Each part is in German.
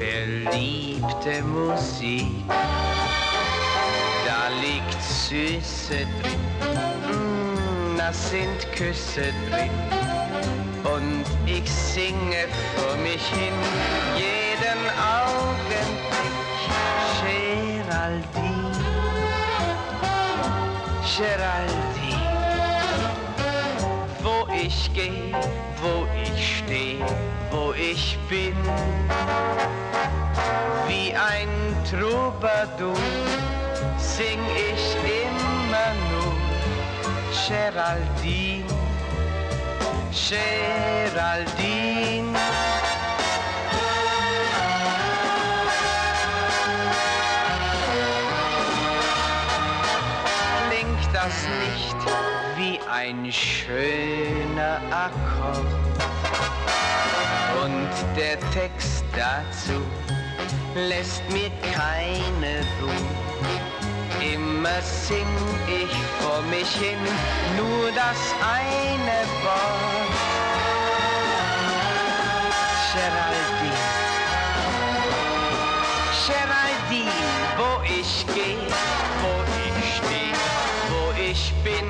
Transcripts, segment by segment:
Verliebte Musik, da liegt Süße drin, das sind Küsse drin, und ich singe vor mich hin, jeden Augenblick, Géraldine, Géraldine, wo ich geh, wo ich steh, wo ich bin, wie ein Troubadour sing ich immer nur Géraldine, Géraldine. Klingt das nicht wie ein schöner Akkord und der Text dazu lässt mir keine Ruhe, immer sing ich vor mich hin, nur das eine Wort, Géraldine, Géraldine, wo ich geh, wo ich steh, wo ich bin,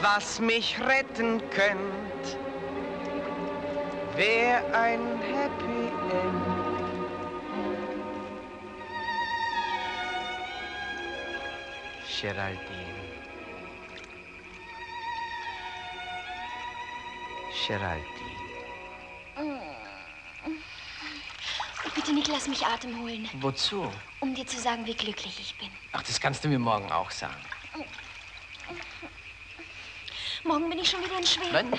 was mich retten könnt, wär ein Happy End. Géraldine, Géraldine. Bitte, Nick, lass mich Atem holen. Wozu? Um dir zu sagen, wie glücklich ich bin. Ach, das kannst du mir morgen auch sagen. Morgen bin ich schon wieder in Schweden. Nein,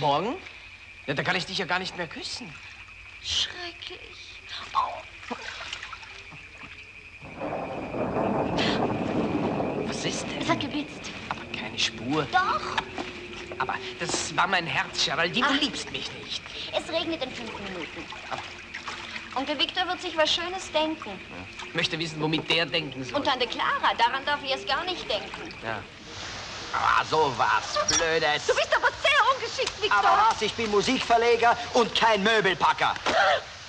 morgen? Ja, da kann ich dich ja gar nicht mehr küssen. Schrecklich. Oh. Was ist denn? Es hat geblitzt. Aber keine Spur. Doch. Aber das war mein Herz, Géraldine. Ach, du liebst mich nicht. Es regnet in 5 Minuten. Aber. Und der Victor wird sich was Schönes denken. Ja. Ich möchte wissen, womit der denken soll. Und Tante Clara, daran darf ich erst gar nicht denken. Ja. Ah, so was Blödes. Du bist aber sehr ungeschickt, Victor. Aber was, ich bin Musikverleger und kein Möbelpacker.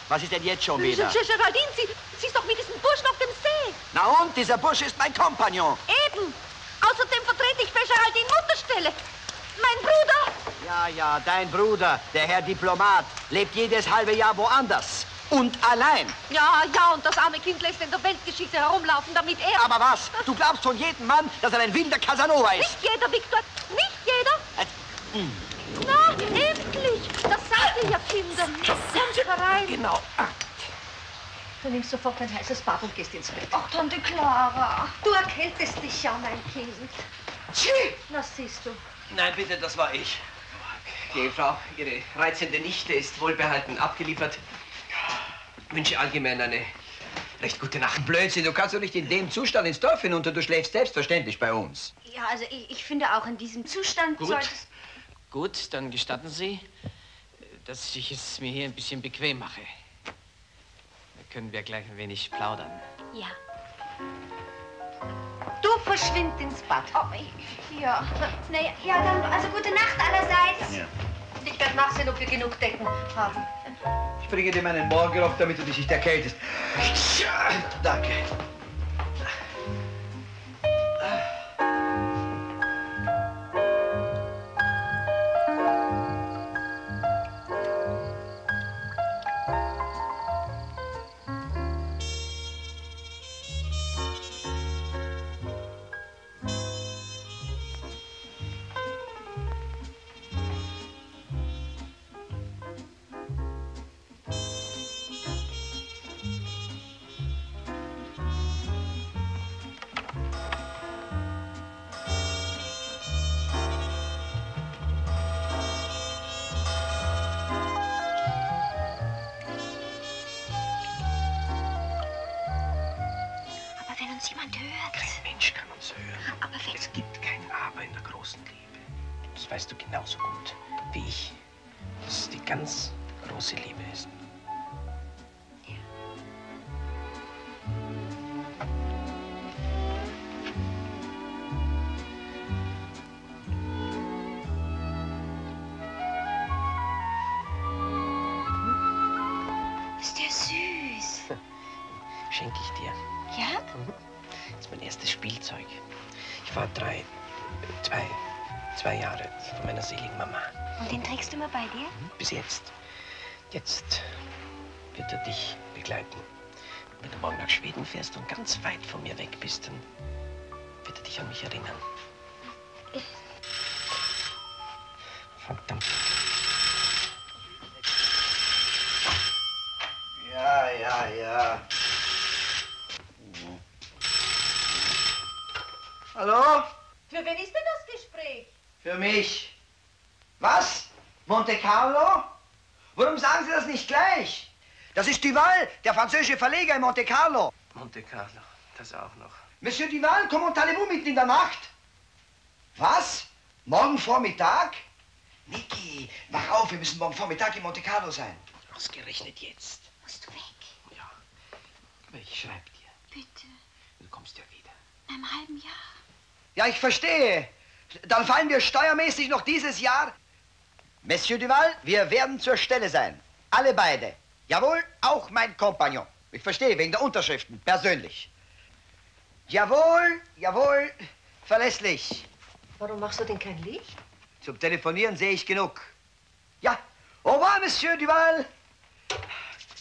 Was ist denn jetzt schon wieder? Géraldine, sie ist doch mit diesem Burschen auf dem See. Na und, dieser Bursch ist mein Kompagnon. Eben. Außerdem vertrete ich bei Géraldine Mutterstelle. Mein Bruder. Ja, ja, dein Bruder, der Herr Diplomat, lebt jedes halbe Jahr woanders. Und allein. Ja, ja, und das arme Kind lässt in der Weltgeschichte herumlaufen, damit er... Aber was? Du glaubst von jedem Mann, dass er ein wilder Casanova ist? Nicht jeder, Victor. Nicht jeder. Na, endlich. Das sagt ihr ja, Kinder. Kommt herein. Genau. Du nimmst sofort ein heißes Bad und gehst ins Bett. Ach, Tante Clara. Du erkältest dich ja, mein Kind. Tschüss. Na, siehst du. Nein, bitte, das war ich. Die Ehefrau, ihre reizende Nichte, ist wohlbehalten abgeliefert. Ich wünsche allgemein eine recht gute Nacht. Blödsinn, du kannst doch nicht in dem Zustand ins Dorf hinunter, du schläfst selbstverständlich bei uns. Ja, also ich finde auch in diesem Zustand solltest... Gut, dann gestatten Sie, dass ich es mir hier ein bisschen bequem mache. Dann können wir gleich ein wenig plaudern. Ja. Du verschwindest ins Bad. Oh, ja. Na ja, ja, dann also gute Nacht allerseits. Ja. Ich werde nachsehen, ob wir genug Decken haben. Ich bringe dir meinen Morgenrock, damit du dich nicht erkältest. Danke. Jemand hört. Kein Mensch kann uns hören. Aber es gibt kein Aber in der großen Liebe. Das weißt du genauso gut wie ich, dass es die ganz große Liebe ist. Ja. Ist der süß? Schenke ich dir. Ja? Das ist mein erstes Spielzeug. Ich war zwei Jahre von meiner seligen Mama. Und den trägst du immer bei dir? Bis jetzt. Jetzt wird er dich begleiten. Und wenn du morgen nach Schweden fährst und ganz weit von mir weg bist, dann wird er dich an mich erinnern. Verdammt. Ja, ja, ja. Hallo? Für wen ist denn das Gespräch? Für mich. Was? Monte Carlo? Warum sagen Sie das nicht gleich? Das ist Duval, der französische Verleger in Monte Carlo. Monte Carlo, das auch noch. Monsieur Duval, komm und Talibou mitten in der Nacht. Was? Morgen Vormittag? Niki, wach auf, wir müssen morgen Vormittag in Monte Carlo sein. Ausgerechnet jetzt. Musst du weg? Ja, aber ich schreib dir. Bitte. Du kommst ja wieder. In einem halben Jahr. Ja, ich verstehe. Dann fallen wir steuermäßig noch dieses Jahr. Monsieur Duval, wir werden zur Stelle sein. Alle beide. Jawohl, auch mein Kompagnon. Ich verstehe, wegen der Unterschriften, persönlich. Jawohl, jawohl, verlässlich. Warum machst du denn kein Licht? Zum Telefonieren sehe ich genug. Ja, au revoir, Monsieur Duval.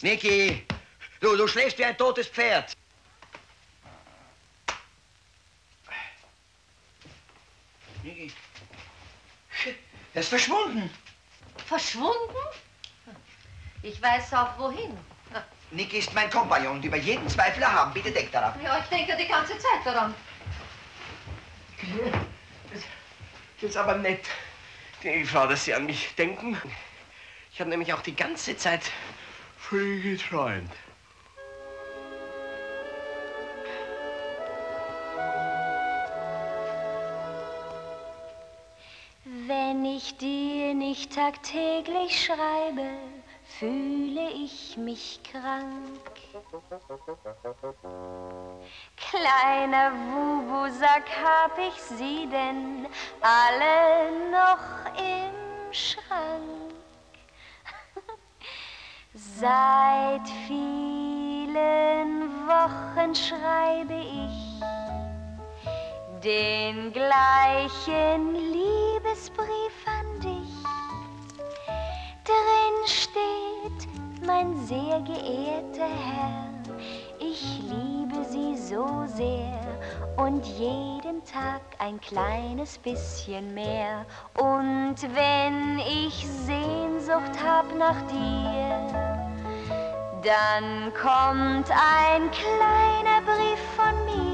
Niki, du schläfst wie ein totes Pferd. Niki. Er ist verschwunden. Verschwunden? Ich weiß auch wohin. Niki ist mein Kompagnon und über jeden Zweifel erhaben. Bitte denkt daran. Ja, ich denke die ganze Zeit daran. Das ist aber nett, die Frau, dass Sie an mich denken. Ich habe nämlich auch die ganze Zeit von Ihnen geträumt. Wenn ich dir nicht tagtäglich schreibe, fühle ich mich krank. Kleiner Wubu-Sack, hab ich sie denn alle noch im Schrank? Seit vielen Wochen schreibe ich den gleichen Liebesbrief an dich. Drin steht, mein sehr geehrter Herr, ich liebe Sie so sehr und jeden Tag ein kleines bisschen mehr. Und wenn ich Sehnsucht hab nach dir, dann kommt ein kleiner Brief von mir.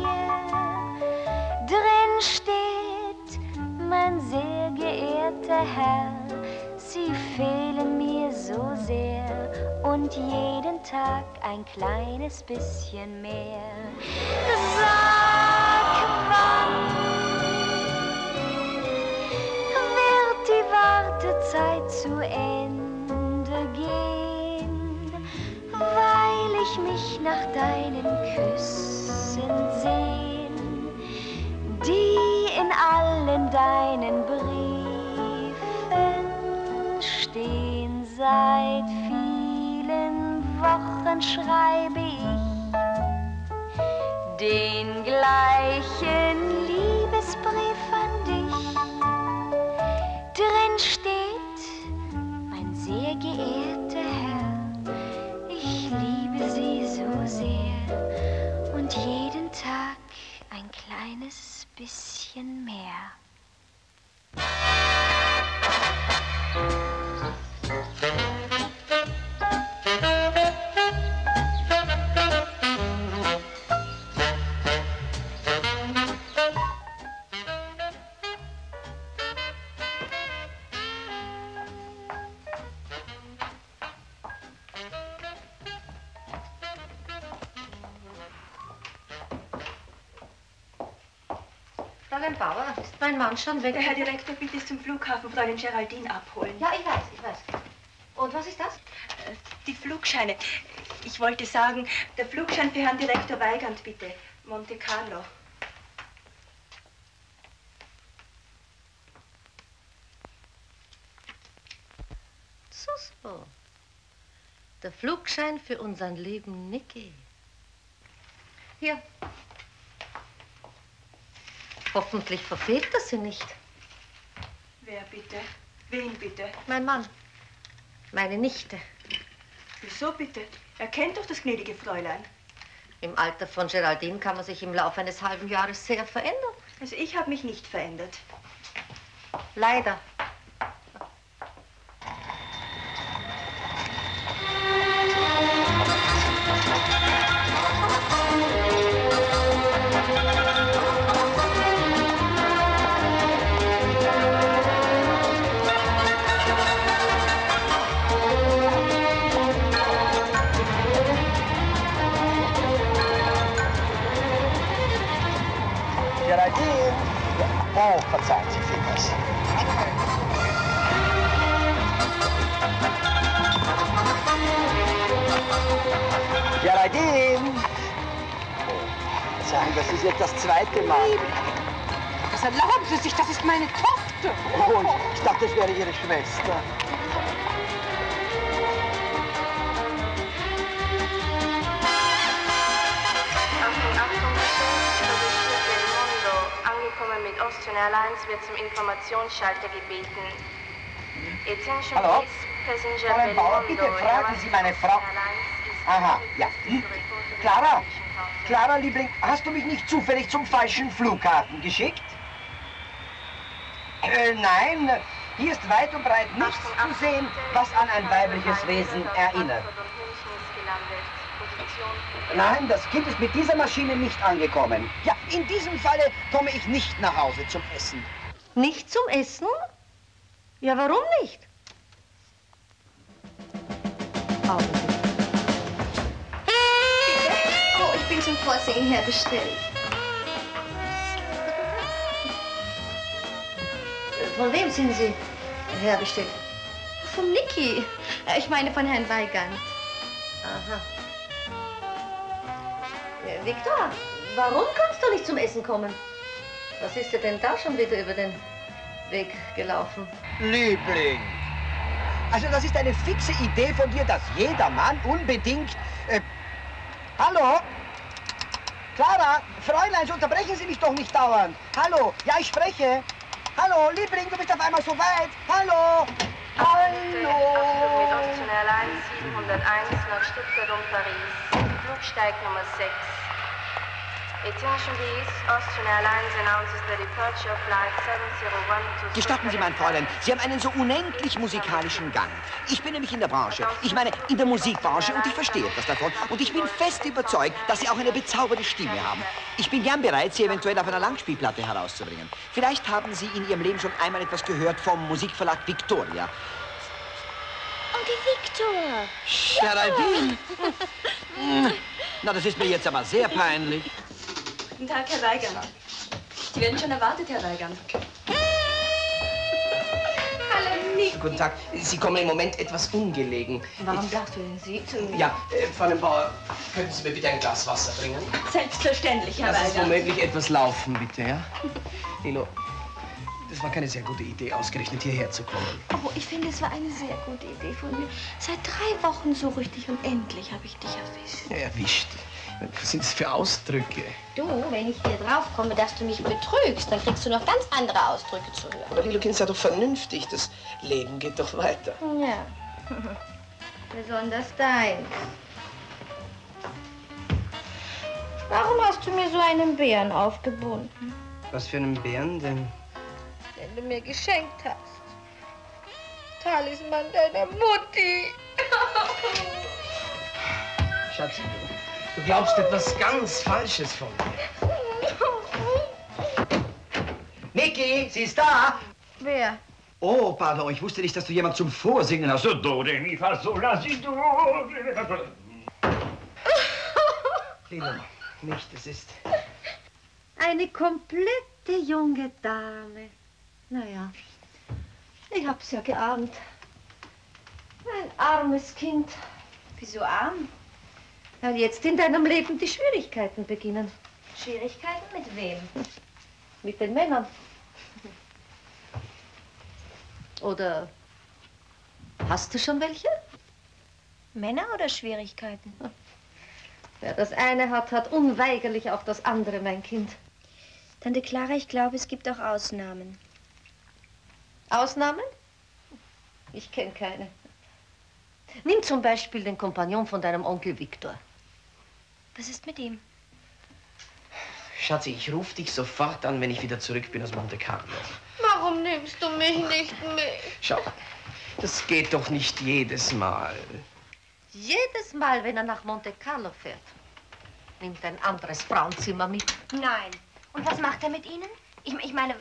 Drin steht, mein sehr geehrter Herr, Sie fehlen mir so sehr und jeden Tag ein kleines bisschen mehr. Sag, wann wird die Wartezeit zu Ende gehen, weil ich mich nach deinen Küssen sehn, die in allen deinen Briefen stehen. Seit vielen Wochen schreibe ich den gleichen Liebesbrief an dich. Drin steht, mein sehr geehrter Herr, ich liebe Sie so sehr und jeden Tag ein kleines bisschen mehr. Fräulein Bauer, ist mein Mann schon weg? Der Herr Direktor bitte es zum Flughafen Fräulein Géraldine abholen. Ja, ich weiß, ich weiß. Und was ist das? Die Flugscheine. Ich wollte sagen, der Flugschein für Herrn Direktor Weigand, bitte. Monte Carlo. So, so. Der Flugschein für unseren lieben Niki. Hier. Hoffentlich verfehlt er sie nicht. Wer bitte? Wen bitte? Mein Mann. Meine Nichte. Wieso bitte? Er kennt doch das gnädige Fräulein. Im Alter von Géraldine kann man sich im Laufe eines halben Jahres sehr verändern. Also ich habe mich nicht verändert. Leider. Verzeihen Sie vielmals. Géraldine! Sagen, das ist jetzt das zweite Mal. Das erlauben Sie sich, das ist meine Tochter. Oh, ich dachte, das wäre Ihre Schwester. Mit Austrian Airlines wird zum Informationsschalter gebeten. Hallo? Fräulein Bauer, bitte fragen Sie meine Frau. Aha, ja. Hm? Clara? Clara, Liebling, hast du mich nicht zufällig zum falschen Flughafen geschickt? Nein, hier ist weit und breit nichts zu sehen, was an ein weibliches Wesen erinnert. Nein, das Kind ist mit dieser Maschine nicht angekommen. Ja, in diesem Falle komme ich nicht nach Hause zum Essen. Nicht zum Essen? Ja, warum nicht? Augenblick. Oh, ich bin zum Vorsingen herbestellt. Von wem sind Sie herbestellt? Von Niki. Ich meine von Herrn Weigand. Aha. Victor, warum kannst du nicht zum Essen kommen? Was ist dir denn da schon wieder über den Weg gelaufen? Liebling, also das ist eine fixe Idee von dir, dass jeder Mann unbedingt... Hallo? Clara, Fräulein, unterbrechen Sie mich doch nicht dauernd. Hallo, ja, ich spreche. Hallo, Liebling, du bist auf einmal so weit. Hallo. Hallo. Austrian Airlines 701 nach Stuttgart und Paris. Flugsteig Nummer 6. Attention please, Austrian Airlines announces the departure of flight 701 to... Gestatten Sie, mein Fräulein, Sie haben einen so unendlich musikalischen Gang. Ich bin nämlich in der Branche, ich meine in der Musikbranche, und ich verstehe etwas davon. Und ich bin fest überzeugt, dass Sie auch eine bezaubernde Stimme haben. Ich bin gern bereit, Sie eventuell auf einer Langspielplatte herauszubringen. Vielleicht haben Sie in Ihrem Leben schon einmal etwas gehört vom Musikverlag Victoria. Onkel Victor! Géraldine! Na, das ist mir jetzt aber sehr peinlich. Guten Tag, Herr Weigand. Sie werden schon erwartet, Herr Weigand. Hallo, Niki. Guten Tag. Sie kommen im Moment etwas ungelegen. Warum sagst du denn Sie zu mir? Ja, Fräulein Bauer, könnten Sie mir bitte ein Glas Wasser bringen? Selbstverständlich, Herr Weigand. Lass uns womöglich etwas laufen, bitte, ja? Nilo, das war keine sehr gute Idee, ausgerechnet hierher zu kommen. Oh, ich finde, es war eine sehr gute Idee von mir. Seit 3 Wochen suche ich dich und endlich habe ich dich erwischt. Ja, erwischt. Was sind das für Ausdrücke? Du, wenn ich dir drauf komme, dass du mich betrügst, dann kriegst du noch ganz andere Ausdrücke zu hören. Aber Lilo, Kind, sei doch vernünftig. Das Leben geht doch weiter. Ja. Besonders deins. Warum hast du mir so einen Bären aufgebunden? Was für einen Bären denn? Den du mir geschenkt hast. Talisman deiner Mutti. Schatz. Du glaubst etwas ganz Falsches von mir. Niki, sie ist da! Wer? Oh, pardon, ich wusste nicht, dass du jemand zum Vorsingen hast. Lilo, nicht, es ist... Eine komplett Gute junge Dame. Naja, ich hab's ja geahnt. Ein armes Kind. Wieso arm? Weil jetzt in deinem Leben die Schwierigkeiten beginnen. Schwierigkeiten mit wem? Mit den Männern. Oder hast du schon welche? Männer oder Schwierigkeiten? Wer das eine hat, hat unweigerlich auch das andere, mein Kind. Tante Clara, ich glaube, es gibt auch Ausnahmen. Ausnahmen? Ich kenne keine. Nimm zum Beispiel den Kompagnon von deinem Onkel Victor. Was ist mit ihm? Schatzi, ich rufe dich sofort an, wenn ich wieder zurück bin aus Monte Carlo. Warum nimmst du mich nicht mit? Schau, das geht doch nicht jedes Mal. Jedes Mal, wenn er nach Monte Carlo fährt, nimmt ein anderes Frauenzimmer mit. Nein. Und was macht er mit Ihnen? Ich meine,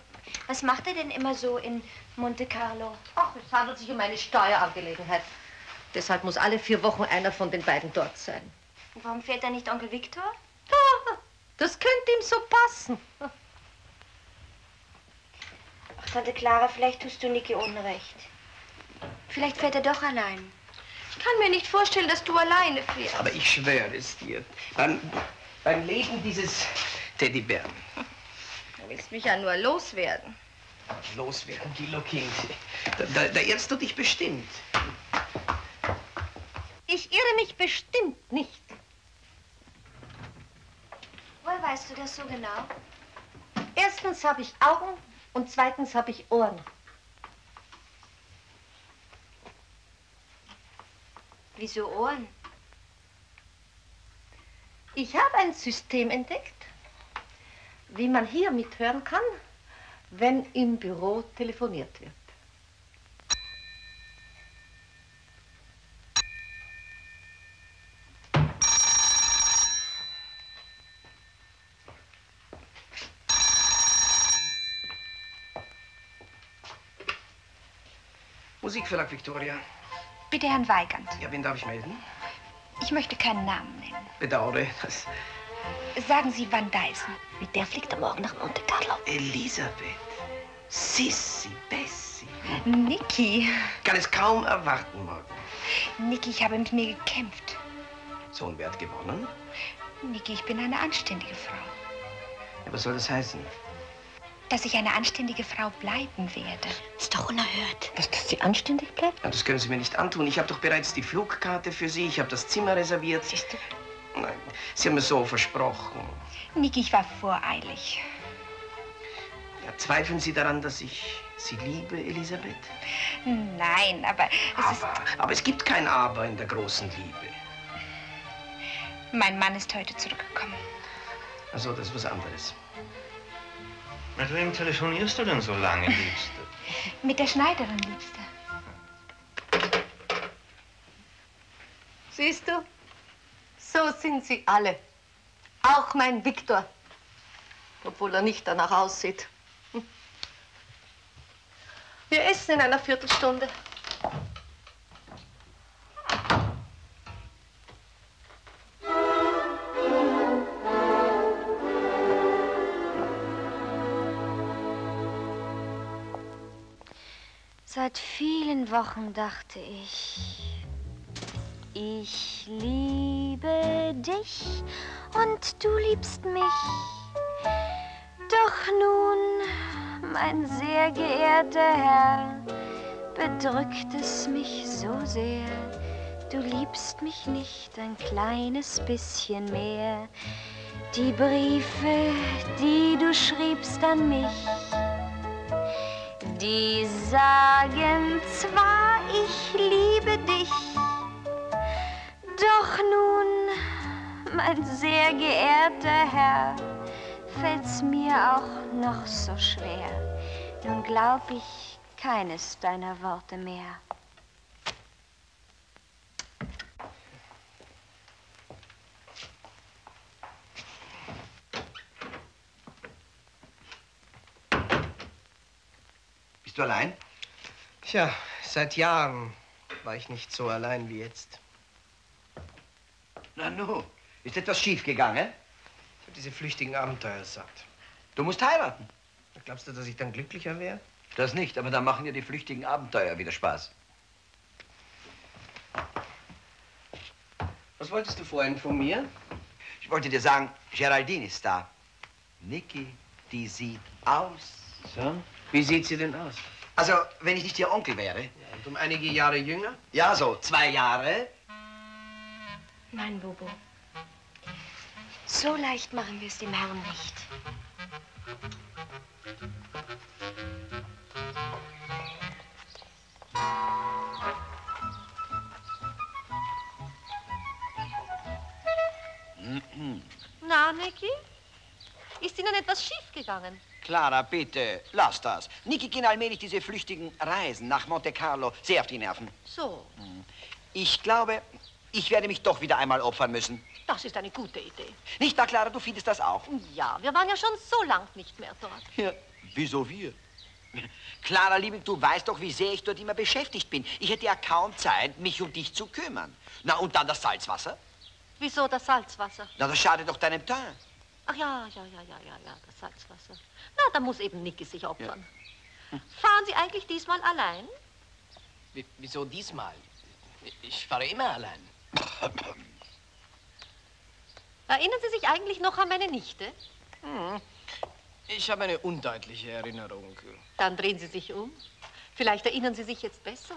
was macht er denn immer so in Monte Carlo? Ach, es handelt sich um eine Steuerangelegenheit. Deshalb muss alle 4 Wochen einer von den beiden dort sein. Und warum fährt da nicht Onkel Victor? Das könnte ihm so passen. Ach, Tante Clara, vielleicht tust du Niki unrecht. Vielleicht fährt er doch allein. Ich kann mir nicht vorstellen, dass du alleine fährst. Aber ich schwöre es dir. Beim Leben dieses Teddybären. Du willst mich ja nur loswerden. Loswerden, Gillo Kind. Da irrst du dich bestimmt. Ich irre mich bestimmt nicht. Woher weißt du das so genau? Erstens habe ich Augen und zweitens habe ich Ohren. Wieso Ohren? Ich habe ein System entdeckt, wie man hier mithören kann, wenn im Büro telefoniert wird. Musikverlag Victoria. Bitte Herrn Weigand. Ja, wen darf ich melden? Ich möchte keinen Namen nennen. Bedauere das. Sagen Sie Van Geisen. Mit der fliegt er morgen nach Monte Carlo. Elisabeth. Sissi, Bessie. Niki. Kann es kaum erwarten morgen. Niki, ich habe mit mir gekämpft. So, und wer hat gewonnen? Niki, ich bin eine anständige Frau. Ja, was soll das heißen? Dass ich eine anständige Frau bleiben werde. Ist doch unerhört. Dass sie anständig bleibt? Ja, das können Sie mir nicht antun. Ich habe doch bereits die Flugkarte für Sie. Ich habe das Zimmer reserviert. Siehst du? Nein, Sie haben mir so versprochen. Niki, ich war voreilig. Ja, zweifeln Sie daran, dass ich Sie liebe, Elisabeth? Nein, aber Aber es gibt kein Aber in der großen Liebe. Mein Mann ist heute zurückgekommen. Also, das ist was anderes. Mit wem telefonierst du denn so lange, Liebste? Mit der Schneiderin, Liebste. Siehst du, so sind sie alle. Auch mein Victor. Obwohl er nicht danach aussieht. Wir essen in einer Viertelstunde. Seit vielen Wochen dachte ich, ich liebe dich und du liebst mich. Doch nun, mein sehr geehrter Herr, bedrückt es mich so sehr. Du liebst mich nicht ein kleines bisschen mehr. Die Briefe, die du schriebst an mich, die sagen zwar, ich liebe dich, doch nun, mein sehr geehrter Herr, fällt's mir auch noch so schwer. Nun glaub ich keines deiner Worte mehr. Bist du allein? Tja, seit Jahren war ich nicht so allein wie jetzt. Na nun, ist etwas schiefgegangen? Ich habe diese flüchtigen Abenteuer satt. Du musst heiraten. Glaubst du, dass ich dann glücklicher wäre? Das nicht, aber dann machen ja die flüchtigen Abenteuer wieder Spaß. Was wolltest du vorhin von mir? Ich wollte dir sagen, Géraldine ist da. Niki, die sieht aus. So? Wie sieht sie denn aus? Also, wenn ich nicht ihr Onkel wäre. Ja, und um einige Jahre jünger? Ja, so 2 Jahre. Nein, Bobo. So leicht machen wir es dem Herrn nicht. Na, Niki? Ist Ihnen etwas schiefgegangen? Clara, bitte, lass das. Niki gehen allmählich diese flüchtigen Reisen nach Monte Carlo sehr auf die Nerven. So. Ich glaube, ich werde mich doch wieder einmal opfern müssen. Das ist eine gute Idee. Nicht wahr, Clara? Du findest das auch? Ja, wir waren ja schon so lang nicht mehr dort. Ja, wieso wir? Clara, Liebling, du weißt doch, wie sehr ich dort immer beschäftigt bin. Ich hätte ja kaum Zeit, mich um dich zu kümmern. Na, und dann das Salzwasser? Wieso das Salzwasser? Na, das schadet doch deinem Teint. Ach ja, das Salzwasser. Na, da muss eben Niki sich opfern. Ja. Fahren Sie eigentlich diesmal allein? Wieso diesmal? Ich fahre immer allein. Erinnern Sie sich eigentlich noch an meine Nichte? Hm. Ich habe eine undeutliche Erinnerung. Dann drehen Sie sich um. Vielleicht erinnern Sie sich jetzt besser.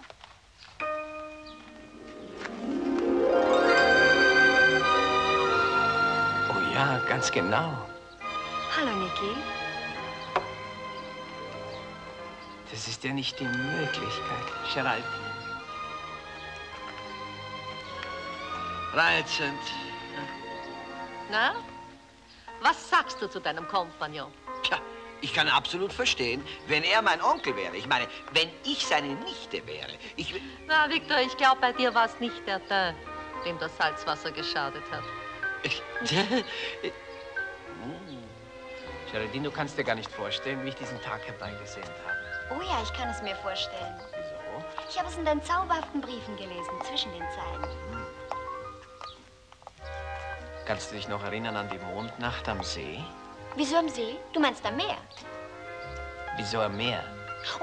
Oh ja, ganz genau. Hallo, Niki. Das ist ja nicht die Möglichkeit, Géraldine. Reizend. Na, was sagst du zu deinem Kompagnon? Tja, ich kann absolut verstehen, wenn er mein Onkel wäre. Ich meine, wenn ich seine Nichte wäre. Na, Victor, ich glaube, bei dir war es nicht der Teint, dem das Salzwasser geschadet hat. Géraldine, du kannst dir gar nicht vorstellen, wie ich diesen Tag herbeigesehnt habe. Oh ja, ich kann es mir vorstellen. Wieso? Ich habe es in deinen zauberhaften Briefen gelesen, zwischen den Zeilen. Kannst du dich noch erinnern an die Mondnacht am See? Wieso am See? Du meinst am Meer. Wieso am Meer?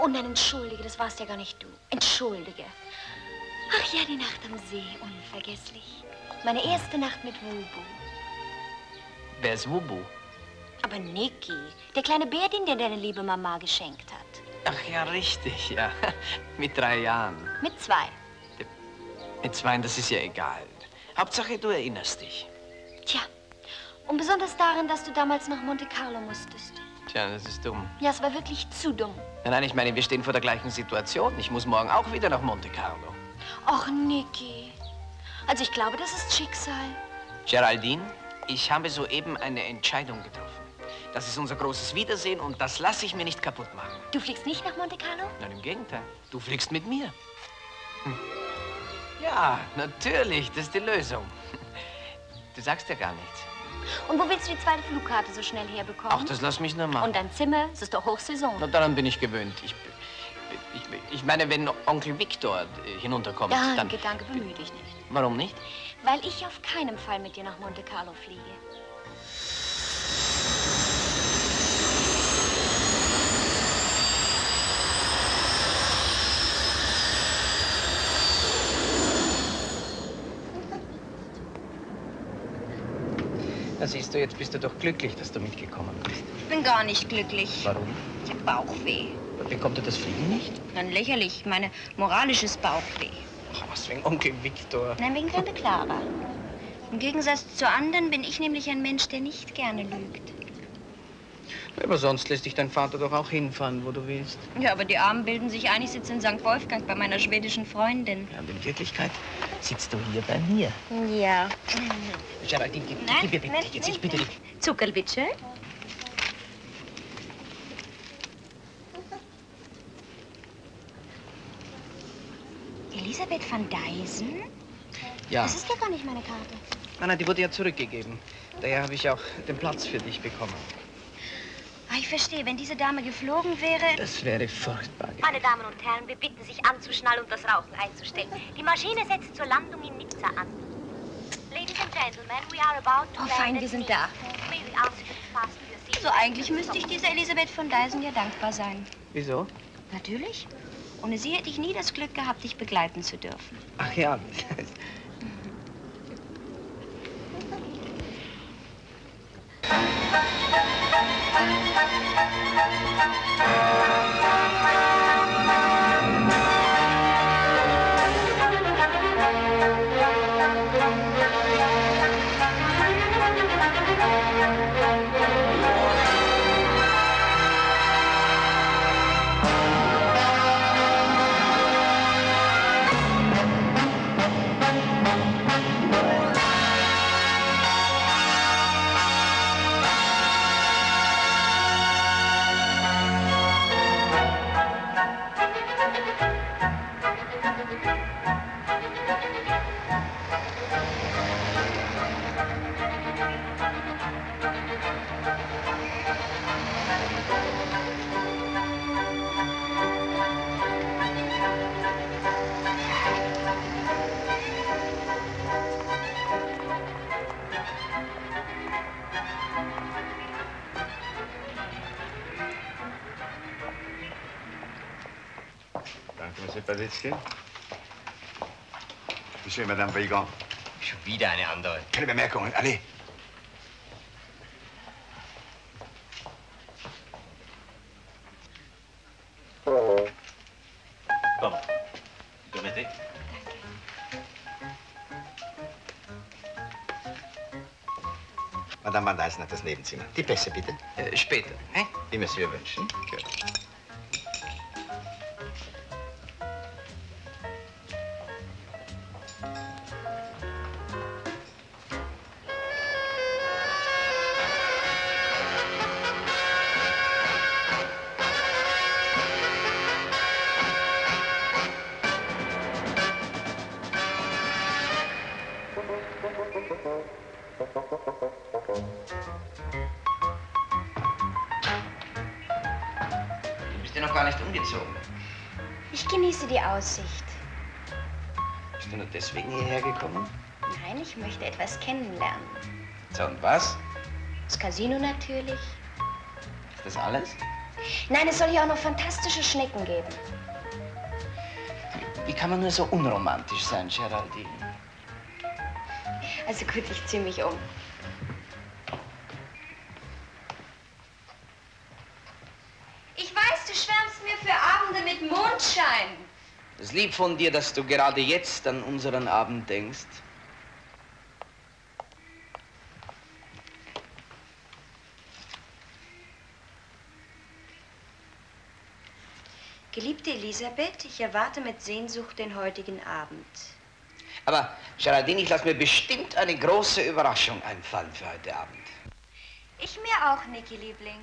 Oh nein, entschuldige, das warst ja gar nicht du. Entschuldige. Ach ja, die Nacht am See, unvergesslich. Meine erste Nacht mit Wubu. Wer ist Wubu? Aber Niki, der kleine Bär, den dir deine liebe Mama geschenkt hat. Ach ja, richtig, ja. Mit 3 Jahren. Mit 2. Mit 2, das ist ja egal. Hauptsache, du erinnerst dich. Tja, und besonders darin, dass du damals nach Monte Carlo musstest. Tja, das ist dumm. Ja, es war wirklich zu dumm. Nein, ich meine, wir stehen vor der gleichen Situation. Ich muss morgen auch wieder nach Monte Carlo. Och, Niki. Also ich glaube, das ist Schicksal. Géraldine, ich habe soeben eine Entscheidung getroffen. Das ist unser großes Wiedersehen und das lasse ich mir nicht kaputt machen. Du fliegst nicht nach Monte Carlo? Nein, im Gegenteil. Du fliegst mit mir. Hm. Ja, natürlich, das ist die Lösung. Du sagst ja gar nichts. Und wo willst du die zweite Flugkarte so schnell herbekommen? Ach, das lass mich nur machen. Und dein Zimmer, es ist doch Hochsaison. Na, daran bin ich gewöhnt. Ich meine, wenn Onkel Victor hinunterkommt, danke, dann... Danke, bemühe dich nicht. Warum nicht? Weil ich auf keinen Fall mit dir nach Monte Carlo fliege. Da siehst du, jetzt bist du doch glücklich, dass du mitgekommen bist. Ich bin gar nicht glücklich. Warum? Ich habe Bauchweh. Bekommt du das Fliegen nicht? Nein, lächerlich. Ich meine, moralisches Bauchweh. Ach, was wegen Onkel Victor? Nein, wegen Tante Clara. Im Gegensatz zu anderen bin ich nämlich ein Mensch, der nicht gerne lügt. Aber sonst lässt dich dein Vater doch auch hinfahren, wo du willst. Ja, aber die Armen bilden sich ein, ich sitze in St. Wolfgang bei meiner schwedischen Freundin. Ja, und in Wirklichkeit sitzt du hier bei mir. Ja. Géraldine, gib mir bitte, jetzt ich bitte dich. Zuckerlwitsche? Elisabeth van Geisen? Ja. Das ist ja gar nicht meine Karte. Anna, die wurde ja zurückgegeben. Daher habe ich auch den Platz für dich bekommen. Ich verstehe, wenn diese Dame geflogen wäre... Das wäre furchtbar. Meine Damen und Herren, wir bitten, sich anzuschnallen und das Rauchen einzustellen. Die Maschine setzt zur Landung in Nizza an. Ladies and Gentlemen, we are about to... Oh, fein, wir sind da. So eigentlich müsste ich dieser Elisabeth van Geisen ja dankbar sein. Wieso? Natürlich. Ohne sie hätte ich nie das Glück gehabt, dich begleiten zu dürfen. Ach ja. Bitte, Madame Weigand. Schon wieder eine andere. Keine Bemerkungen, alle. Komm, du bitte. Madame van Geisen hat das Nebenzimmer. Die Pässe bitte. Später, ne? Wie wir es ihr wünschen. Okay. Aussicht. Bist du nur deswegen hierher gekommen? Nein, ich möchte etwas kennenlernen. So, und was? Das Casino natürlich. Ist das alles? Nein, es soll hier auch noch fantastische Schnecken geben. Wie kann man nur so unromantisch sein, Geraldine? Also gut, ich zieh mich um. Ich weiß, du schwärmst mir für Abende mit Mondschein. Es ist lieb von dir, dass du gerade jetzt an unseren Abend denkst. Geliebte Elisabeth, ich erwarte mit Sehnsucht den heutigen Abend. Aber, Géraldine, ich lasse mir bestimmt eine große Überraschung einfallen für heute Abend. Ich mir auch, Niki, Liebling.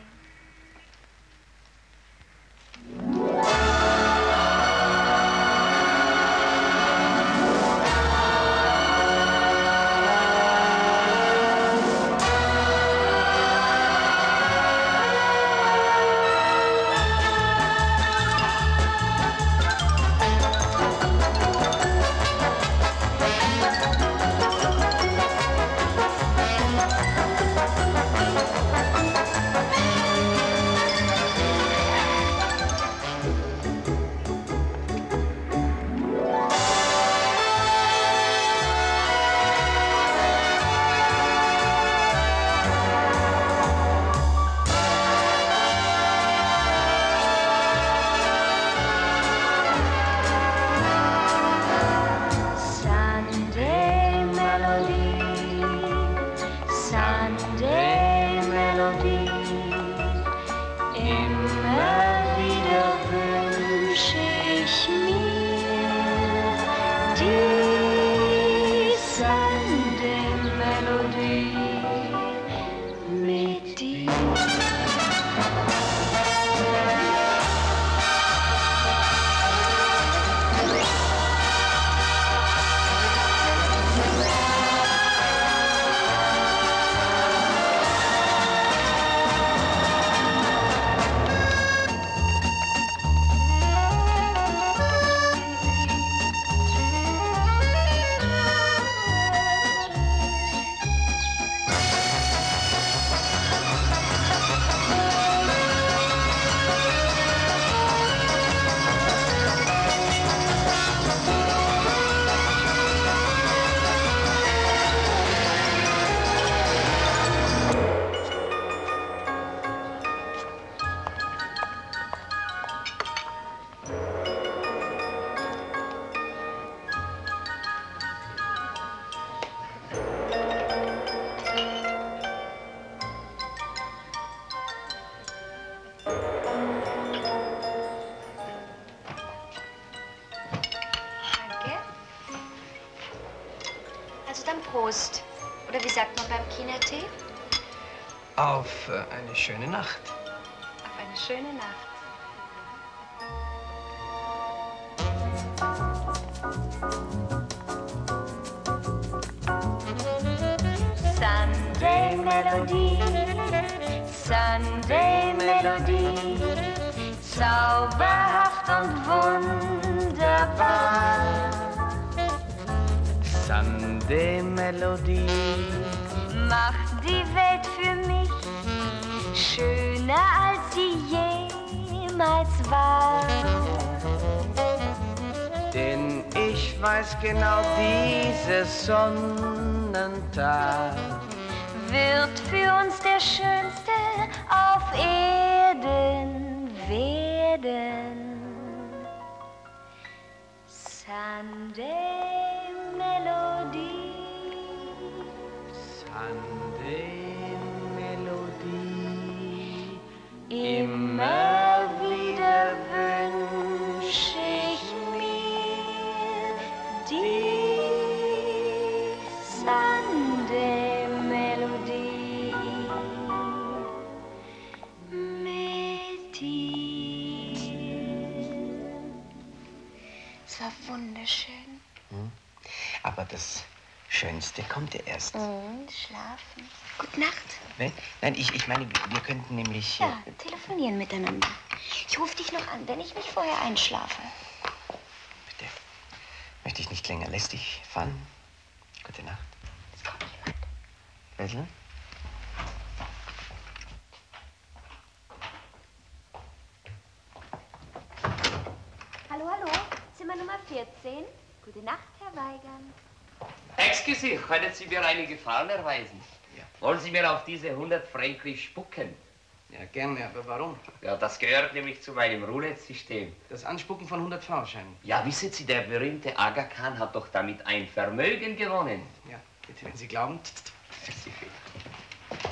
Prost. Oder wie sagt man beim China-Tee? Auf eine schöne Nacht. Auf eine schöne Nacht. Sunday Melody, Sunday Melody, zauberhaft und wunderbar. Sunday Melody, macht die Welt für mich schöner, als sie jemals war. Denn ich weiß genau, dieses Sonnentag wird für uns der schönste auf Erden werden. Sunday Melody, Sunday Melody, immer wieder wünsche ich mir die Sunday Melody mit dir. Es war wunderschön. Hm? Aber das Schönste kommt ja erst. Mhm, schlafen. Gute Nacht. Ne? Nein, ich meine, wir könnten nämlich... Ja, telefonieren miteinander. Ich rufe dich noch an, wenn ich nicht vorher einschlafe. Bitte. Möchte ich nicht länger lästig fahren. Gute Nacht. Es kommt jemand. Welchen? Hallo, hallo. Zimmer Nummer 14. Gute Nacht, Herr Weigand. Excuse, können Sie mir einen Gefallen erweisen? Ja. Wollen Sie mir auf diese 100 Franken spucken? Ja, gerne, aber warum? Ja, das gehört nämlich zu meinem Roulette-System. Das Anspucken von 100 Fahrscheinen? Ja, wissen Sie, der berühmte Aga Khan hat doch damit ein Vermögen gewonnen. Ja, bitte, wenn Sie glauben.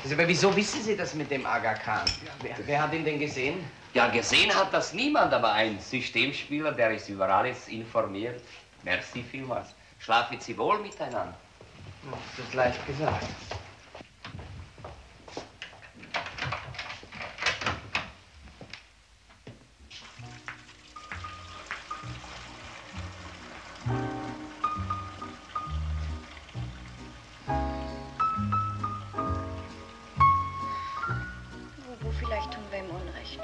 Also, aber wieso wissen Sie das mit dem Aga Khan? Ja, wer hat ihn denn gesehen? Ja, gesehen hat das niemand, aber ein Systemspieler, der ist über alles informiert. Merci vielmals. Schlafen Sie wohl miteinander. Das ist leicht gesagt. Bubu, vielleicht tun wir ihm Unrecht.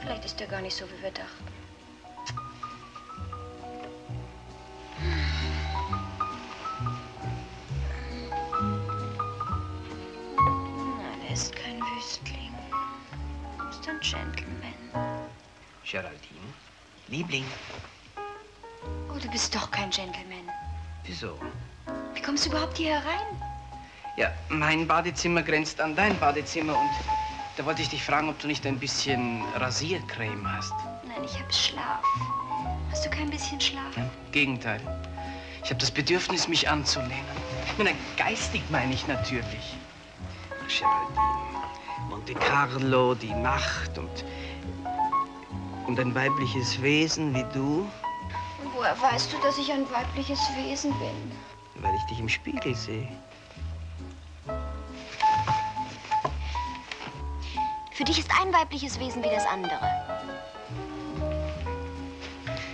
Vielleicht ist er gar nicht so, wie wir dachten. Géraldine, Liebling. Oh, du bist doch kein Gentleman. Wieso? Wie kommst du überhaupt hier herein? Ja, mein Badezimmer grenzt an dein Badezimmer und da wollte ich dich fragen, ob du nicht ein bisschen Rasiercreme hast. Nein, ich habe Schlaf. Hast du kein bisschen Schlaf? Ja, Gegenteil. Ich habe das Bedürfnis, mich anzulehnen. Na, geistig meine ich natürlich. Ach, Géraldine, Monte Carlo, die Nacht und... Und ein weibliches Wesen wie du? Woher weißt du, dass ich ein weibliches Wesen bin? Weil ich dich im Spiegel sehe. Für dich ist ein weibliches Wesen wie das andere.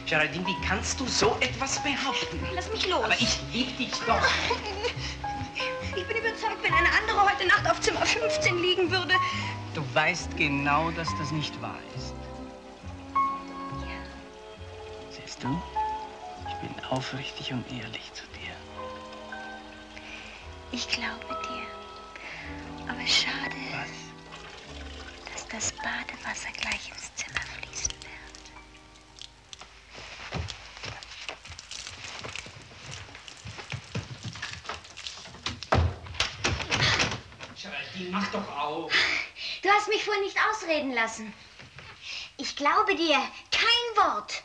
Géraldine, wie kannst du so etwas behaupten? Lass mich los. Aber ich liebe dich doch. Ich bin überzeugt, wenn eine andere heute Nacht auf Zimmer 15 liegen würde. Du weißt genau, dass das nicht wahr ist. Du? Ich bin aufrichtig und ehrlich zu dir. Ich glaube dir. Aber schade, dass das Badewasser gleich ins Zimmer fließen wird. Géraldine, mach doch auf! Du hast mich vorhin nicht ausreden lassen. Ich glaube dir kein Wort.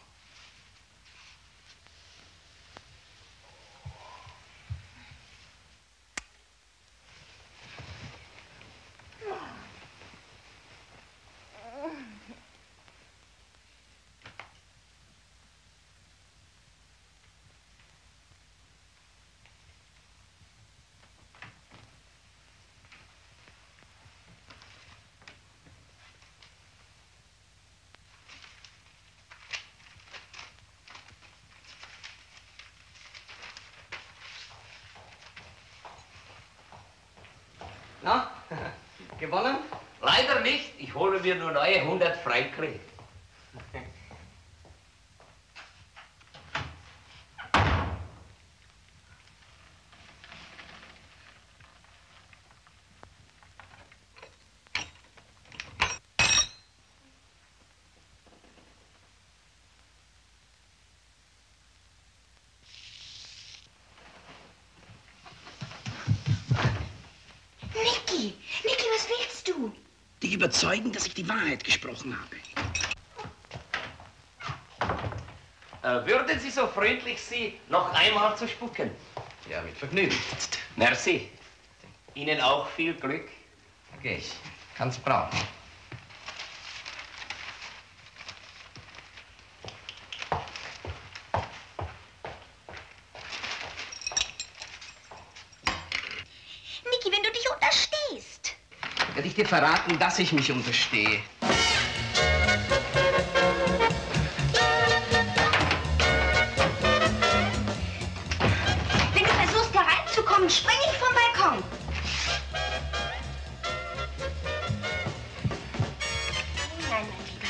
Gewonnen? Leider nicht. Ich hole mir nur neue 100 Franken. Überzeugen, dass ich die Wahrheit gesprochen habe. Würden Sie so freundlich sein, noch einmal zu spucken? Ja, mit Vergnügen. Merci. Ihnen auch viel Glück. Okay, ich kann's brauchen. Ich hätte dir verraten, dass ich mich unterstehe. Wenn du versuchst, hereinzukommen, spring ich vom Balkon. Nein, mein Lieber.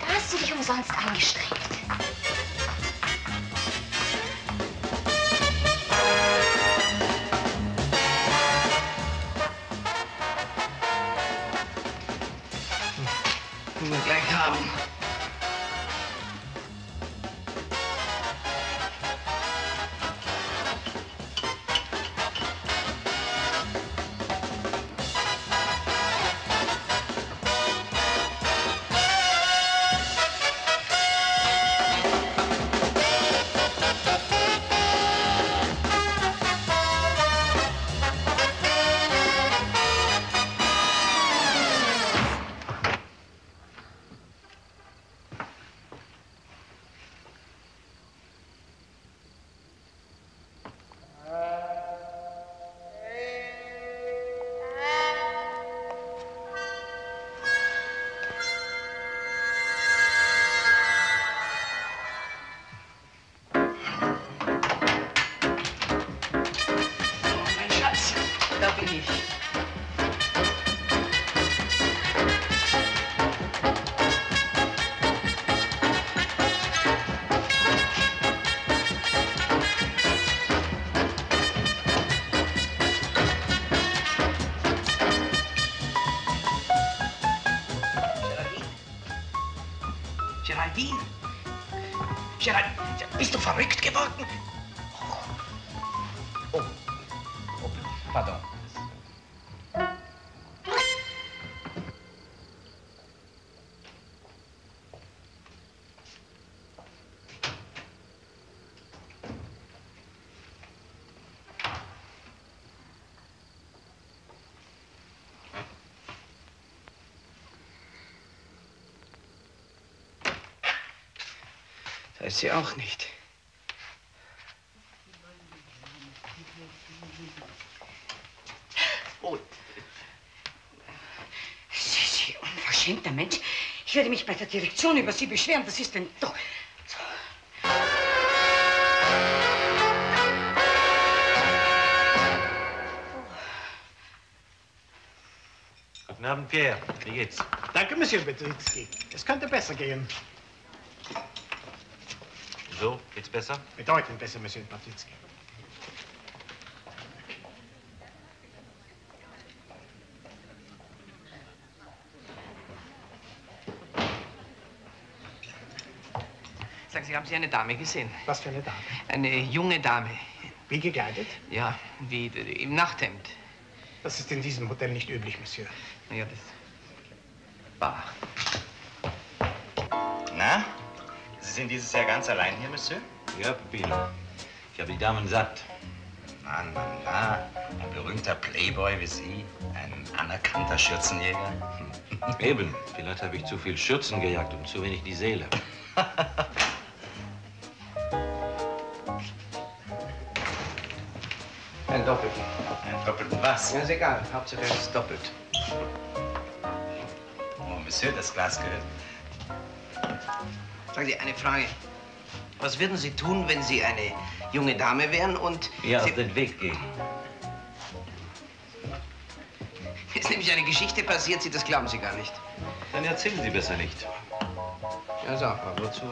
Da hast du dich umsonst angestrengt. Weiß sie auch nicht. Oh. Sie unverschämter Mensch. Ich werde mich bei der Direktion über Sie beschweren. Das ist ein Toll. Guten Abend, Pierre. Wie geht's? Danke, Monsieur Patwitzki. Es könnte besser gehen. So, geht's besser? Bedeutend besser, Monsieur Patwitzki. Sagen Sie, haben Sie eine Dame gesehen? Was für eine Dame? Eine junge Dame. Wie gekleidet? Ja, wie im Nachthemd. Das ist in diesem Hotel nicht üblich, Monsieur. Na ja, das... Bah. Na? Sie sind dieses Jahr ganz allein hier, Monsieur? Ja, Pupilo. Ich habe die Damen satt. Mann, Mann, Mann. Ein berühmter Playboy wie Sie. Ein anerkannter Schürzenjäger. Eben. Vielleicht habe ich zu viel Schürzen gejagt und zu wenig die Seele. Einen doppelten. Einen doppelten was? Ja, ist egal. Hauptsache es ist doppelt. Oh, Monsieur, das Glas gehört. Sagen Sie, eine Frage. Was würden Sie tun, wenn Sie eine junge Dame wären und... Ja, Sie aus dem Weg gehen. Mir ist nämlich ist eine Geschichte passiert, Sie, das glauben Sie gar nicht. Dann erzählen Sie besser nicht. Ja, sag mal, wozu?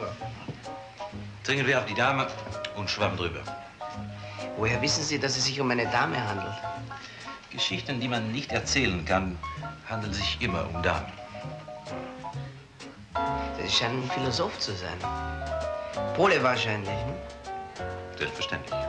Dringen wir auf die Dame und schwamm drüber. Woher wissen Sie, dass es sich um eine Dame handelt? Geschichten, die man nicht erzählen kann, handeln sich immer um Damen. Sie scheinen ein Philosoph zu sein. Pole wahrscheinlich, ne? Selbstverständlich.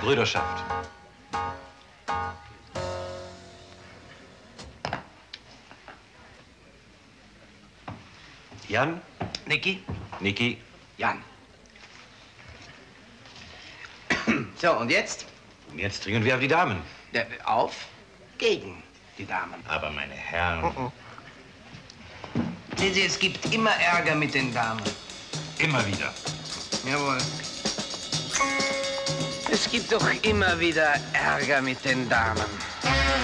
Brüderschaft. Jan? Niki? Niki? Jan. So, und jetzt? Und jetzt dringen wir auf die Damen. Auf? Gegen die Damen. Aber meine Herren... Oh, oh. Sehen Sie, es gibt immer Ärger mit den Damen. Immer wieder. Jawohl. Es gibt doch immer wieder Ärger mit den Damen.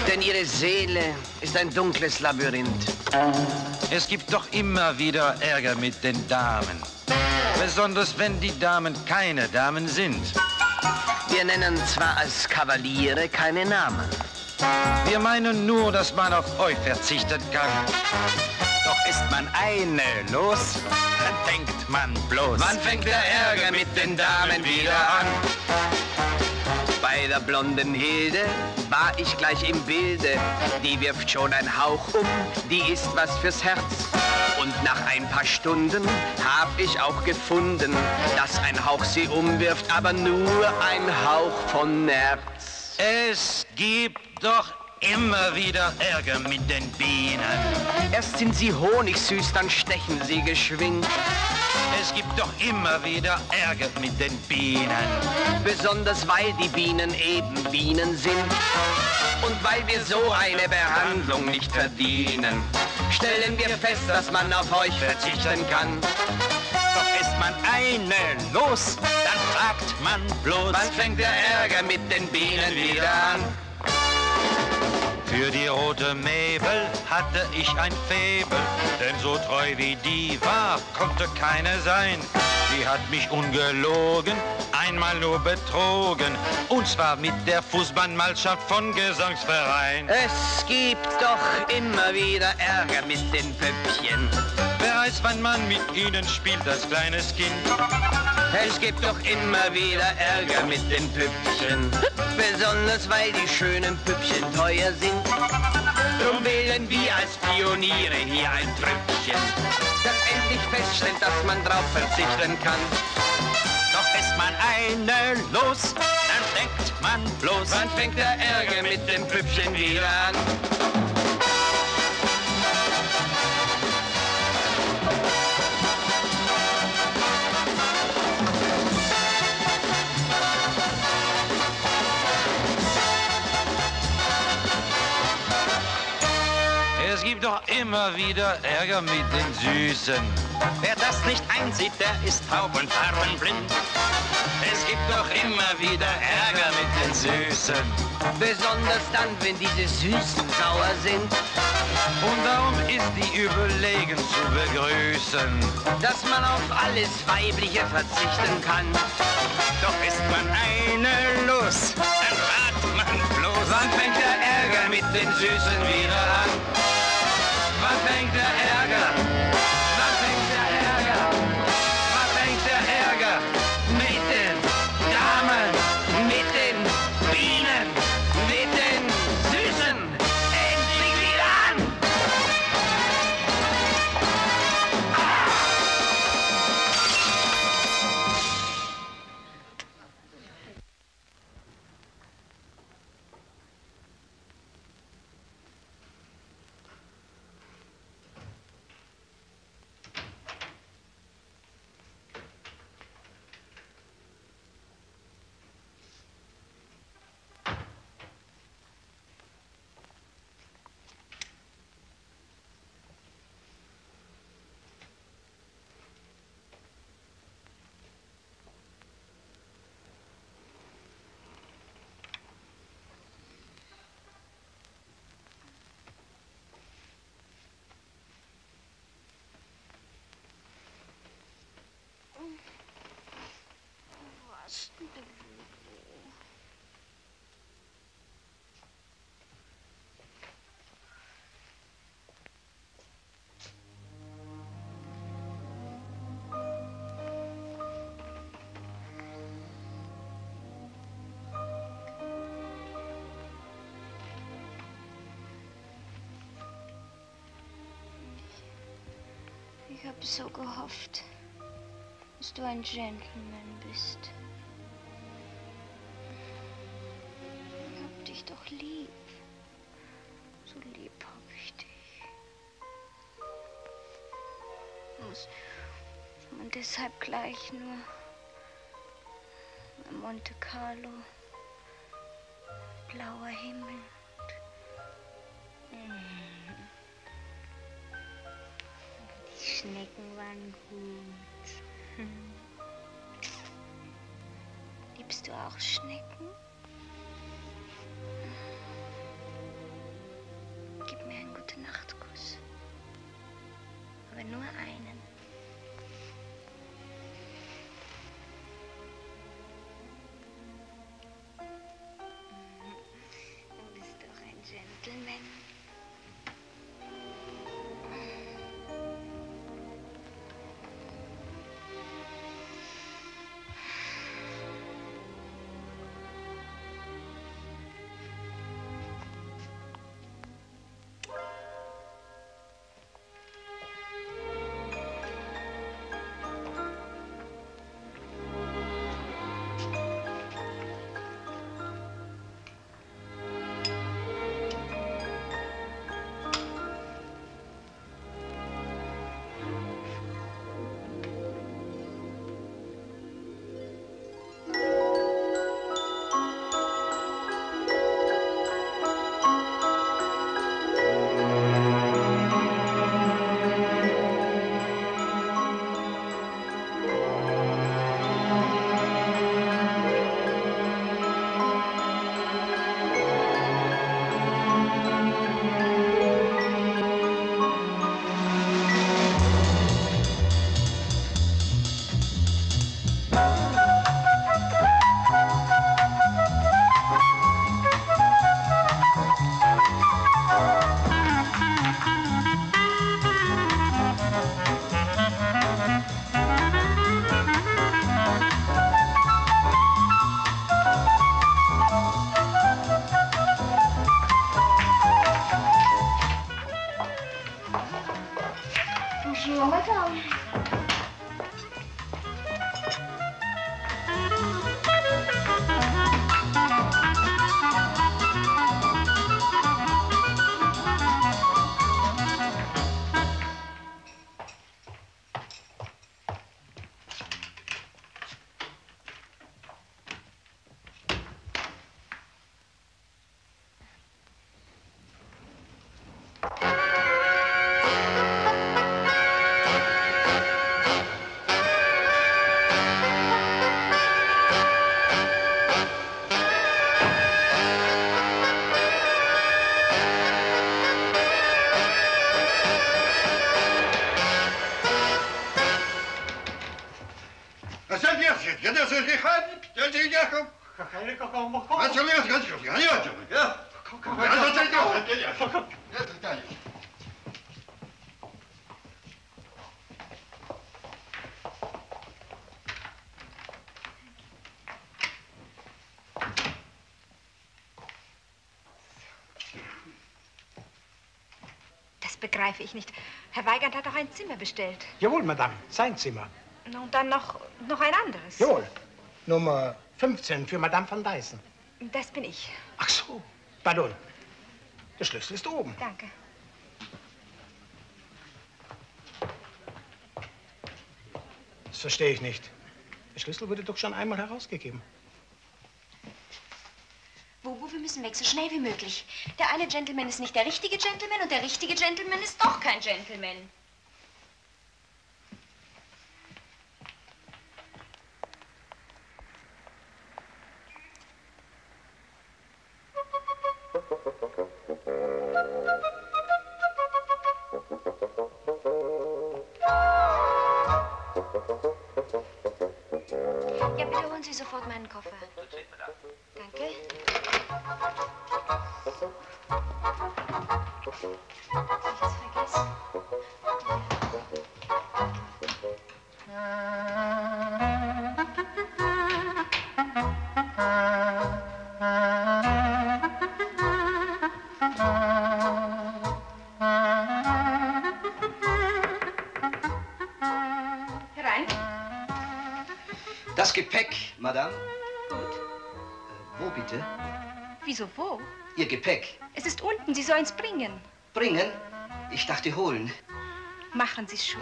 Denn ihre Seele ist ein dunkles Labyrinth. Es gibt doch immer wieder Ärger mit den Damen. Besonders wenn die Damen keine Damen sind. Wir nennen zwar als Kavaliere keine Namen. Wir meinen nur, dass man auf euch verzichten kann. Doch ist man eine los, dann denkt man bloß. Wann fängt der Ärger mit den Damen wieder an? Bei der blonden Hilde war ich gleich im Bilde. Die wirft schon ein Hauch um, die ist was fürs Herz. Und nach ein paar Stunden hab ich auch gefunden, dass ein Hauch sie umwirft, aber nur ein Hauch von Herz. Es gibt doch immer wieder Ärger mit den Bienen. Erst sind sie honigsüß, dann stechen sie geschwind. Es gibt doch immer wieder Ärger mit den Bienen. Besonders weil die Bienen eben Bienen sind. Und weil wir so eine Behandlung nicht verdienen, stellen wir fest, dass man auf euch verzichten kann. Doch ist man eine los, dann fragt man bloß, wann fängt der Ärger mit den Bienen wieder an? Für die rote Mäbel hatte ich ein Faible, denn so treu wie die war, konnte keine sein. Sie hat mich ungelogen, einmal nur betrogen, und zwar mit der Fußballmannschaft von Gesangsverein. Es gibt doch immer wieder Ärger mit den Pöppchen. Wer weiß, wann man mit ihnen spielt, das kleines Kind. Es gibt doch immer wieder Ärger mit den Püppchen. Besonders weil die schönen Püppchen teuer sind. Drum wählen wir als Pioniere hier ein Trüppchen, das endlich feststellt, dass man drauf verzichten kann. Doch ist man eine los, dann denkt man bloß, wann fängt der Ärger mit den Püppchen wieder an? Doch immer wieder Ärger mit den Süßen. Wer das nicht einsieht, der ist taub und farbenblind. Es gibt doch immer wieder Ärger mit den Süßen. Besonders dann, wenn diese Süßen sauer sind. Und darum ist die Überlegen zu begrüßen, dass man auf alles Weibliche verzichten kann. Doch ist man eine los, dann ragt man bloß, wann fängt der Ärger mit den Süßen wieder an? Wann fängt der Ärger? Wann fängt der Ärger? Wann fängt der Ärger? Mit den Damen, mit den Bienen, mit den Süßen, endlich wieder an! Ah! Ich habe so gehofft, dass du ein Gentleman bist. Ich hab dich doch lieb. So lieb hab ich dich. Muss man deshalb gleich nur in Monte Carlo, blauer Himmel. Die Schnecken waren gut. Liebst du auch Schnecken? Gib mir einen Gute-Nacht-Kuss. Aber nur einen. Du bist doch ein Gentleman. Begreife ich nicht. Herr Weigand hat auch ein Zimmer bestellt. Jawohl, Madame, sein Zimmer. Und dann noch ein anderes. Jawohl, Nummer 15 für Madame van Geisen. Das bin ich. Ach so, pardon. Der Schlüssel ist oben. Danke. Das verstehe ich nicht. Der Schlüssel wurde doch schon einmal herausgegeben. Wir müssen weg, so schnell wie möglich. Der eine Gentleman ist nicht der richtige Gentleman und der richtige Gentleman ist doch kein Gentleman. Ja, bitte holen Sie sofort meinen Koffer. Danke. Das Gepäck, Madame. Gut. Wo bitte? Wieso wo? Ihr Gepäck. Es ist unten, Sie sollen's bringen. Bringen? Ich dachte holen. Machen Sie schon.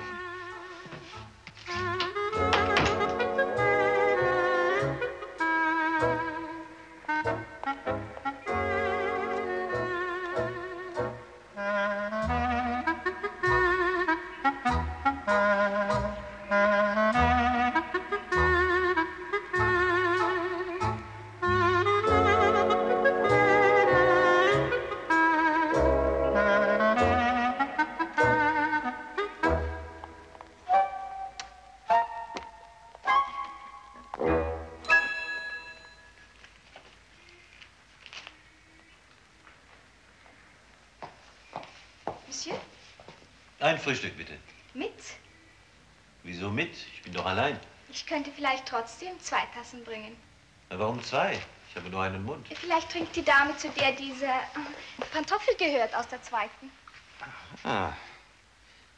Ein Frühstück, bitte. Mit? Wieso mit? Ich bin doch allein. Ich könnte vielleicht trotzdem 2 Tassen bringen. Na, warum 2? Ich habe nur einen Mund. Vielleicht trinkt die Dame, zu der diese Pantoffel gehört, aus der 2. Ah.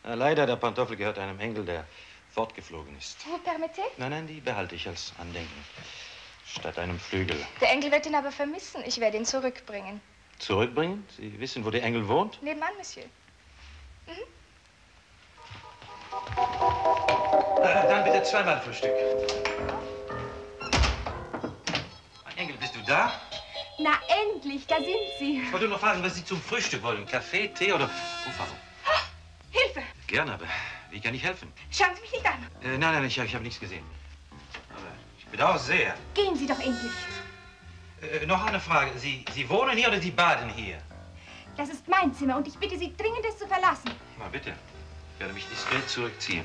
Na, leider, der Pantoffel gehört einem Engel, der fortgeflogen ist. Vous permettez? Nein, nein, die behalte ich als Andenken. Statt einem Flügel. Der Engel wird ihn aber vermissen. Ich werde ihn zurückbringen. Zurückbringen? Sie wissen, wo der Engel wohnt? Nebenan, Monsieur. Mhm. Dann bitte 2-mal Frühstück. Mein Engel, bist du da? Na endlich, da sind Sie. Ich wollte nur fragen, was Sie zum Frühstück wollen. Kaffee, Tee oder Umfassung? Hilfe! Gerne, aber wie kann ich helfen? Schauen Sie mich nicht an. Nein, nein, ich habe nichts gesehen. Aber ich bedauere sehr. Gehen Sie doch endlich. Noch eine Frage. Sie wohnen hier oder Sie baden hier? Das ist mein Zimmer und ich bitte Sie dringend, es zu verlassen. Na bitte. Ich werde mich diskret zurückziehen.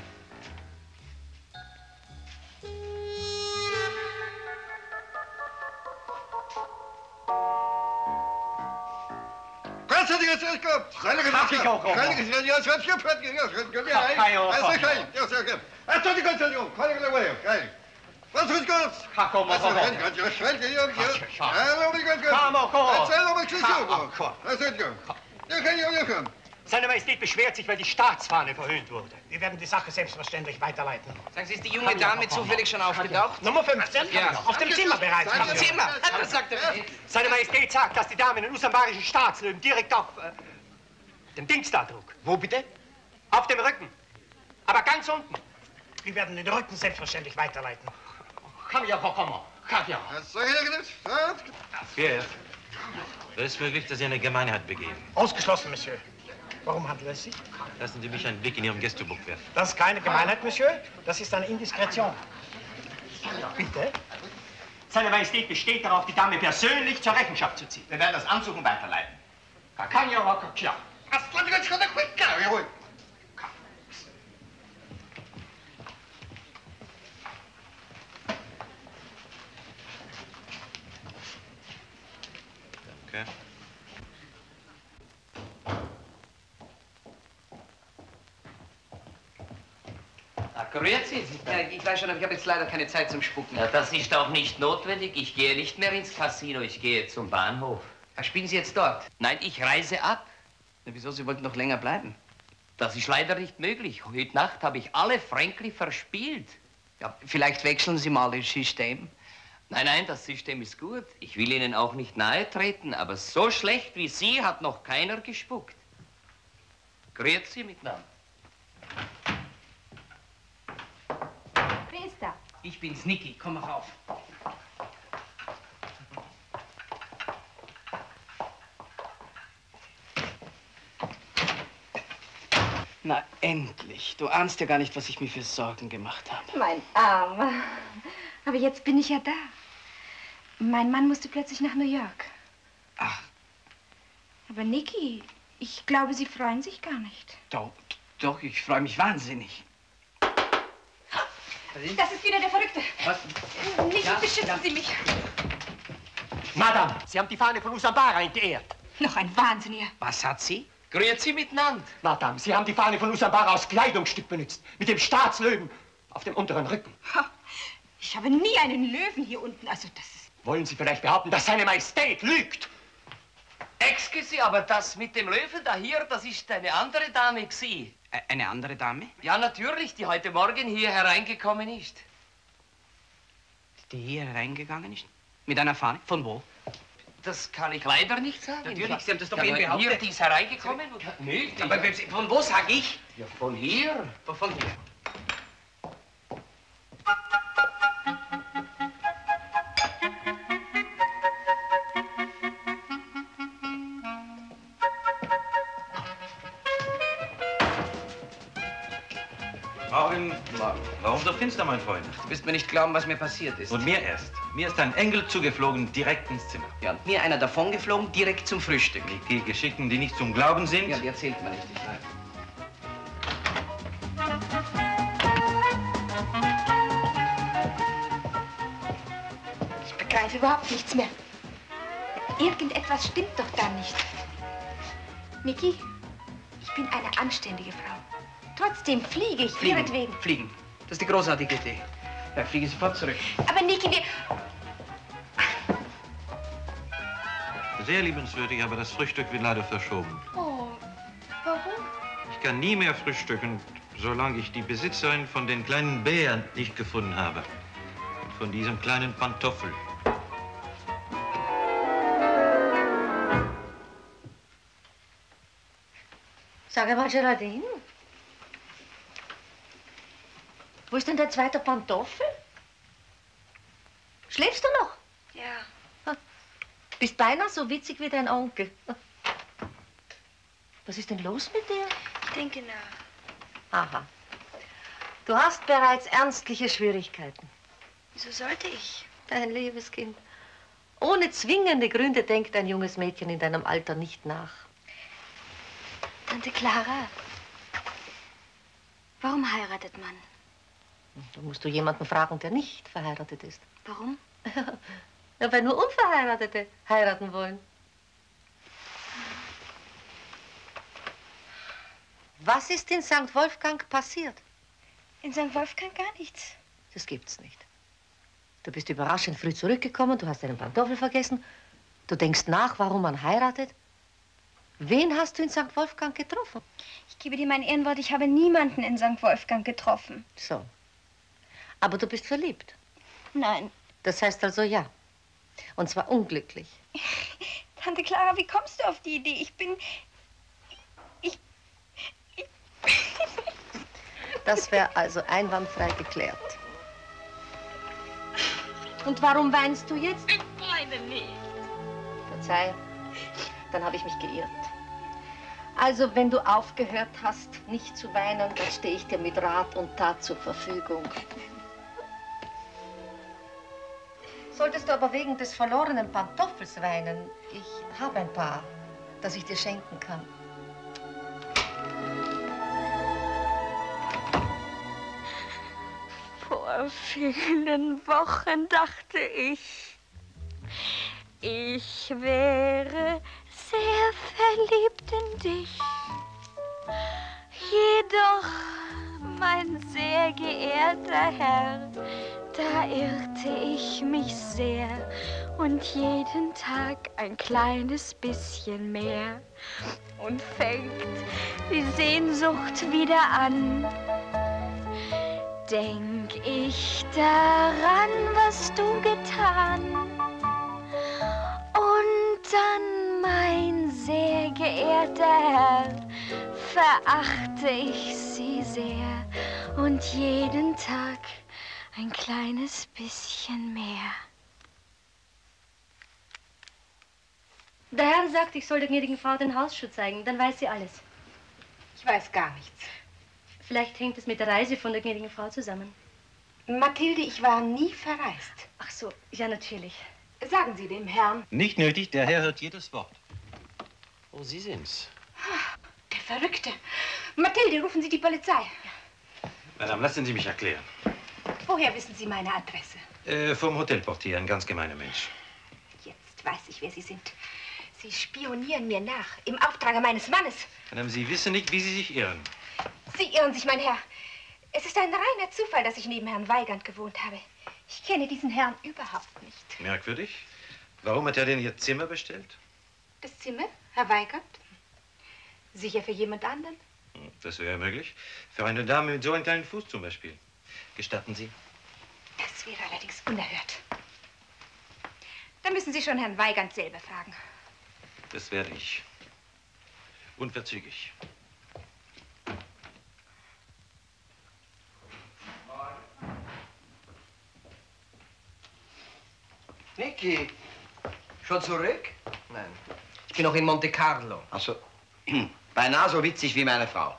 Seine Majestät beschwert sich, weil die Staatsfahne verhöhnt wurde. Wir werden die Sache selbstverständlich weiterleiten. Sagen Sie, ist die junge Dame zufällig schon aufgetaucht? Nummer 15? Ja. Auf dem Zimmer bereits. Auf dem Zimmer? Das sagt er. Seine Majestät sagt, dass die Dame den usambarischen Staatslöwen direkt auf dem Dings da trug. Wo bitte? Auf dem Rücken. Aber ganz unten. Wir werden den Rücken selbstverständlich weiterleiten. Komm ja, komm. Pierre, wäre es möglich, dass Sie eine Gemeinheit begehen? Ausgeschlossen, Monsieur. Warum handelt es sich? Lassen Sie mich einen Blick in Ihrem Gästebuch werfen. Das ist keine Gemeinheit, Monsieur. Das ist eine Indiskretion. Bitte? Seine Majestät besteht darauf, die Dame persönlich zur Rechenschaft zu ziehen. Wir werden das Ansuchen weiterleiten. Danke. Grüezi. Ich weiß schon, aber ich habe jetzt leider keine Zeit zum Spucken. Ja, das ist auch nicht notwendig. Ich gehe nicht mehr ins Casino, ich gehe zum Bahnhof. Ja, spielen Sie jetzt dort? Nein, ich reise ab. Na, wieso? Sie wollten noch länger bleiben. Das ist leider nicht möglich. Heute Nacht habe ich alle Frankli verspielt. Ja, vielleicht wechseln Sie mal das System. Nein, nein, das System ist gut. Ich will Ihnen auch nicht nahe treten, aber so schlecht wie Sie hat noch keiner gespuckt. Grüezi miteinander. Ich bin's, Niki. Komm mal rauf. Na, endlich. Du ahnst ja gar nicht, was ich mir für Sorgen gemacht habe. Mein Armer. Aber jetzt bin ich ja da. Mein Mann musste plötzlich nach New York. Ach. Aber Niki, ich glaube, Sie freuen sich gar nicht. Doch, ich freue mich wahnsinnig. Das ist wieder der Verrückte. Was? Nicht beschützen Sie mich. Madame, Sie haben die Fahne von Usambara entehrt. Noch ein Wahnsinniger. Was hat sie? Grüezi miteinander. Madame, Sie haben die Fahne von Usambara als Kleidungsstück benutzt. Mit dem Staatslöwen auf dem unteren Rücken. Ich habe nie einen Löwen hier unten. Also das ist... Wollen Sie vielleicht behaupten, dass seine Majestät lügt? Excuse, aber das mit dem Löwen da hier, das ist eine andere Dame gewesen. Eine andere Dame? Ja, natürlich, die heute Morgen hier hereingekommen ist. die hier hereingegangen ist? Mit einer Fahne? Von wo? Das kann ich leider nicht sagen. Natürlich, Sie haben das doch eben behauptet. Die ist hereingekommen? Nicht. Aber von wo, sag ich? Ja, von hier. Von hier. Warum so finster, mein Freund? Du wirst mir nicht glauben, was mir passiert ist. Und mir erst. Mir ist ein Engel zugeflogen, direkt ins Zimmer. Ja, und mir einer davongeflogen, direkt zum Frühstück. Die Geschichten, die nicht zum Glauben sind. Ja, die erzählt man nicht. Ich begreife überhaupt nichts mehr. Irgendetwas stimmt doch da nicht. Niki, ich bin eine anständige Frau. Trotzdem fliege ich, ihretwegen. Fliegen. Das ist die großartige Idee. Ja, fliege sofort zurück. Aber Niki, wir... Sehr liebenswürdig, aber das Frühstück wird leider verschoben. Oh, warum? Ich kann nie mehr frühstücken, solange ich die Besitzerin von den kleinen Bären nicht gefunden habe. Und von diesem kleinen Pantoffel. Sag einmal, Géraldine. Wo ist denn der zweite Pantoffel? Schläfst du noch? Ja. Bist beinahe so witzig wie dein Onkel. Was ist denn los mit dir? Ich denke nach. Aha. Du hast bereits ernstliche Schwierigkeiten. Wieso sollte ich? Dein liebes Kind. Ohne zwingende Gründe denkt ein junges Mädchen in deinem Alter nicht nach. Tante Clara, warum heiratet man? Da musst du jemanden fragen, der nicht verheiratet ist. Warum? Ja, weil nur Unverheiratete heiraten wollen. Was ist in St. Wolfgang passiert? In St. Wolfgang gar nichts. Das gibt's nicht. Du bist überraschend früh zurückgekommen, du hast deinen Pantoffel vergessen. Du denkst nach, warum man heiratet. Wen hast du in St. Wolfgang getroffen? Ich gebe dir mein Ehrenwort, ich habe niemanden in St. Wolfgang getroffen. So. Aber du bist verliebt. Nein. Das heißt also ja. Und zwar unglücklich. Tante Clara, wie kommst du auf die Idee? Ich bin... Das wäre also einwandfrei geklärt. Und warum weinst du jetzt? Ich weine nicht. Verzeih, dann habe ich mich geirrt. Also, wenn du aufgehört hast, nicht zu weinen, dann stehe ich dir mit Rat und Tat zur Verfügung. Solltest du aber wegen des verlorenen Pantoffels weinen, ich habe ein paar, das ich dir schenken kann. Vor vielen Wochen dachte ich, ich wäre sehr verliebt in dich. Jedoch, mein sehr geehrter Herr, da irrte ich mich sehr und jeden Tag ein kleines bisschen mehr und fängt die Sehnsucht wieder an. Denk ich daran, was du getan, und dann, mein sehr geehrter Herr, verachte ich sie sehr und jeden Tag ein kleines bisschen mehr. Der Herr sagt, ich soll der gnädigen Frau den Hausschuh zeigen, dann weiß sie alles. Ich weiß gar nichts. Vielleicht hängt es mit der Reise von der gnädigen Frau zusammen. Mathilde, ich war nie verreist. Ach so, ja natürlich. Sagen Sie dem Herrn. Nicht nötig, der Herr hört jedes Wort. Oh, Sie sind's. Der Verrückte. Mathilde, rufen Sie die Polizei. Ja. Madame, lassen Sie mich erklären. Woher wissen Sie meine Adresse? Vom Hotelportier, ein ganz gemeiner Mensch. Jetzt weiß ich, wer Sie sind. Sie spionieren mir nach, im Auftrage meines Mannes. Madame, Sie wissen nicht, wie Sie sich irren. Sie irren sich, mein Herr. Es ist ein reiner Zufall, dass ich neben Herrn Weigand gewohnt habe. Ich kenne diesen Herrn überhaupt nicht. Merkwürdig. Warum hat er denn Ihr Zimmer bestellt? Das Zimmer, Herr Weigand? Sicher für jemand anderen? Das wäre möglich. Für eine Dame mit so einem kleinen Fuß zum Beispiel. Gestatten Sie? Das wäre allerdings unerhört. Da müssen Sie schon Herrn Weigand selber fragen. Das werde ich. Unverzüglich. Niki, schon zurück? Nein, ich bin noch in Monte Carlo. Ach so, beinahe so witzig wie meine Frau.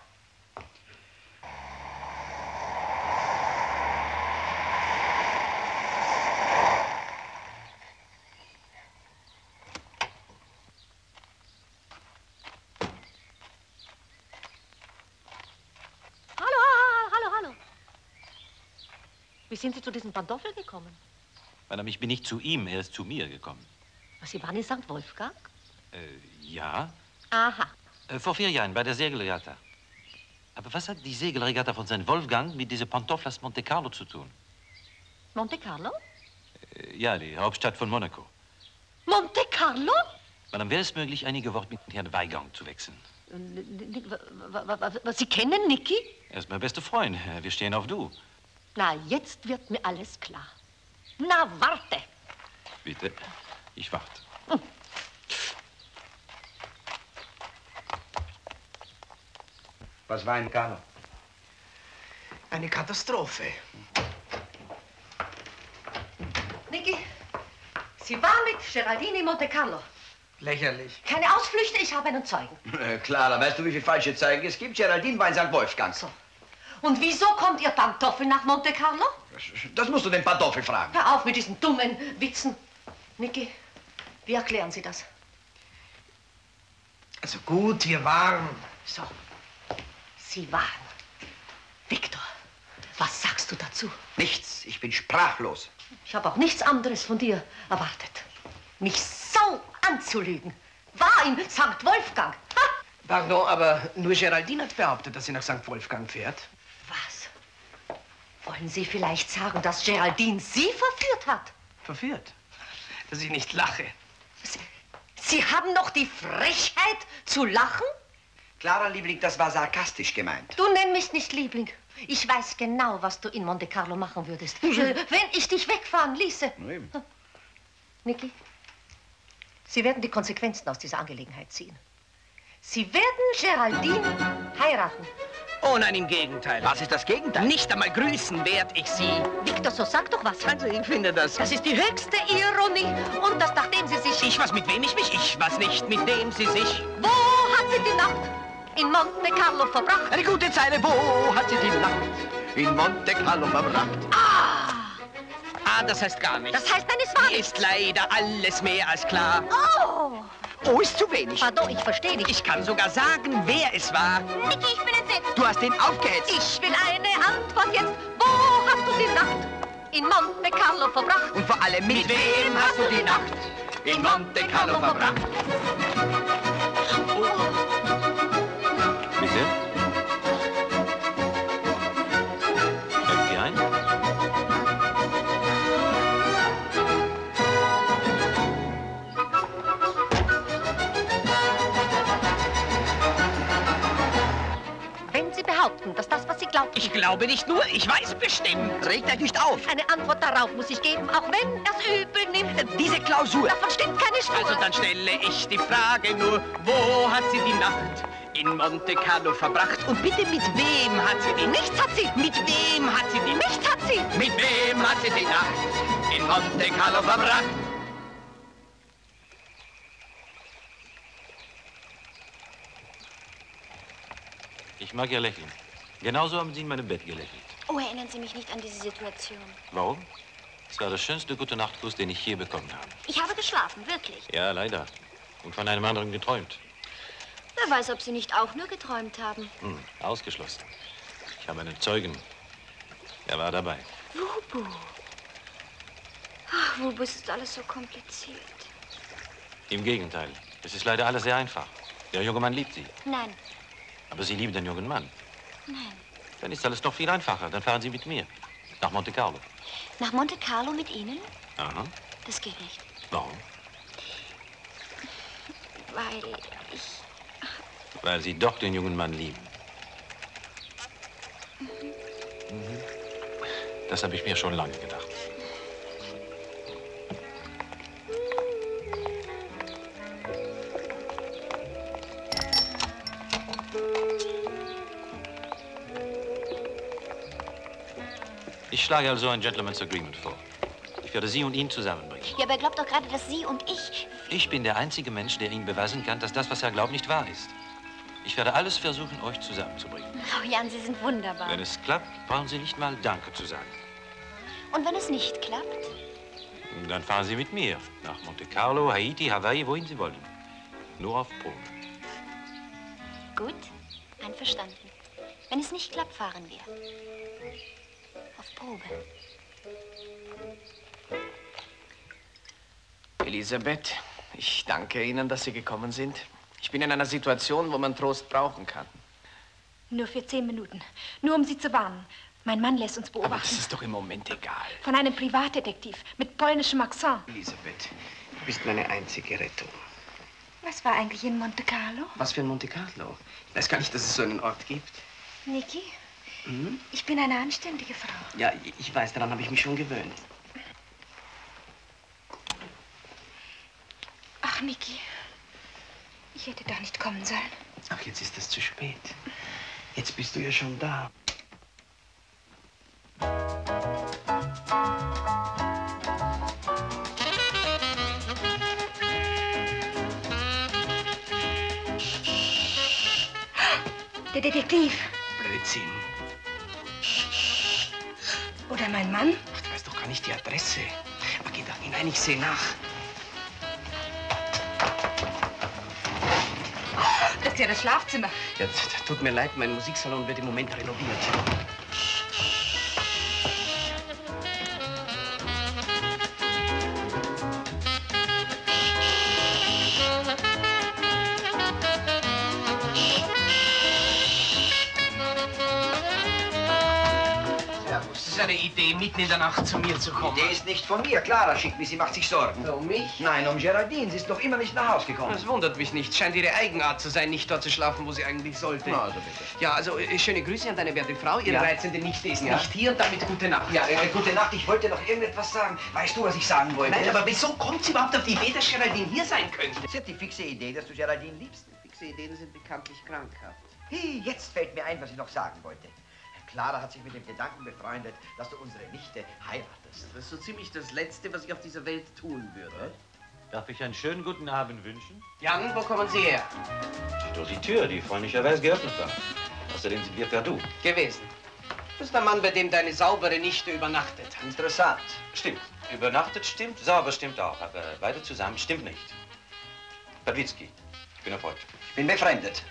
Wie sind Sie zu diesem Pantoffel gekommen? Madame, ich bin nicht zu ihm, er ist zu mir gekommen. Sie waren in St. Wolfgang? Ja. Aha. Vor 4 Jahren bei der Segelregatta. Aber was hat die Segelregatta von St. Wolfgang mit dieser Pantoffel aus Monte Carlo zu tun? Monte Carlo? Ja, die Hauptstadt von Monaco. Monte Carlo? Madame, wäre es möglich, einige Worte mit Herrn Weigand zu wechseln? Sie kennen Niki? Er ist mein bester Freund. Wir stehen auf Du. Na, jetzt wird mir alles klar. Na, warte! Bitte, ich warte. Was war in Carlo? Eine Katastrophe. Niki, Sie waren mit Géraldine in Monte Carlo. Lächerlich. Keine Ausflüchte, ich habe einen Zeugen. Clara, weißt du, wie viele falsche Zeugen es gibt? Géraldine war in St. Wolfgang. So. Und wieso kommt Ihr Pantoffel nach Monte Carlo? Das musst du den Pantoffel fragen. Hör auf mit diesen dummen Witzen. Niki, wie erklären Sie das? Also gut, wir waren. So, Sie waren. Victor, was sagst du dazu? Nichts, ich bin sprachlos. Ich habe auch nichts anderes von dir erwartet. Mich so anzulügen. War in St. Wolfgang. Ha! Pardon, aber nur Géraldine hat behauptet, dass sie nach St. Wolfgang fährt. Wollen Sie vielleicht sagen, dass Géraldine Sie verführt hat? Verführt? Dass ich nicht lache. Sie haben noch die Frechheit zu lachen? Clara, Liebling, das war sarkastisch gemeint. Du nenn mich nicht Liebling. Ich weiß genau, was du in Monte Carlo machen würdest, wenn ich dich wegfahren ließe. Eben. Niki, Sie werden die Konsequenzen aus dieser Angelegenheit ziehen. Sie werden Géraldine heiraten. Oh nein, im Gegenteil. Was ist das Gegenteil? Nicht einmal grüßen werd ich Sie. Victor, so sag doch was. Also, ich finde das... Das ist die höchste Ironie. Und das, nachdem Sie sich... Ich was, mit wem ich mich? Ich was nicht, mit dem Sie sich... Wo hat sie die Nacht in Monte Carlo verbracht? Eine gute Zeile, wo hat sie die Nacht in Monte Carlo verbracht? Ah! Ah, das heißt gar nichts. Das heißt, nein, es war nicht. Ist leider alles mehr als klar. Oh! Oh, ist zu wenig. Pardon, ich verstehe nicht. Ich kann sogar sagen, wer es war. Niki, ich bin entsetzt. Du hast ihn aufgehetzt. Ich will eine Antwort jetzt. Wo hast du die Nacht in Monte Carlo verbracht? Und vor allem, mit wem hast du die Nacht in Monte Carlo verbracht? Oh. Bitte? Fällt dir ein? Dass das, was Sie glauben. Ich glaube nicht nur, ich weiß bestimmt. Regt euch nicht auf. Eine Antwort darauf muss ich geben, auch wenn das übel nimmt. Diese Klausur. Davon stimmt keine Spur. Also dann stelle ich die Frage nur, wo hat sie die Nacht in Monte Carlo verbracht? Und bitte, mit wem hat sie die Nacht? Nichts hat sie. Mit wem hat sie die Nacht? Nichts hat sie. Mit wem hat sie die Nacht in Monte Carlo verbracht? Ich mag Ihr Lächeln. Genauso haben Sie in meinem Bett gelächelt. Oh, erinnern Sie mich nicht an diese Situation. Warum? Es war der schönste Gute-Nacht-Kuss, den ich je bekommen habe. Ich habe geschlafen, wirklich. Ja, leider. Und von einem anderen geträumt. Wer weiß, ob Sie nicht auch nur geträumt haben. Hm, ausgeschlossen. Ich habe einen Zeugen. Er war dabei. Wubu. Ach, Wubu, es ist alles so kompliziert. Im Gegenteil. Es ist leider alles sehr einfach. Der junge Mann liebt Sie. Nein. Aber Sie lieben den jungen Mann. Nein. Dann ist alles noch viel einfacher. Dann fahren Sie mit mir. Nach Monte Carlo. Nach Monte Carlo mit Ihnen? Aha. Das geht nicht. Warum? Weil ich... Weil Sie doch den jungen Mann lieben. Mhm. Das habe ich mir schon lange gedacht. Ich schlage also ein Gentleman's Agreement vor. Ich werde Sie und ihn zusammenbringen. Ja, aber er glaubt doch gerade, dass Sie und ich... Ich bin der einzige Mensch, der Ihnen beweisen kann, dass das, was er glaubt, nicht wahr ist. Ich werde alles versuchen, euch zusammenzubringen. Oh, Jan, Sie sind wunderbar. Wenn es klappt, brauchen Sie nicht mal Danke zu sagen. Und wenn es nicht klappt? Dann fahren Sie mit mir nach Monte Carlo, Haiti, Hawaii, wohin Sie wollen. Nur auf Probe. Gut, einverstanden. Wenn es nicht klappt, fahren wir. Auf Probe. Elisabeth, ich danke Ihnen, dass Sie gekommen sind. Ich bin in einer Situation, wo man Trost brauchen kann. Nur für 10 Minuten. Nur um Sie zu warnen. Mein Mann lässt uns beobachten. Aber das ist doch im Moment egal. Von einem Privatdetektiv mit polnischem Akzent. Elisabeth, du bist meine einzige Rettung. Was war eigentlich in Monte Carlo? Was für ein Monte Carlo? Ich weiß gar nicht, dass es so einen Ort gibt. Niki, ich bin eine anständige Frau. Ja, ich weiß, daran habe ich mich schon gewöhnt. Ach, Niki. Ich hätte doch nicht kommen sollen. Ach, jetzt ist es zu spät. Jetzt bist du ja schon da. Der Detektiv. Blödsinn. Oder mein Mann? Ach, du weißt doch gar nicht die Adresse. Aber geh doch hinein, ich sehe nach. Das ist ja das Schlafzimmer. Ja, tut mir leid, mein Musiksalon wird im Moment renoviert. Servus. Das ist eine Idee, mitten in der Nacht zu mir zu kommen. Die Idee ist nicht von mir. Clara schickt mich, sie macht sich Sorgen. Um mich? Nein, um Géraldine. Sie ist noch immer nicht nach Hause gekommen. Das wundert mich nicht. Scheint ihre Eigenart zu sein, nicht dort zu schlafen, wo sie eigentlich sollte. Na, also bitte. Ja, also schöne Grüße an deine werte Frau. Ihre 13. Nichte ist nicht hier und damit gute Nacht. Ja, gute Nacht. Ich wollte noch irgendetwas sagen. Weißt du, was ich sagen wollte? Nein, aber wieso kommt sie überhaupt auf die Idee, dass Géraldine hier sein könnte? Sie hat die fixe Idee, dass du Géraldine liebst. Fixe Ideen sind bekanntlich krankhaft. Hey, jetzt fällt mir ein, was ich noch sagen wollte. Clara hat sich mit dem Gedanken befreundet, dass du unsere Nichte heiratest. Das ist so ziemlich das Letzte, was ich auf dieser Welt tun würde. Darf ich einen schönen guten Abend wünschen? Jan, wo kommen Sie her? Durch die Tür, die freundlicherweise geöffnet war. Außerdem sind wir perdu. Gewesen. Das ist der Mann, bei dem deine saubere Nichte übernachtet hat. Interessant. Stimmt. Übernachtet stimmt, sauber stimmt auch. Aber beide zusammen stimmt nicht. Patwitzki, ich bin erfreut. Ich bin befremdet.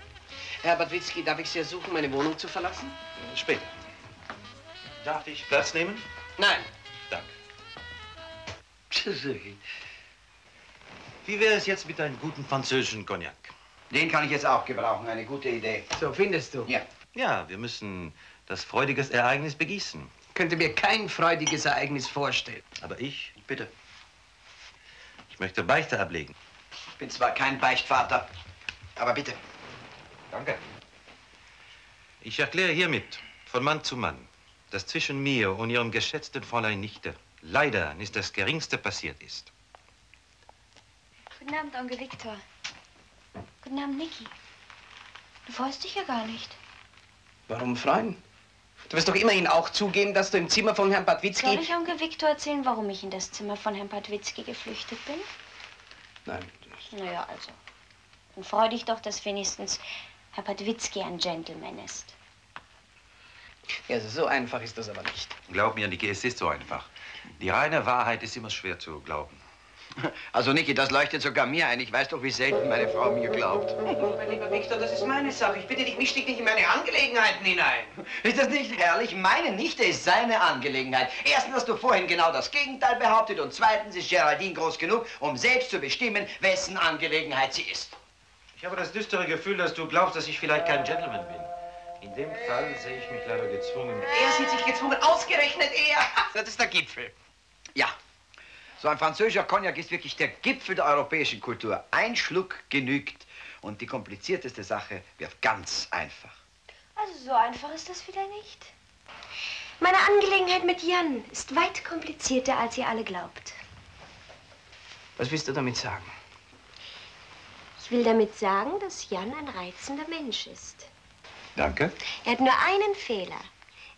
Herr Patwitzki, darf ich Sie ersuchen, meine Wohnung zu verlassen? Später. Darf ich Platz nehmen? Nein. Danke. Wie wäre es jetzt mit einem guten französischen Cognac? Den kann ich jetzt auch gebrauchen, eine gute Idee. So findest du? Ja. Ja, wir müssen das freudige Ereignis begießen. Ich könnte mir kein freudiges Ereignis vorstellen. Aber ich, bitte. Ich möchte Beichte ablegen. Ich bin zwar kein Beichtvater, aber bitte. Danke. Ich erkläre hiermit, von Mann zu Mann, dass zwischen mir und Ihrem geschätzten Fräulein Nichte leider nicht das Geringste passiert ist. Guten Abend, Onkel Victor. Guten Abend, Niki. Du freust dich ja gar nicht. Warum freuen? Du wirst doch immerhin auch zugeben, dass du im Zimmer von Herrn Patwitzki... Soll ich Onkel Victor erzählen, warum ich in das Zimmer von Herrn Patwitzki geflüchtet bin? Nein. Na ja, also. Dann freu dich doch, dass wenigstens... Herr Patwitzki ein Gentleman ist. Ja, also so einfach ist das aber nicht. Glaub mir, Niki, es ist so einfach. Die reine Wahrheit ist immer schwer zu glauben. Also, Niki, das leuchtet sogar mir ein. Ich weiß doch, wie selten meine Frau mir glaubt. Mein lieber Victor, das ist meine Sache. Ich bitte dich, misch dich nicht in meine Angelegenheiten hinein. Ist das nicht herrlich? Meine Nichte ist seine Angelegenheit. Erstens hast du vorhin genau das Gegenteil behauptet und zweitens ist Géraldine groß genug, um selbst zu bestimmen, wessen Angelegenheit sie ist. Ich habe das düstere Gefühl, dass du glaubst, dass ich vielleicht kein Gentleman bin. In dem Fall sehe ich mich leider gezwungen. Er sieht sich gezwungen, ausgerechnet er. Das ist der Gipfel. Ja, so ein französischer Cognac ist wirklich der Gipfel der europäischen Kultur. Ein Schluck genügt und die komplizierteste Sache wird ganz einfach. Also so einfach ist das wieder nicht. Meine Angelegenheit mit Jan ist weit komplizierter, als ihr alle glaubt. Was willst du damit sagen? Ich will damit sagen, dass Jan ein reizender Mensch ist. Danke. Er hat nur einen Fehler.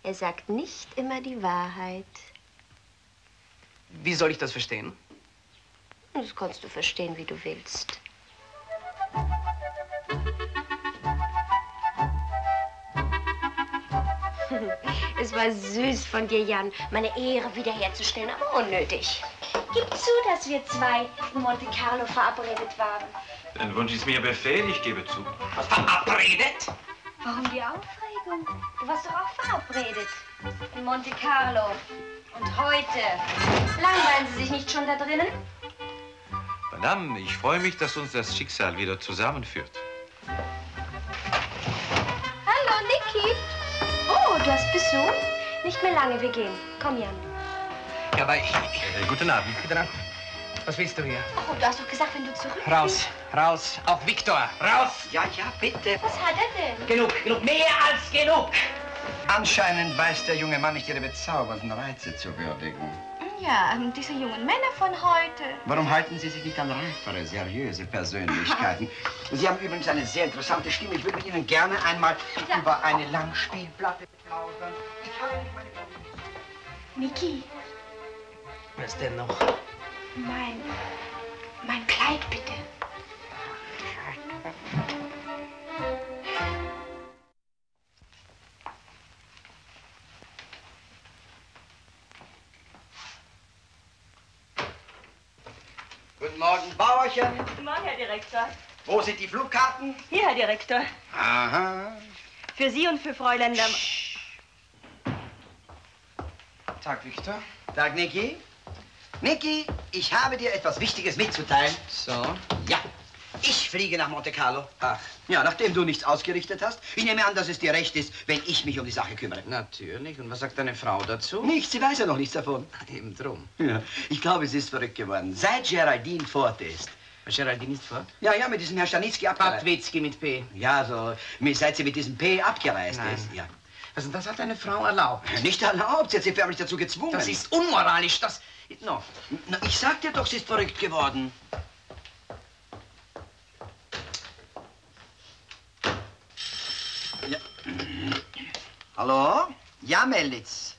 Er sagt nicht immer die Wahrheit. Wie soll ich das verstehen? Das kannst du verstehen, wie du willst. Es war süß von dir, Jan, meine Ehre wiederherzustellen, aber unnötig. Gib zu, dass wir zwei in Monte Carlo verabredet waren. Dein Wunsch ist mir Befehl, ich gebe zu. Was, verabredet? Warum die Aufregung? Du warst doch auch verabredet. In Monte Carlo. Und heute. Langweilen Sie sich nicht schon da drinnen? Madame, ich freue mich, dass uns das Schicksal wieder zusammenführt. Hallo, Niki. Oh, du hast Besuch? Nicht mehr lange, wir gehen. Komm, Jan. Ja, aber ich guten Abend. Guten Abend. Was willst du hier? Oh, du hast doch gesagt, wenn du zurück bist. Raus, raus. Auch Victor, raus. Ja, ja, bitte. Was hat er denn? Genug, genug. Mehr als genug. Anscheinend weiß der junge Mann nicht, ihre bezaubernden Reize zu würdigen. Ja, diese jungen Männer von heute. Warum halten Sie sich nicht an reifere, seriöse Persönlichkeiten? Sie haben übrigens eine sehr interessante Stimme. Ich würde mit Ihnen gerne einmal über eine Langspielplatte plaudern. Niki. Was denn noch? Mein Kleid, bitte. Guten Morgen, Bauerchen. Guten Morgen, Herr Direktor. Wo sind die Flugkarten? Hier, Herr Direktor. Aha. Für Sie und für Fräulein Lamm. Tag, Victor. Tag, Niki. Niki, ich habe dir etwas Wichtiges mitzuteilen. So? Ja. Ich fliege nach Monte Carlo. Ach. Ja, nachdem du nichts ausgerichtet hast. Ich nehme an, dass es dir recht ist, wenn ich mich um die Sache kümmere. Natürlich. Und was sagt deine Frau dazu? Nichts. Sie weiß ja noch nichts davon. Eben drum. Ja. Ich glaube, sie ist verrückt geworden. Seit Géraldine fort ist. Géraldine ist fort? Ja, ja, mit diesem Herrn Stanitzki abgereist. Patwitzki mit P. Ja, so. Seit sie mit diesem P abgereist ist. Ja. Also, das hat deine Frau erlaubt. Nicht erlaubt. Sie hat sie förmlich dazu gezwungen. Das ist unmoralisch. Das... No. Na, ich sag dir doch, sie ist verrückt geworden. Ja. Hallo? Ja, Mellitz.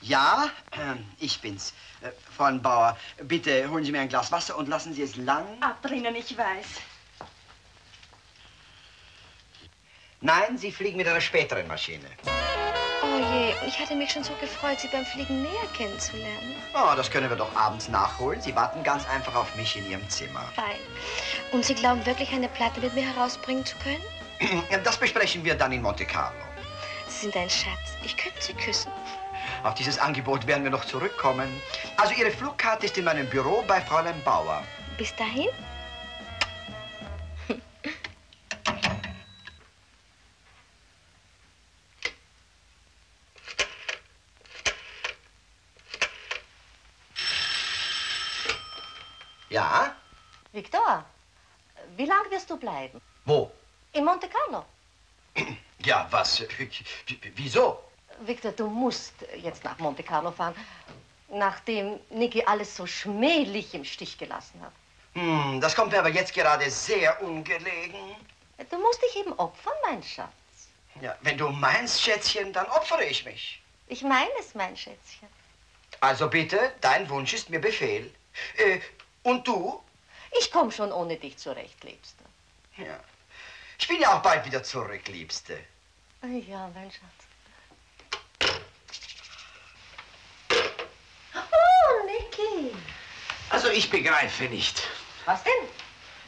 Ja, ich bin's. Von Bauer. Bitte holen Sie mir ein Glas Wasser und lassen Sie es lang abrinnen, ich weiß. Nein, Sie fliegen mit einer späteren Maschine. Oh je, ich hatte mich schon so gefreut, Sie beim Fliegen näher kennenzulernen. Oh, das können wir doch abends nachholen. Sie warten ganz einfach auf mich in Ihrem Zimmer. Fein. Und Sie glauben wirklich, eine Platte mit mir herausbringen zu können? Das besprechen wir dann in Monte Carlo. Sie sind ein Schatz. Ich könnte Sie küssen. Auf dieses Angebot werden wir noch zurückkommen. Also, Ihre Flugkarte ist in meinem Büro bei Fräulein Bauer. Bis dahin. Ja? Victor, wie lange wirst du bleiben? Wo? In Monte Carlo. Ja, was? Wieso? Victor, du musst jetzt nach Monte Carlo fahren, nachdem Niki alles so schmählich im Stich gelassen hat. Hm, das kommt mir aber jetzt gerade sehr ungelegen. Du musst dich eben opfern, mein Schatz. Ja, wenn du meinst, Schätzchen, dann opfere ich mich. Ich meine es, mein Schätzchen. Also bitte, dein Wunsch ist mir Befehl. Und du? Ich komme schon ohne dich zurecht, Liebste. Ja. Ich bin ja auch bald wieder zurück, Liebste. Ja, mein Schatz. Oh, Niki. Also, ich begreife nicht. Was denn?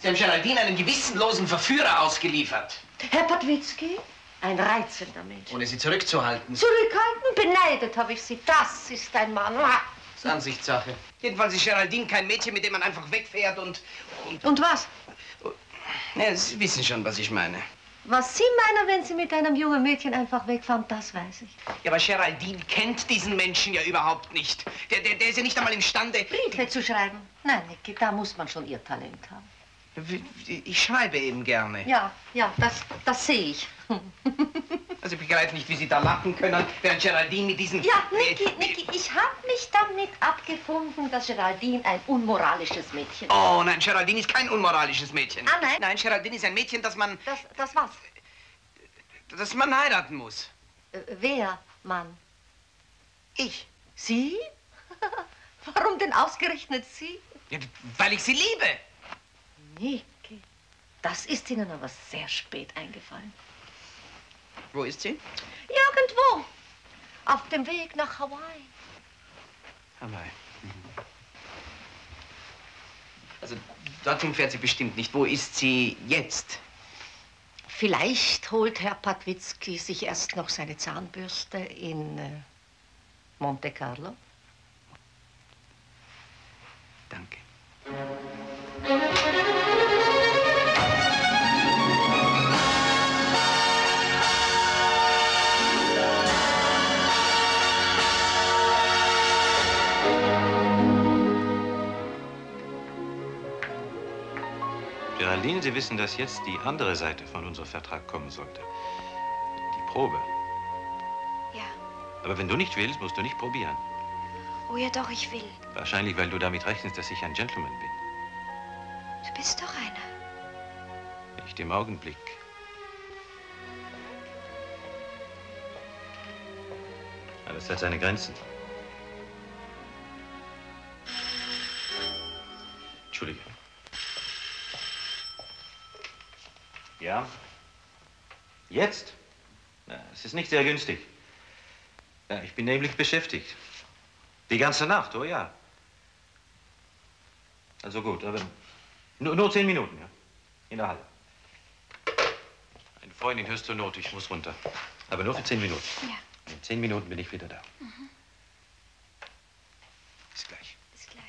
Sie haben Géraldine einem gewissenlosen Verführer ausgeliefert. Herr Patwitzki, ein reizender Mensch. Ohne sie zurückzuhalten. Zurückhalten? Beneidet habe ich sie. Das ist ein Mann. Das ist Ansichtssache. Jedenfalls ist Géraldine kein Mädchen, mit dem man einfach wegfährt und was? Ja, Sie wissen schon, was ich meine. Was Sie meinen, wenn Sie mit einem jungen Mädchen einfach wegfahren, das weiß ich. Ja, aber Géraldine kennt diesen Menschen ja überhaupt nicht. Der ist ja nicht einmal imstande... Briefe zu schreiben. Nein, Niki, da muss man schon Ihr Talent haben. Ich schreibe eben gerne. Ja, ja, das sehe ich. Also ich begreife nicht, wie Sie da lachen können, während Géraldine mit diesen... Ja, Niki, ich habe mich damit abgefunden, dass Géraldine ein unmoralisches Mädchen ist. Oh nein, Géraldine ist kein unmoralisches Mädchen. Ah nein? Nein, Géraldine ist ein Mädchen, das man... Das was? Das man heiraten muss. Wer Mann? Ich? Sie? Warum denn ausgerechnet Sie? Ja, weil ich Sie liebe. Niki, das ist Ihnen aber sehr spät eingefallen. Wo ist sie? Irgendwo. Auf dem Weg nach Hawaii. Hawaii. Mhm. Also dorthin fährt sie bestimmt nicht. Wo ist sie jetzt? Vielleicht holt Herr Patwitzki sich erst noch seine Zahnbürste in Monte Carlo. Danke. Géraldine, Sie wissen, dass jetzt die andere Seite von unserem Vertrag kommen sollte. Die Probe. Ja. Aber wenn du nicht willst, musst du nicht probieren. Oh ja, doch, ich will. Wahrscheinlich, weil du damit rechnest, dass ich ein Gentleman bin. Du bist doch einer. Nicht im Augenblick. Alles hat seine Grenzen. Entschuldige. Ja? Jetzt? Na, es ist nicht sehr günstig. Ja, ich bin nämlich beschäftigt. Die ganze Nacht, oh ja. Also gut, aber nur 10 Minuten, ja? In der Halle. Ein Freund in höchster Not, ich muss runter. Aber nur für 10 Minuten. Ja. In 10 Minuten bin ich wieder da. Mhm. Bis gleich. Bis gleich.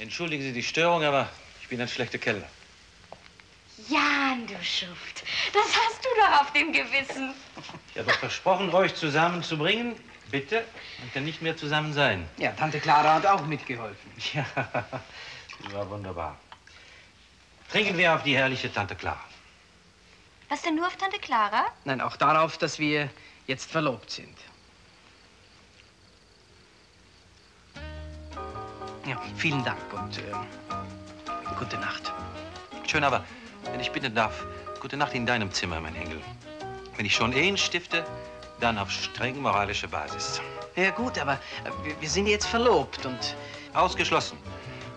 Entschuldigen Sie die Störung, aber ich bin ein schlechter Kellner. Jan, du Schuft, das hast du doch auf dem Gewissen. Ich habe doch versprochen, euch zusammenzubringen. Bitte, und dann nicht mehr zusammen sein. Ja, Tante Clara hat auch mitgeholfen. Ja, sie war wunderbar. Trinken wir auf die herrliche Tante Clara. Was denn, nur auf Tante Clara? Nein, auch darauf, dass wir jetzt verlobt sind. Ja, vielen Dank und gute Nacht. Schön, aber wenn ich bitten darf, gute Nacht in deinem Zimmer, mein Engel. Wenn ich schon Ehen stifte, dann auf streng moralischer Basis. Ja gut, aber wir sind jetzt verlobt und... Ausgeschlossen.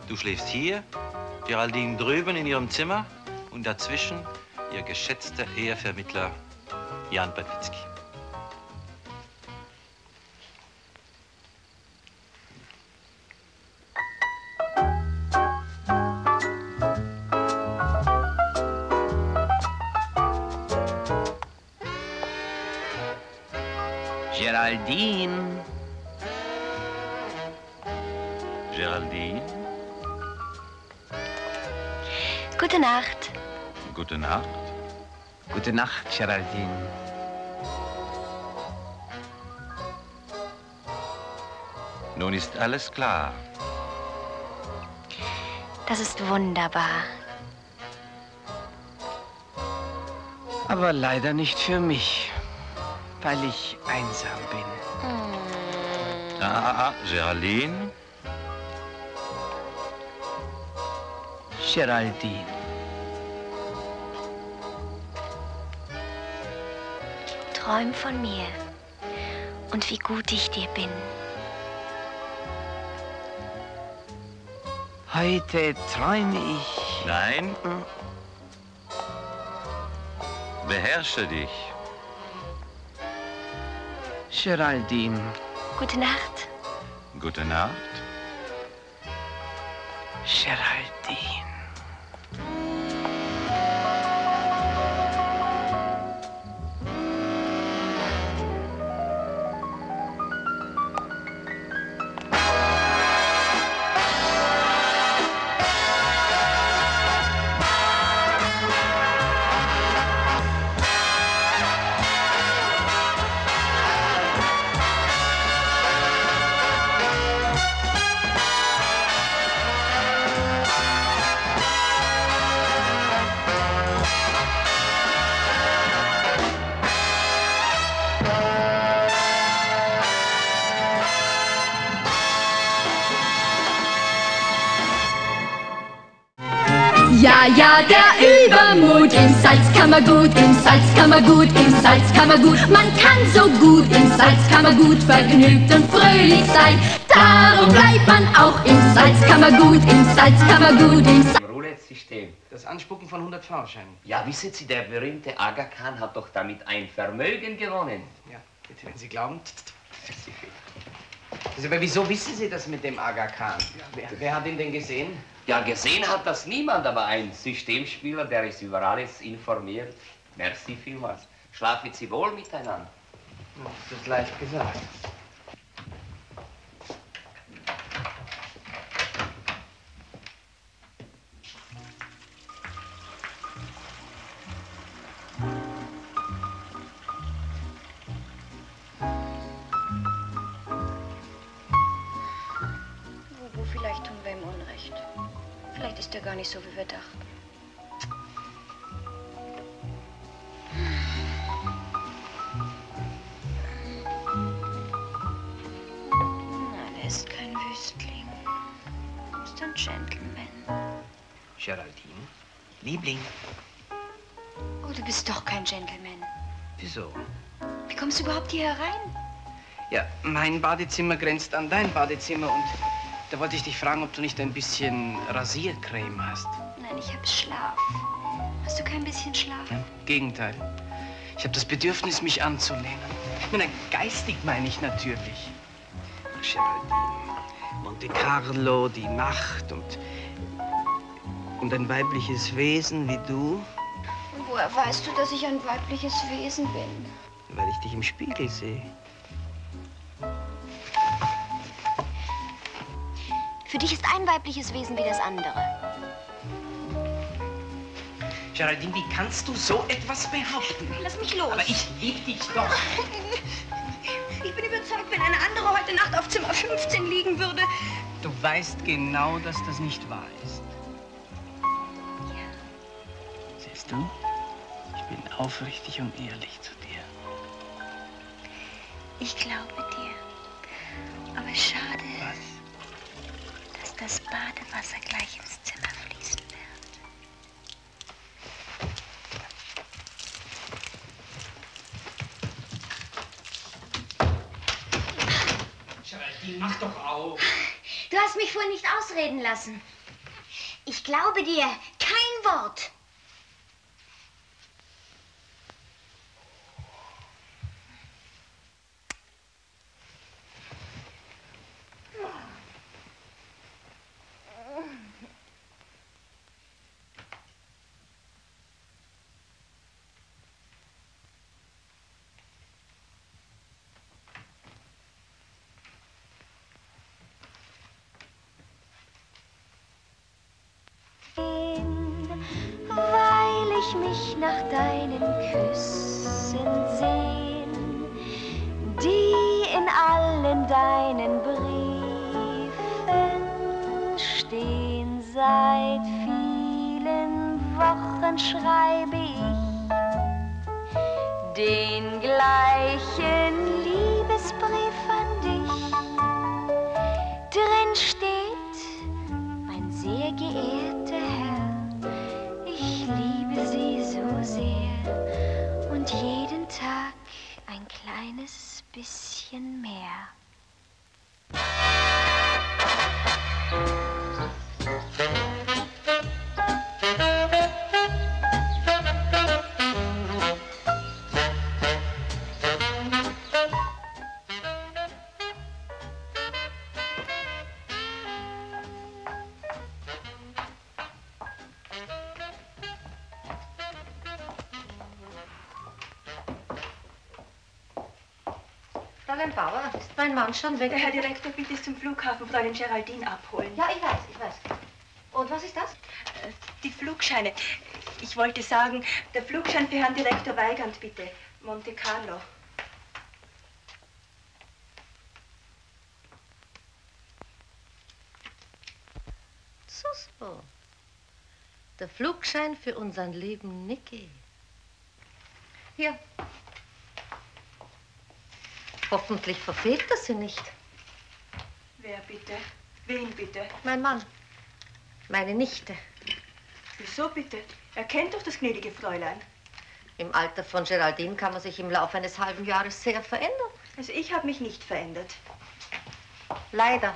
Du schläfst hier Géraldine drüben in ihrem Zimmer und dazwischen ihr geschätzter Ehevermittler Jan Patwitzki. Géraldine. Géraldine. Gute Nacht. Gute Nacht. Gute Nacht, Géraldine. Nun ist alles klar. Das ist wunderbar. Aber leider nicht für mich. Weil ich einsam bin. Mm. Géraldine? Géraldine. Träum von mir und wie gut ich dir bin. Heute träume ich... Nein. Beherrsche dich. Géraldine. Gute Nacht. Gute Nacht. Géraldine. Ja, ja, der Übermut im Salzkammergut, im Salzkammergut, im Salzkammergut. Man kann so gut im Salzkammergut vergnügt und fröhlich sein. Darum bleibt man auch im Salzkammergut, im Salzkammergut, im Salzkammergut. Roulette-System, das Anspucken von 100 Fahrscheinen. Ja, wissen Sie, der berühmte Aga Khan hat doch damit ein Vermögen gewonnen. Ja, bitte, wenn Sie glauben. Also, aber wieso wissen Sie das mit dem Aga Khan? Ja, wer hat ihn denn gesehen? Ja, gesehen hat das niemand, aber ein Systemspieler, der ist über alles informiert. Merci vielmals. Schlafen Sie wohl miteinander. Das ist leicht gesagt. Gar nicht so, wie wir dachten. Nein, er ist kein Wüstling. Er ist ein Gentleman. Géraldine, Liebling. Oh, du bist doch kein Gentleman. Wieso? Wie kommst du überhaupt hier herein? Ja, mein Badezimmer grenzt an dein Badezimmer und... Da wollte ich dich fragen, ob du nicht ein bisschen Rasiercreme hast. Nein, ich habe Schlaf. Hast du kein bisschen Schlaf? Ja, Gegenteil. Ich habe das Bedürfnis, mich anzulehnen. Nein, geistig meine ich natürlich. Géraldine, Monte Carlo, die Nacht und ein weibliches Wesen wie du. Woher weißt du, dass ich ein weibliches Wesen bin? Weil ich dich im Spiegel sehe. Für dich ist ein weibliches Wesen wie das andere. Géraldine, wie kannst du so etwas behaupten? Lass mich los. Aber ich liebe dich doch. Ich bin überzeugt, wenn eine andere heute Nacht auf Zimmer 15 liegen würde... Du weißt genau, dass das nicht wahr ist. Ja. Siehst du? Ich bin aufrichtig und ehrlich zu dir. Ich glaube dir. Aber schade... Was? Das Badewasser gleich ins Zimmer fließen wird. Géraldine, mach doch auf! Du hast mich vorhin nicht ausreden lassen. Ich glaube dir kein Wort. Mich nach deinen Küssen sehn, die in allen deinen Briefen stehn. Seit vielen Wochen schreibe ich den gleichen Liebesbrief an dich. Drin steht, mein sehr geehrter Herr, ich liebe sie so sehr und jeden Tag ein kleines bisschen mehr. Mein Mann schon weg. Der Herr Direktor bitte dich zum Flughafen Fräulein Géraldine abholen. Ja, ich weiß, ich weiß. Und was ist das? Die Flugscheine. Ich wollte sagen, der Flugschein für Herrn Direktor Weigand, bitte. Monte Carlo. So, so. Der Flugschein für unseren lieben Niki. Hier. Hoffentlich verfehlt er sie nicht. Wer bitte? Wen bitte? Mein Mann. Meine Nichte. Wieso bitte? Er kennt doch das gnädige Fräulein. Im Alter von Géraldine kann man sich im Laufe eines halben Jahres sehr verändern. Also ich habe mich nicht verändert. Leider.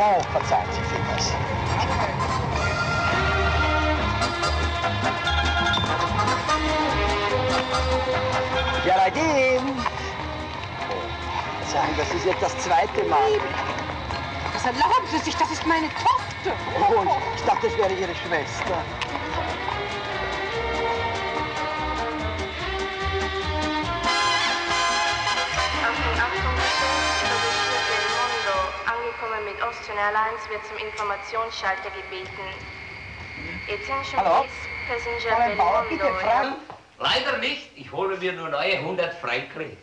Oh, verzeihen Sie vielmals. Géraldine! Sagen, das ist jetzt das zweite Mal. Das erlauben Sie sich, das ist meine Tochter. Oh, ich dachte, das wäre Ihre Schwester. Mit Austrian Airlines wird zum Informationsschalter gebeten. Hallo? Fräulein Bauer, bitte fragen. Leider nicht, ich hole mir nur neue 100 Franken.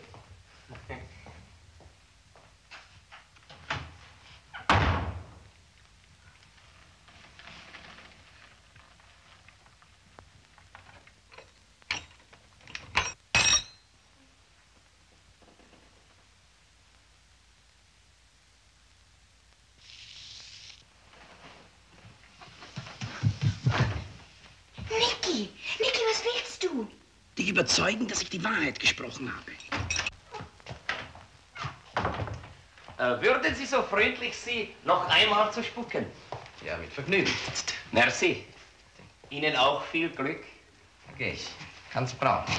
Überzeugen, dass ich die Wahrheit gesprochen habe. Würden Sie so freundlich sein, noch einmal zu spucken? Ja, mit Vergnügen. Merci. Ihnen auch viel Glück. Okay, ich kann's brauchen.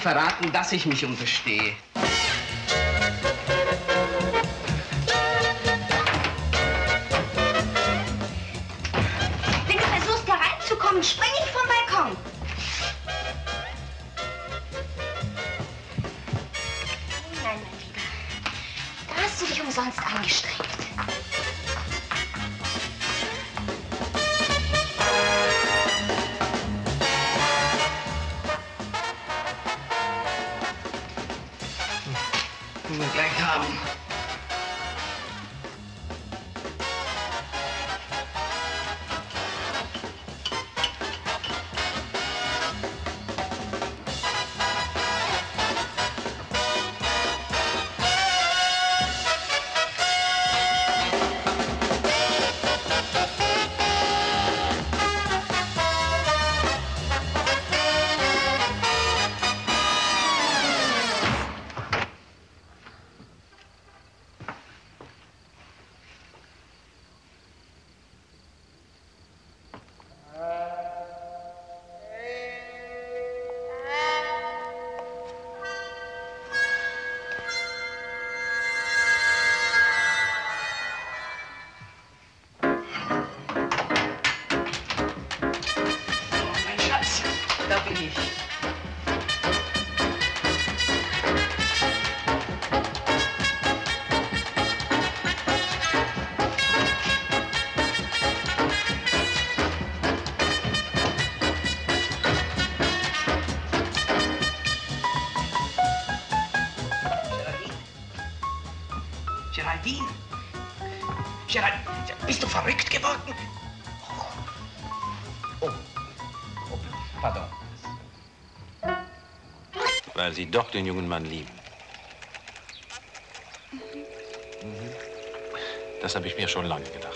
Verraten, dass ich mich unterstehe. Wenn du versuchst, hereinzukommen, springe ich vom Balkon. Nein, mein Lieber. Da hast du dich umsonst angestrengt. Da bin ich. Géraldine! Géraldine, bist du verrückt geworden? Oh. Oh, pardon. Weil Sie doch den jungen Mann lieben. Das habe ich mir schon lange gedacht.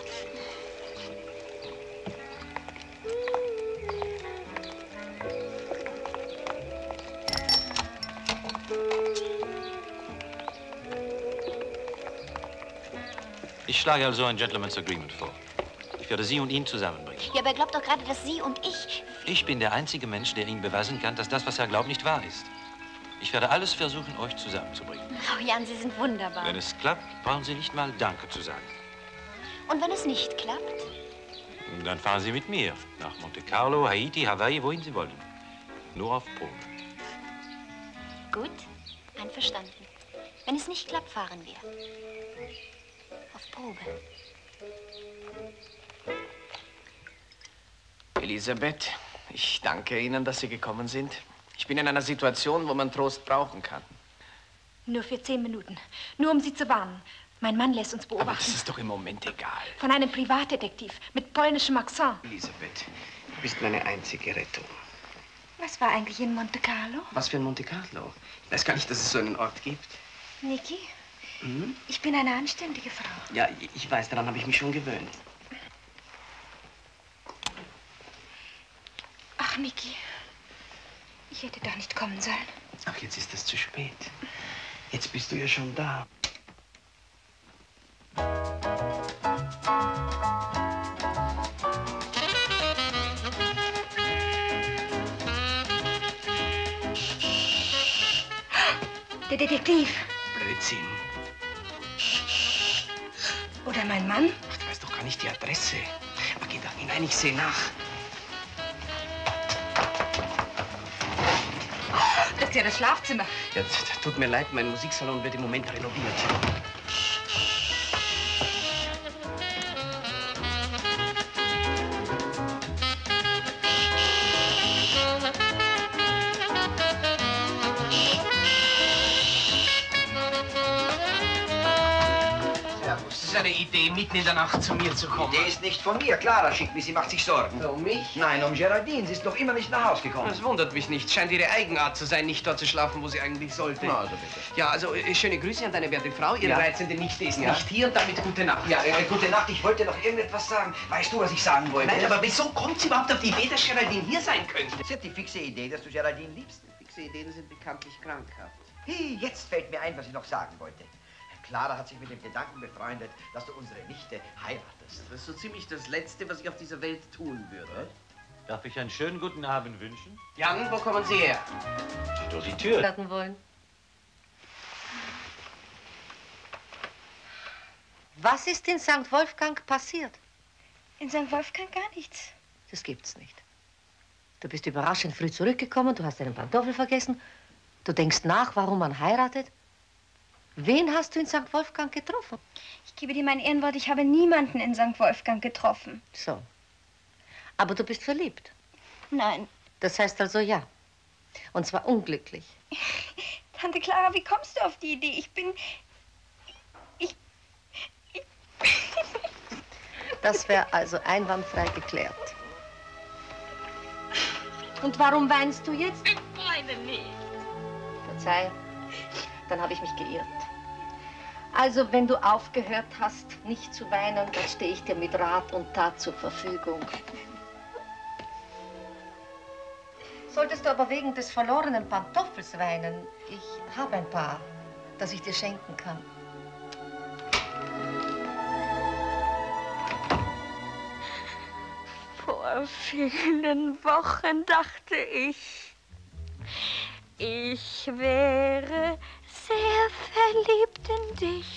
Ich schlage also ein Gentleman's Agreement vor. Ich werde Sie und ihn zusammenbringen. Ja, aber er glaubt doch gerade, dass Sie und ich... Ich bin der einzige Mensch, der Ihnen beweisen kann, dass das, was er glaubt, nicht wahr ist. Ich werde alles versuchen, euch zusammenzubringen. Oh, Jan, Sie sind wunderbar. Wenn es klappt, brauchen Sie nicht mal Danke zu sagen. Und wenn es nicht klappt? Dann fahren Sie mit mir nach Monte Carlo, Haiti, Hawaii, wohin Sie wollen. Nur auf Probe. Gut, einverstanden. Wenn es nicht klappt, fahren wir. Auf Probe. Elisabeth, ich danke Ihnen, dass Sie gekommen sind. Ich bin in einer Situation, wo man Trost brauchen kann. Nur für 10 Minuten. Nur um Sie zu warnen. Mein Mann lässt uns beobachten. Aber das ist doch im Moment egal. Von einem Privatdetektiv mit polnischem Akzent. Elisabeth, du bist meine einzige Rettung. Was war eigentlich in Monte Carlo? Was für ein Monte Carlo? Ich weiß gar nicht, dass es so einen Ort gibt. Niki? Hm? Ich bin eine anständige Frau. Ja, ich weiß, daran habe ich mich schon gewöhnt. Ach, Niki. Ich hätte doch nicht kommen sollen. Ach, jetzt ist es zu spät. Jetzt bist du ja schon da. Der Detektiv. Blödsinn. Oder mein Mann? Ach, du weißt doch gar nicht die Adresse. Aber geh doch hinein, ich sehe nach. Das ist ja das Schlafzimmer. Ja, tut mir leid, mein Musiksalon wird im Moment renoviert. Mitten in der Nacht zu mir zu kommen. Die Idee ist nicht von mir. Clara schickt mich, sie macht sich Sorgen. Um mich? Nein, um Géraldine. Sie ist noch immer nicht nach Hause gekommen. Das wundert mich nicht. Scheint ihre Eigenart zu sein, nicht dort zu schlafen, wo sie eigentlich sollte. Na, also bitte. Ja, also schöne Grüße an deine werte Frau. Ihre 13. Nichte ist nicht hier und damit gute Nacht. Ja, gute Nacht. Ich wollte noch irgendetwas sagen. Weißt du, was ich sagen wollte? Nein, aber wieso kommt sie überhaupt auf die Idee, dass Géraldine hier sein könnte? Sie hat die fixe Idee, dass du Géraldine liebst. Fixe Ideen sind bekanntlich krankhaft. Hey, jetzt fällt mir ein, was ich noch sagen wollte. Clara hat sich mit dem Gedanken befreundet, dass du unsere Nichte heiratest. Das ist so ziemlich das Letzte, was ich auf dieser Welt tun würde. Darf ich einen schönen guten Abend wünschen? Jan, wo kommen Sie her? Durch die Tür. Warten wollen. Was ist in St. Wolfgang passiert? In St. Wolfgang gar nichts. Das gibt's nicht. Du bist überraschend früh zurückgekommen, du hast deinen Pantoffel vergessen. Du denkst nach, warum man heiratet. Wen hast du in St. Wolfgang getroffen? Ich gebe dir mein Ehrenwort, ich habe niemanden in St. Wolfgang getroffen. So. Aber du bist verliebt? Nein. Das heißt also ja. Und zwar unglücklich. Tante Clara, wie kommst du auf die Idee? Ich bin... Das wäre also einwandfrei geklärt. Und warum weinst du jetzt? Ich weine nicht. Verzeih, dann habe ich mich geirrt. Also, wenn du aufgehört hast, nicht zu weinen, dann stehe ich dir mit Rat und Tat zur Verfügung. Solltest du aber wegen des verlorenen Pantoffels weinen, ich habe ein paar, das ich dir schenken kann. Vor vielen Wochen dachte ich, ich wäre sehr verliebt in dich,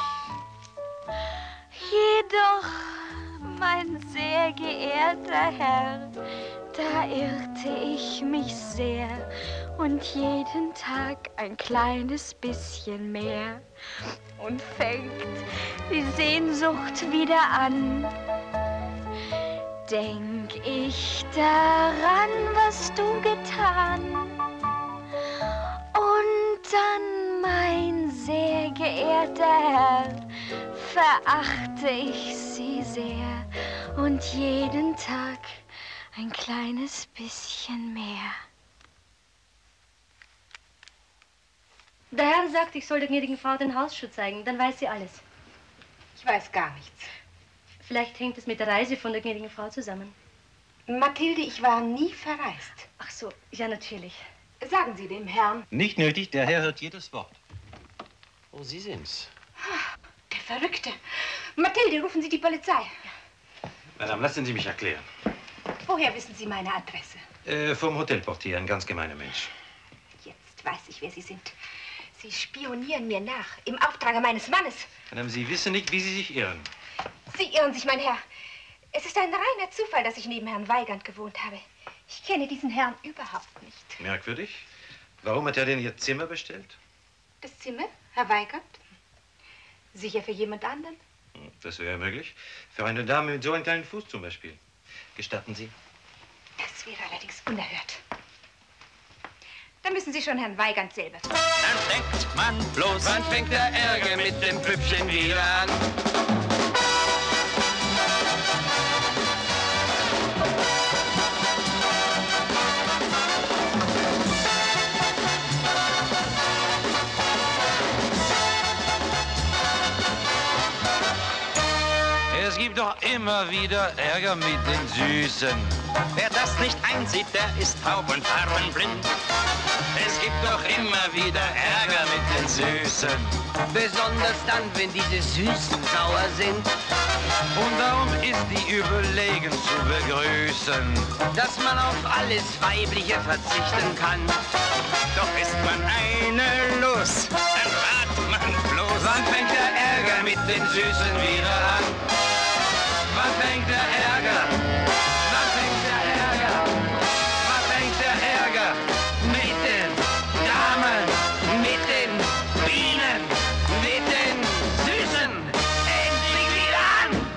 jedoch mein sehr geehrter Herr, da irrte ich mich sehr und jeden Tag ein kleines bisschen mehr und fängt die Sehnsucht wieder an. Denk ich daran, was du getan, und dann, mein sehr geehrter Herr, verachte ich sie sehr und jeden Tag ein kleines bisschen mehr. Der Herr sagt, ich soll der gnädigen Frau den Hausschuh zeigen, dann weiß sie alles. Ich weiß gar nichts. Vielleicht hängt es mit der Reise von der gnädigen Frau zusammen. Mathilde, ich war nie verreist. Ach so, ja, natürlich. Sagen Sie dem Herrn. Nicht nötig, der Herr hört jedes Wort. Oh, Sie sind's. Der Verrückte. Mathilde, rufen Sie die Polizei. Madame, lassen Sie mich erklären. Woher wissen Sie meine Adresse? Vom Hotelportier, ein ganz gemeiner Mensch. Jetzt weiß ich, wer Sie sind. Sie spionieren mir nach, im Auftrage meines Mannes. Madame, Sie wissen nicht, wie Sie sich irren. Sie irren sich, mein Herr. Es ist ein reiner Zufall, dass ich neben Herrn Weigand gewohnt habe. Ich kenne diesen Herrn überhaupt nicht. Merkwürdig. Warum hat er denn Ihr Zimmer bestellt? Das Zimmer, Herr Weigand? Sicher für jemand anderen? Das wäre möglich. Für eine Dame mit so einem kleinen Fuß zum Beispiel. Gestatten Sie? Das wäre allerdings unerhört. Da müssen Sie schon Herrn Weigand selber fragen. Dann denkt man bloß, wann fängt der Ärger mit dem Püppchen wieder an? Es gibt doch immer wieder Ärger mit den Süßen. Wer das nicht einsieht, der ist taub und farbenblind. Es gibt doch immer wieder Ärger mit den Süßen. Besonders dann, wenn diese Süßen sauer sind. Und darum ist die Überlegen zu begrüßen, dass man auf alles Weibliche verzichten kann. Doch ist man eine los, dann ragt man bloß. Wann fängt der Ärger mit den Süßen wieder an? Wann fängt der Ärger? Wann fängt der Ärger? Wann fängt der Ärger? Mit den Damen, mit den Bienen, mit den Süßen endlich wieder an!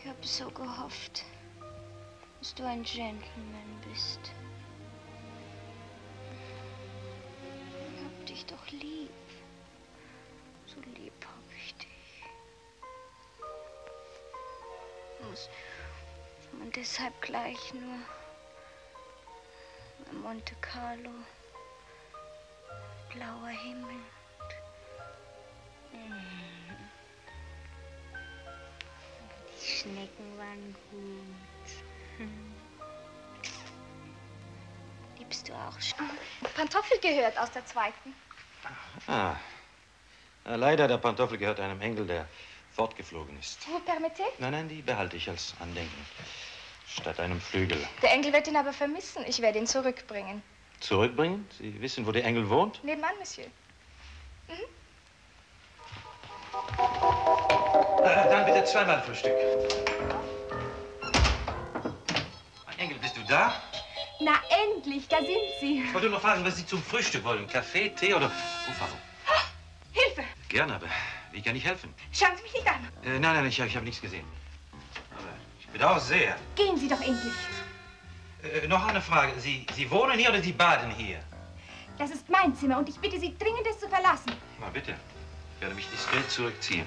Ich habe so gehofft, dass du ein Gentleman bist. Ich hab dich doch lieb. So lieb hab ich dich. Muss man deshalb gleich nur in Monte Carlo, blauer Himmel. Schnecken waren gut. Liebst du auch schon? Pantoffel gehört aus der zweiten. Ah. Leider, der Pantoffel gehört einem Engel, der fortgeflogen ist. Vous permettez? Nein, nein, die behalte ich als Andenken. Statt einem Flügel. Der Engel wird ihn aber vermissen. Ich werde ihn zurückbringen. Zurückbringen? Sie wissen, wo der Engel wohnt? Nebenan, Monsieur. Mhm. Dann bitte zweimal Frühstück. Mein Engel, bist du da? Na, endlich, da sind Sie. Ich wollte nur fragen, was Sie zum Frühstück wollen. Kaffee, Tee oder Aufwachung? Hilfe! Gerne, aber wie kann ich helfen? Schauen Sie mich nicht an. Nein, ich habe nichts gesehen. Aber ich bedauere sehr. Gehen Sie doch endlich. Noch eine Frage. Sie wohnen hier oder Sie baden hier? Das ist mein Zimmer und ich bitte Sie dringend, es zu verlassen. Na bitte. Ich werde mich diskret zurückziehen.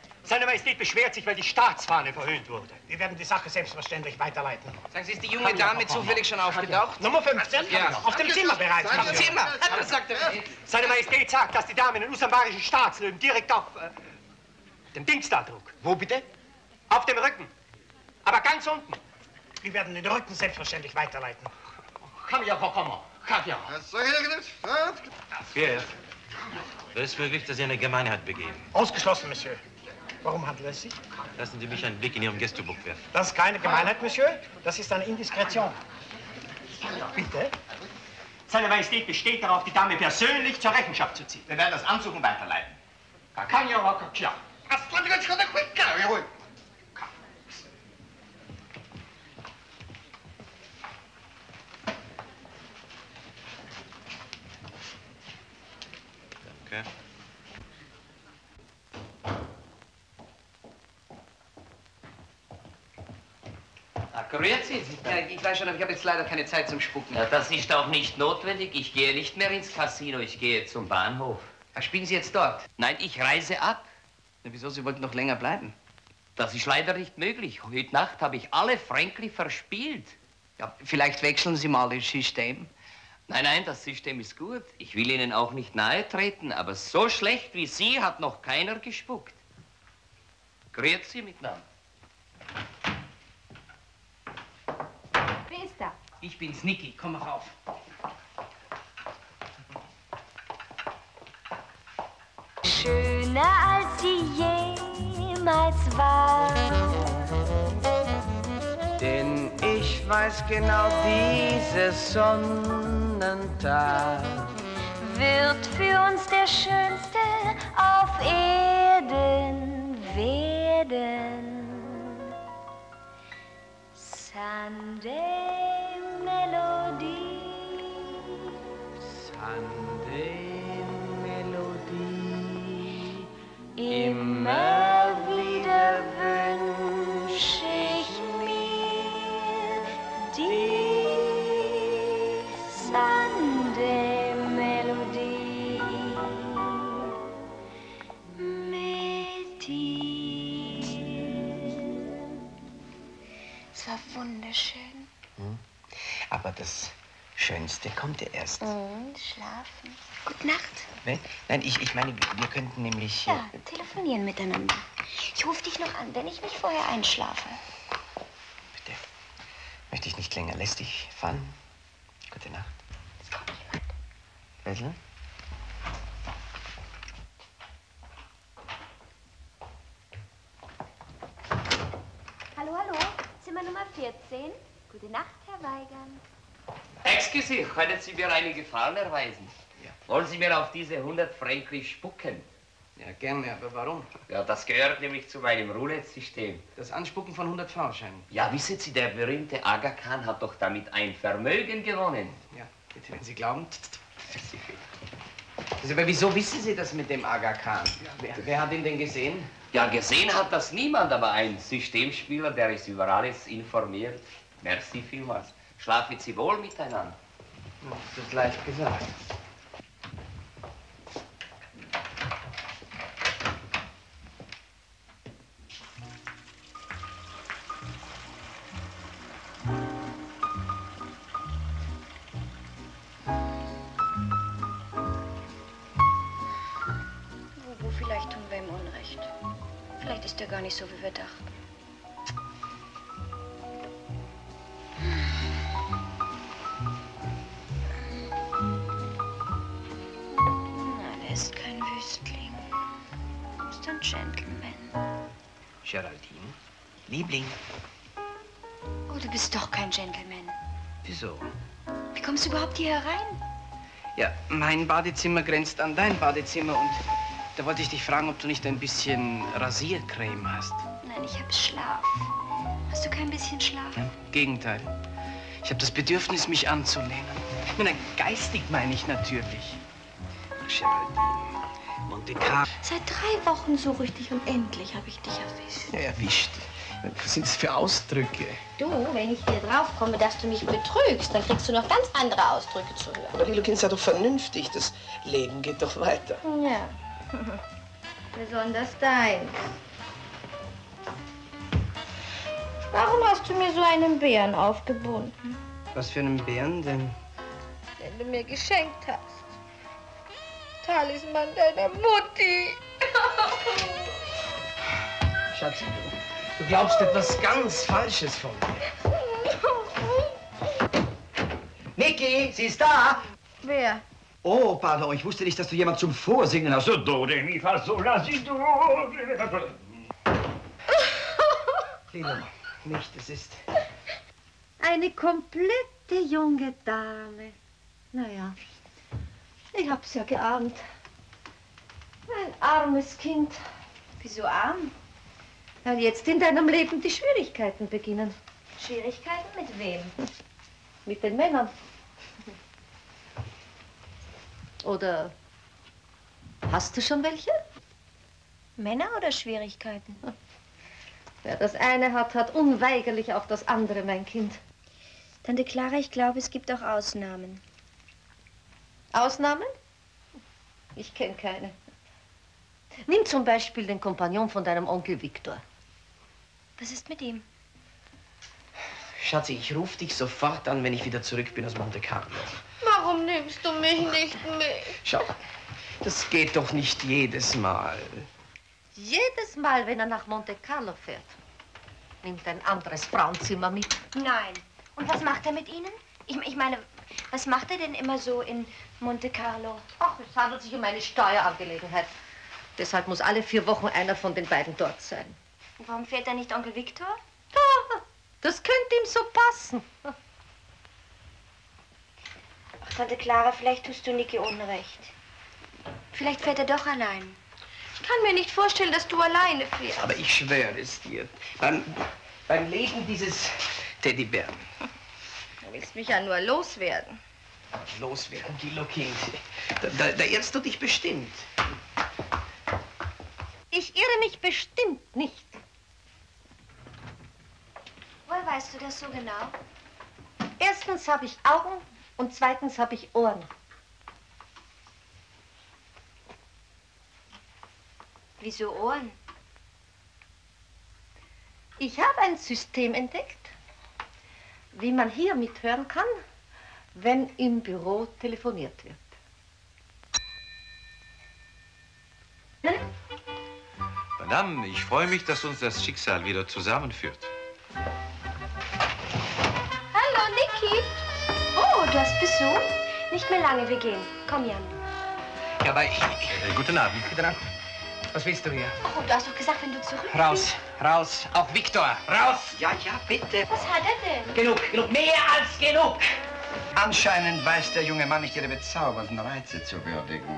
Seine Majestät beschwert sich, weil die Staatsfahne verhöhnt wurde. Wir werden die Sache selbstverständlich weiterleiten. Sagen Sie, ist die junge Dame zufällig schon aufgetaucht? Nummer 15? Ja. Auf dem Zimmer bereits. Auf dem Zimmer? Das sagt er. Seine Majestät sagt, dass die Dame einen usambarischen Staatslöwen direkt auf dem Dings da trug. Wo bitte? Auf dem Rücken. Aber ganz unten. Wir werden den Rücken selbstverständlich weiterleiten. Komm ja, komm. Pierre, wäre es möglich, dass Sie eine Gemeinheit begehen? Ausgeschlossen, Monsieur. Warum handelt es sich? Lassen Sie mich einen Blick in Ihrem Gästebuch werfen. Das ist keine Gemeinheit, Monsieur. Das ist eine Indiskretion. Bitte? Seine Majestät besteht darauf, die Dame persönlich zur Rechenschaft zu ziehen. Wir werden das Ansuchen weiterleiten. Danke. Grüezi. Ich weiß schon, aber ich habe jetzt leider keine Zeit zum Spucken. Ja, das ist auch nicht notwendig. Ich gehe nicht mehr ins Casino, ich gehe zum Bahnhof. Ja, spielen Sie jetzt dort? Nein, ich reise ab. Na, wieso? Sie wollten noch länger bleiben. Das ist leider nicht möglich. Heute Nacht habe ich alle Frankli verspielt. Ja, vielleicht wechseln Sie mal das System. Nein, das System ist gut. Ich will Ihnen auch nicht nahe treten, aber so schlecht wie Sie hat noch keiner gespuckt. Grüezi miteinander. Ich bin's, Niki. Komm mal rauf. Schöner als sie jemals war. Denn ich weiß genau, dieses Sonnentag wird für uns der schönste auf Erden werden. Sunday. Sunday Melodie, immer wieder wünsche ich mir die Sunday Melodie mit dir. Es war wunderschön. Hm? Aber das Schönste kommt ja erst. Schlafen. Gute Nacht. Nein, ich meine, wir könnten nämlich... Ja, telefonieren miteinander. Ich rufe dich noch an, wenn ich mich vorher einschlafe. Bitte. Möchte ich nicht länger lästig fahren. Gute Nacht. Es kommt jemand. Wessel? Hallo, Zimmer Nummer 14. Gute Nacht, Herr Weigand. Excuse, können Sie mir einen Gefallen erweisen? Ja. Wollen Sie mir auf diese 100 Frankli spucken? Ja, gerne, aber warum? Ja, das gehört nämlich zu meinem Roulette-System. Das Anspucken von 100 Fahrscheinen. Ja, wissen Sie, der berühmte Aga Khan hat doch damit ein Vermögen gewonnen. Ja, bitte, wenn Sie glauben. Also, aber wieso wissen Sie das mit dem Aga Khan? Ja, wer hat ihn denn gesehen? Ja, gesehen hat das niemand, aber ein Systemspieler, der ist über alles informiert. Merci vielmals. Schlafen Sie wohl miteinander. Das ist leicht gesagt. Wo, vielleicht tun wir ihm Unrecht. Vielleicht ist er gar nicht so, wie wir dachten. Géraldine, Liebling. Oh, du bist doch kein Gentleman. Wieso? Wie kommst du überhaupt hier herein? Ja, mein Badezimmer grenzt an dein Badezimmer und da wollte ich dich fragen, ob du nicht ein bisschen Rasiercreme hast. Nein, ich habe Schlaf. Hast du kein bisschen Schlaf? Ja, Gegenteil. Ich habe das Bedürfnis, mich anzulehnen. Nein, geistig meine ich natürlich. Géraldine, Monte Carlo. Seit 3 Wochen suche ich dich und endlich habe ich dich erwischt. Ja, erwischt. Was sind das für Ausdrücke? Du, wenn ich hier drauf komme, dass du mich betrügst, dann kriegst du noch ganz andere Ausdrücke zu hören. Aber Lilukin, sei doch vernünftig. Das Leben geht doch weiter. Ja. Besonders deins. Warum hast du mir so einen Bären aufgebunden? Was für einen Bären denn? Den du mir geschenkt hast. Talisman deiner Mutti. Schatz, du glaubst etwas ganz Falsches von mir. Niki, sie ist da. Wer? Oh, pardon, ich wusste nicht, dass du jemand zum Vorsingen hast. Lilo, nicht, es ist... Eine komplette junge Dame. Naja, ich hab's ja geahnt. Ein armes Kind. Wieso arm? Weil jetzt in deinem Leben die Schwierigkeiten beginnen. Schwierigkeiten mit wem? Mit den Männern. Oder hast du schon welche? Männer oder Schwierigkeiten? Wer das eine hat, hat unweigerlich auch das andere, mein Kind. Tante Clara, ich glaube, es gibt auch Ausnahmen. Ausnahmen? Ich kenne keine. Nimm zum Beispiel den Kompagnon von deinem Onkel Victor. Was ist mit ihm? Schatzi, ich rufe dich sofort an, wenn ich wieder zurück bin aus Monte Carlo. Warum nimmst du mich nicht mit? Schau, das geht doch nicht jedes Mal. Jedes Mal, wenn er nach Monte Carlo fährt, nimmt ein anderes Frauenzimmer mit. Nein. Und was macht er mit Ihnen? Ich meine, was macht er denn immer so in Monte Carlo? Ach, es handelt sich um eine Steuerangelegenheit. Deshalb muss alle 4 Wochen einer von den beiden dort sein. Und warum fährt er nicht Onkel Victor? Das könnte ihm so passen. Ach, Tante Clara, vielleicht tust du Niki Unrecht. Vielleicht fährt er doch allein. Ich kann mir nicht vorstellen, dass du alleine fährst. Aber ich schwöre es dir. Beim Leben dieses Teddybären. Du willst mich ja nur loswerden. Loswerden, Lilukind. Da irrst du dich bestimmt. Ich irre mich bestimmt nicht. Woher weißt du das so genau? Erstens habe ich Augen und zweitens habe ich Ohren. Wieso Ohren? Ich habe ein System entdeckt, wie man hier mithören kann, wenn im Büro telefoniert wird. Madame, ich freue mich, dass uns das Schicksal wieder zusammenführt. Hallo, Niki. Oh, du hast Besuch? Nicht mehr lange, wir gehen. Komm, Jan. Ja, aber guten Abend. Guten Abend. Was willst du hier? Oh, du hast doch gesagt, wenn du zurück bist. Raus, raus. Auch Victor, raus. Ja, bitte. Was hat er denn? Genug. Mehr als genug. Anscheinend weiß der junge Mann nicht, ihre bezaubernden Reize zu würdigen.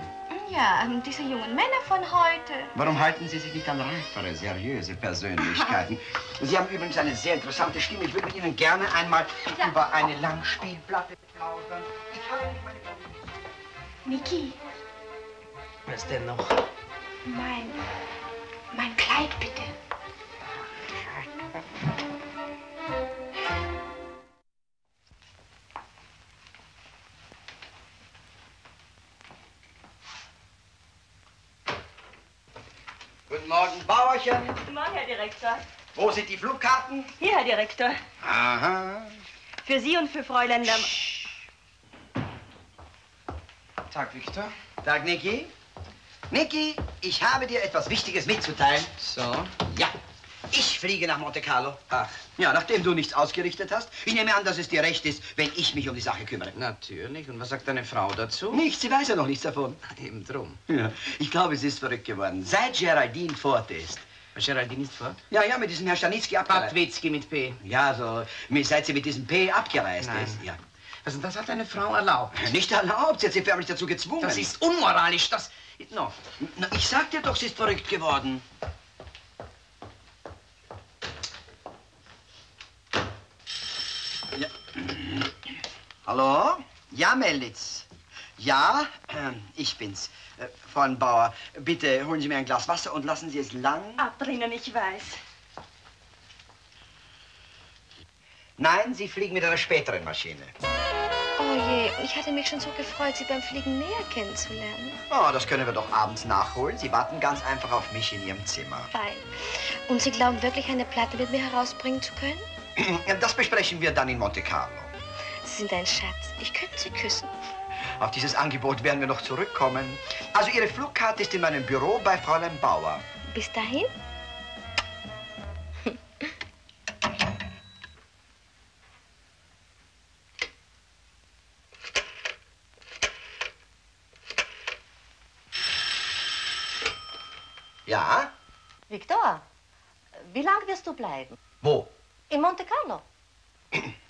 Ja, diese jungen Männer von heute. Warum halten Sie sich nicht an reifere, seriöse Persönlichkeiten? Sie haben übrigens eine sehr interessante Stimme. Ich würde mit Ihnen gerne einmal über eine Langspielplatte plaudern. Ich habe nicht meine Probleme. Niki. Was denn noch? Mein Kleid, bitte. Guten Morgen, Bauerchen. Guten Morgen, Herr Direktor. Wo sind die Flugkarten? Hier, Herr Direktor. Aha. Für Sie und für Fräulein Lamm. Tag, Victor. Tag, Niki. Niki, ich habe dir etwas Wichtiges mitzuteilen. So? Ja. Ich fliege nach Monte Carlo. Ach. Ja, nachdem du nichts ausgerichtet hast. Ich nehme an, dass es dir recht ist, wenn ich mich um die Sache kümmere. Natürlich. Und was sagt deine Frau dazu? Nichts, sie weiß ja noch nichts davon. Eben drum. Ja. Ich glaube, sie ist verrückt geworden. Seit Géraldine fort ist, Géraldine ist fort? Ja, ja, mit diesem Herrn Stanitzki abgereist. Patwitzki mit P. Ja, so, seit sie mit diesem P abgereist ist. Ja. Also das hat eine Frau erlaubt. Nicht erlaubt, sie hat sie förmlich dazu gezwungen. Das ist unmoralisch, das... No. Na, ich sag dir doch, sie ist verrückt geworden. Ja. Hallo? Ja, Mellitz. Ja, ich bin's. Frau Bauer, bitte holen Sie mir ein Glas Wasser und lassen Sie es lang... Abrinnen, ich weiß. Nein, Sie fliegen mit einer späteren Maschine. Oh je, ich hatte mich schon so gefreut, Sie beim Fliegen näher kennenzulernen. Oh, das können wir doch abends nachholen. Sie warten ganz einfach auf mich in Ihrem Zimmer. Fein. Und Sie glauben wirklich, eine Platte mit mir herausbringen zu können? Das besprechen wir dann in Monte Carlo. Sie sind ein Schatz. Ich könnte Sie küssen. Auf dieses Angebot werden wir noch zurückkommen. Also Ihre Flugkarte ist in meinem Büro bei Fräulein Bauer. Bis dahin? Ja? Victor, wie lange wirst du bleiben? Wo? In Monte Carlo.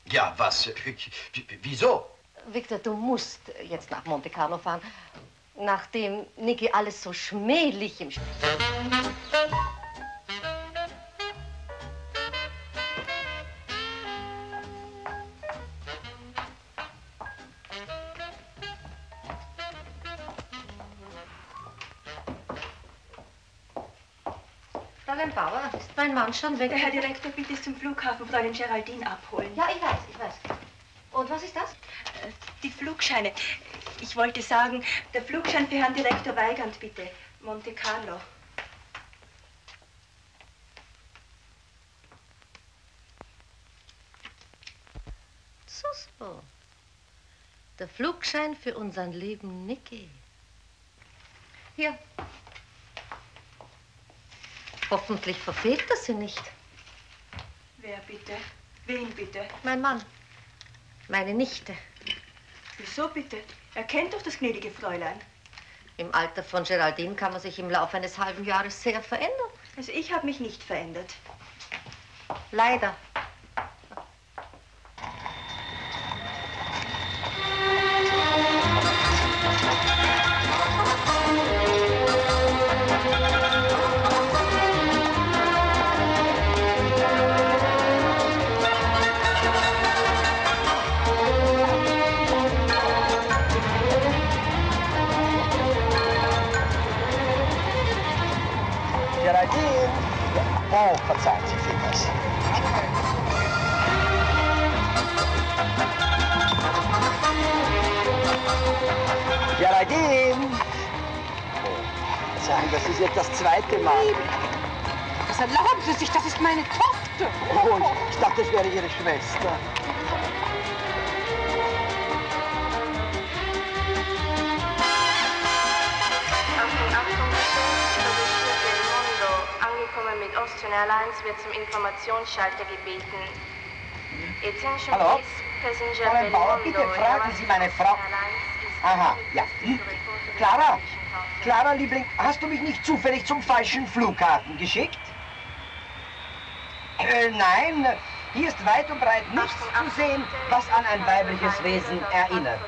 Ja, was? Wieso? Victor, du musst jetzt nach Monte Carlo fahren, nachdem Niki alles so schmählich im... Fräulein Bauer, ist mein Mann schon weg? Der Herr Direktor bitte ist zum Flughafen Fräulein Géraldine abholen. Ja, ich weiß, ich weiß. Und was ist das? Die Flugscheine. Ich wollte sagen, der Flugschein für Herrn Direktor Weigand, bitte. Monte Carlo. So, so. Der Flugschein für unseren lieben Niki. Hier. Hoffentlich verfehlt er sie nicht. Wer bitte? Wen bitte? Mein Mann. Meine Nichte. Wieso bitte? Er kennt doch das gnädige Fräulein. Im Alter von Géraldine kann man sich im Laufe eines halben Jahres sehr verändern. Also ich habe mich nicht verändert. Leider. Verzeihen Sie vielmals. Géraldine! Sagen, das ist jetzt das zweite Mal. Was erlauben Sie sich? Das ist meine Tochter! Oh, ich dachte, das wäre Ihre Schwester. Mit Austrian Airlines wird zum Informationsschalter gebeten. Hallo? Fräulein Bauer, bitte fragen Sie meine Frau... Aha, ja. Hm? Clara? Clara, Liebling, hast du mich nicht zufällig zum falschen Flughafen geschickt? Nein, hier ist weit und breit nichts zu sehen, was an ein weibliches Wesen erinnert.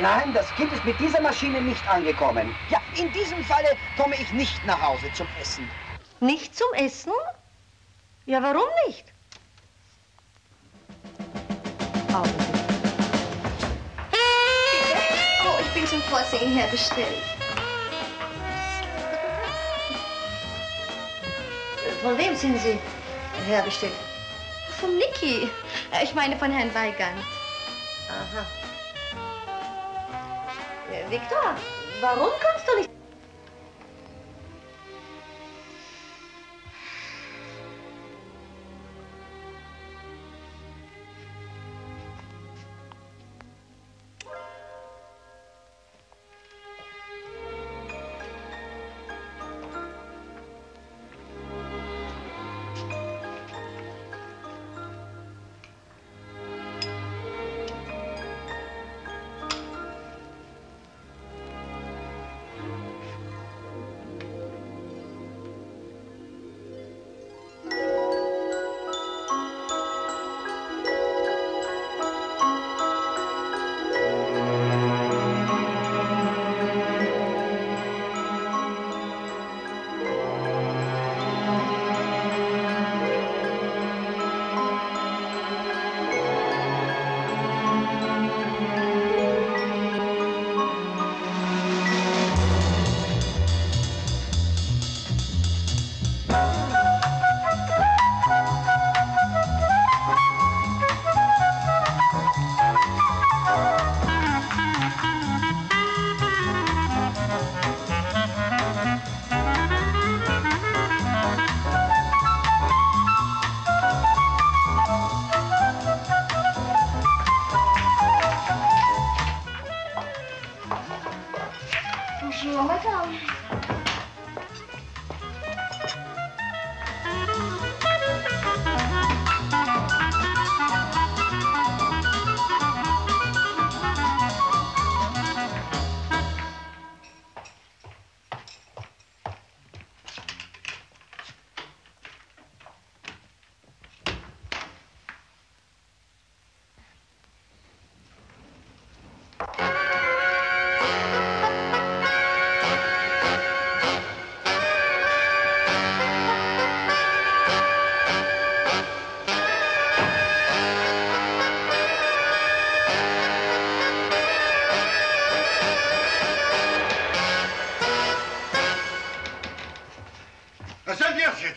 Nein, das Kind ist mit dieser Maschine nicht angekommen. Ja, in diesem Falle komme ich nicht nach Hause zum Essen. Nicht zum Essen? Ja, warum nicht? Oh, ich bin zum Vorsehen herbestellt. Von wem sind Sie herbestellt? Vom Niki. Ich meine von Herrn Weigand. Aha. Victor, warum kommst du nicht?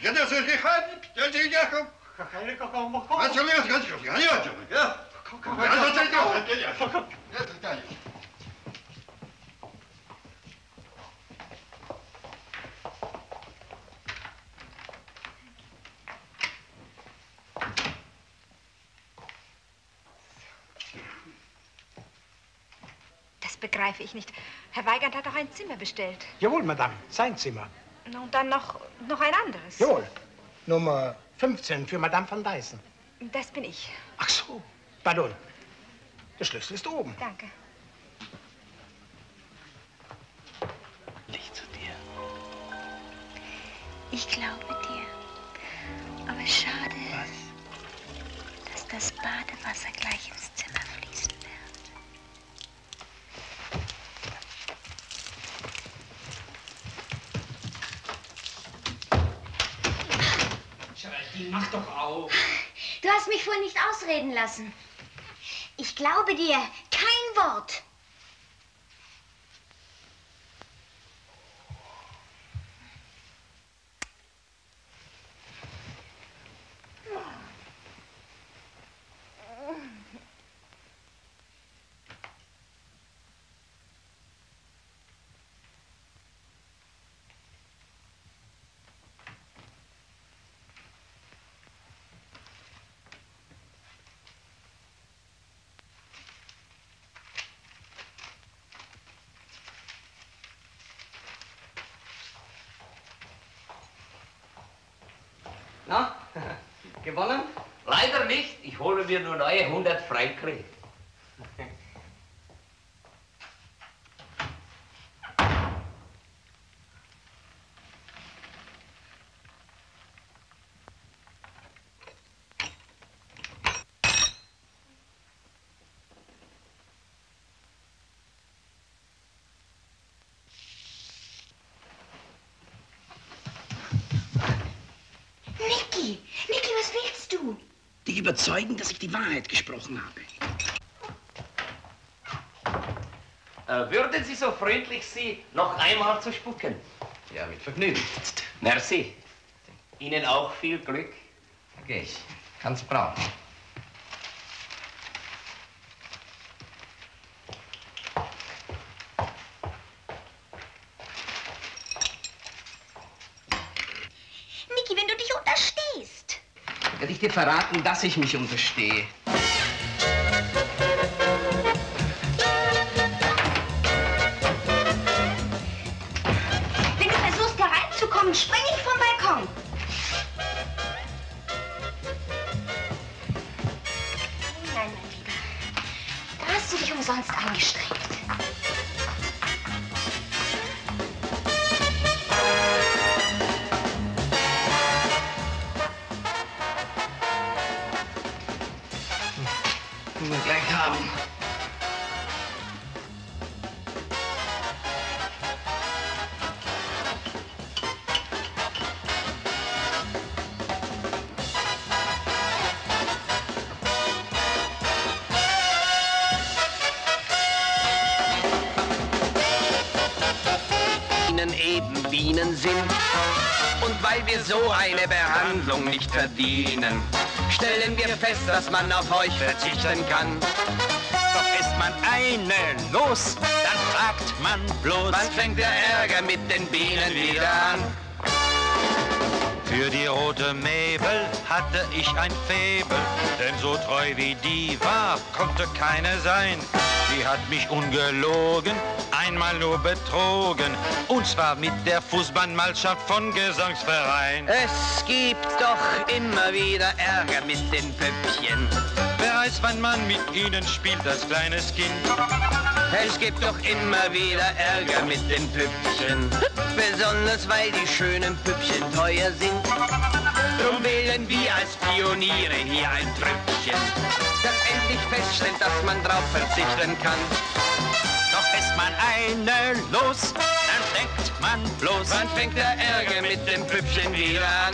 Ja, das ist nicht halten. Das ist nicht halten. Das begreife ich nicht. Herr Weigand hat auch ein Zimmer bestellt. Jawohl, Madame, sein Zimmer. Und dann noch ein anderes. Jawohl, Nummer 15 für Madame van Geisen. Das bin ich. Ach so, pardon. Der Schlüssel ist oben. Danke. Ich zu dir. Ich glaube dir. Aber schade ist, dass das Badewasser gleich ins Zimmer fließen wird. Die mach doch auf. Du hast mich wohl nicht ausreden lassen. Ich glaube dir kein Wort. Na, gewonnen? Leider nicht. Ich hole mir nur neue 100 Franken. Überzeugen, dass ich die Wahrheit gesprochen habe. Würden Sie so freundlich sein, noch einmal zu spucken? Ja, mit Vergnügen. Merci. Ihnen auch viel Glück. Okay, ich kann's brauchen. Verraten, dass ich mich unterstehe. Wenn du versuchst, hereinzukommen, springe ich vom Balkon. Nein, mein Lieber. Da hast du dich umsonst angestrengt. So eine Behandlung nicht verdienen, stellen wir fest, dass man auf euch verzichten kann. Doch ist man eine los, dann fragt man bloß, wann fängt der Ärger mit den Bienen wieder an? Für die rote Mäbel hatte ich ein Faible, denn so treu wie die war, konnte keine sein. Die hat mich ungelogen, einmal nur betrogen, und zwar mit der Fußballmannschaft von Gesangsverein. Es gibt doch immer wieder Ärger mit den Pöppchen. Wer weiß, wann man mit ihnen spielt, das kleines Kind. Es gibt doch immer wieder Ärger mit den Püppchen, besonders weil die schönen Püppchen teuer sind. Drum wählen wir als Pioniere hier ein Trüppchen, das endlich feststellt, dass man drauf verzichten kann. Doch ist man eine los, dann denkt man bloß, wann fängt der Ärger mit den Püppchen wieder an?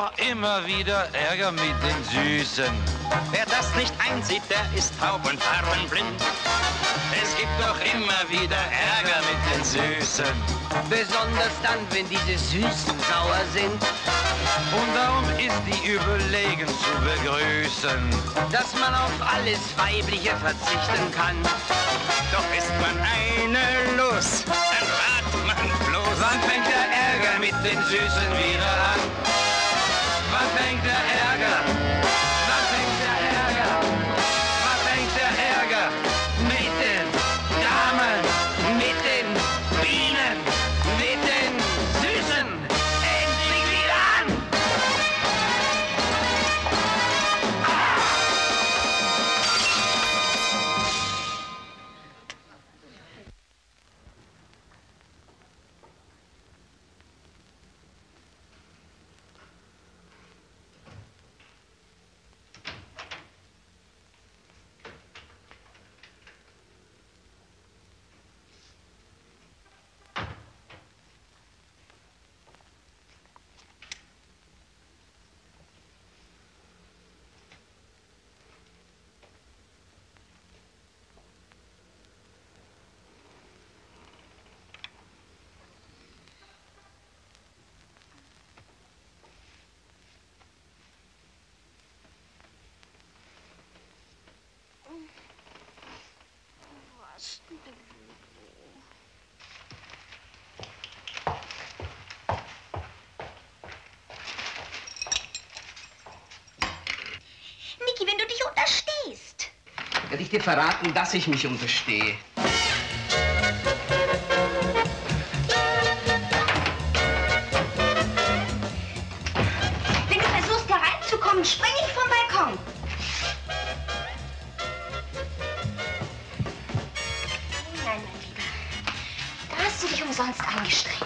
doch immer wieder Ärger mit den Süßen. Wer das nicht einsieht, der ist taub und farbenblind. Es gibt doch immer wieder Ärger mit den Süßen. Besonders dann, wenn diese Süßen sauer sind. Und darum ist die Überlegen zu begrüßen, dass man auf alles Weibliche verzichten kann. Doch ist man eine los, dann rat man bloß. Wann fängt der Ärger mit den Süßen wieder an? Wann fängt der Ärger? Wann fängt der Ärger? Wann fängt der Ärger? Mit den Damen, mit den Bienen, mit den Süßen endlich wieder an! Niki, wenn du dich unterstehst. Hätte ich dir verraten, dass ich mich unterstehe. Wenn du versuchst, hereinzukommen, spring ich vom Balkon. Nein, mein Lieber. Da hast du dich umsonst angestrengt.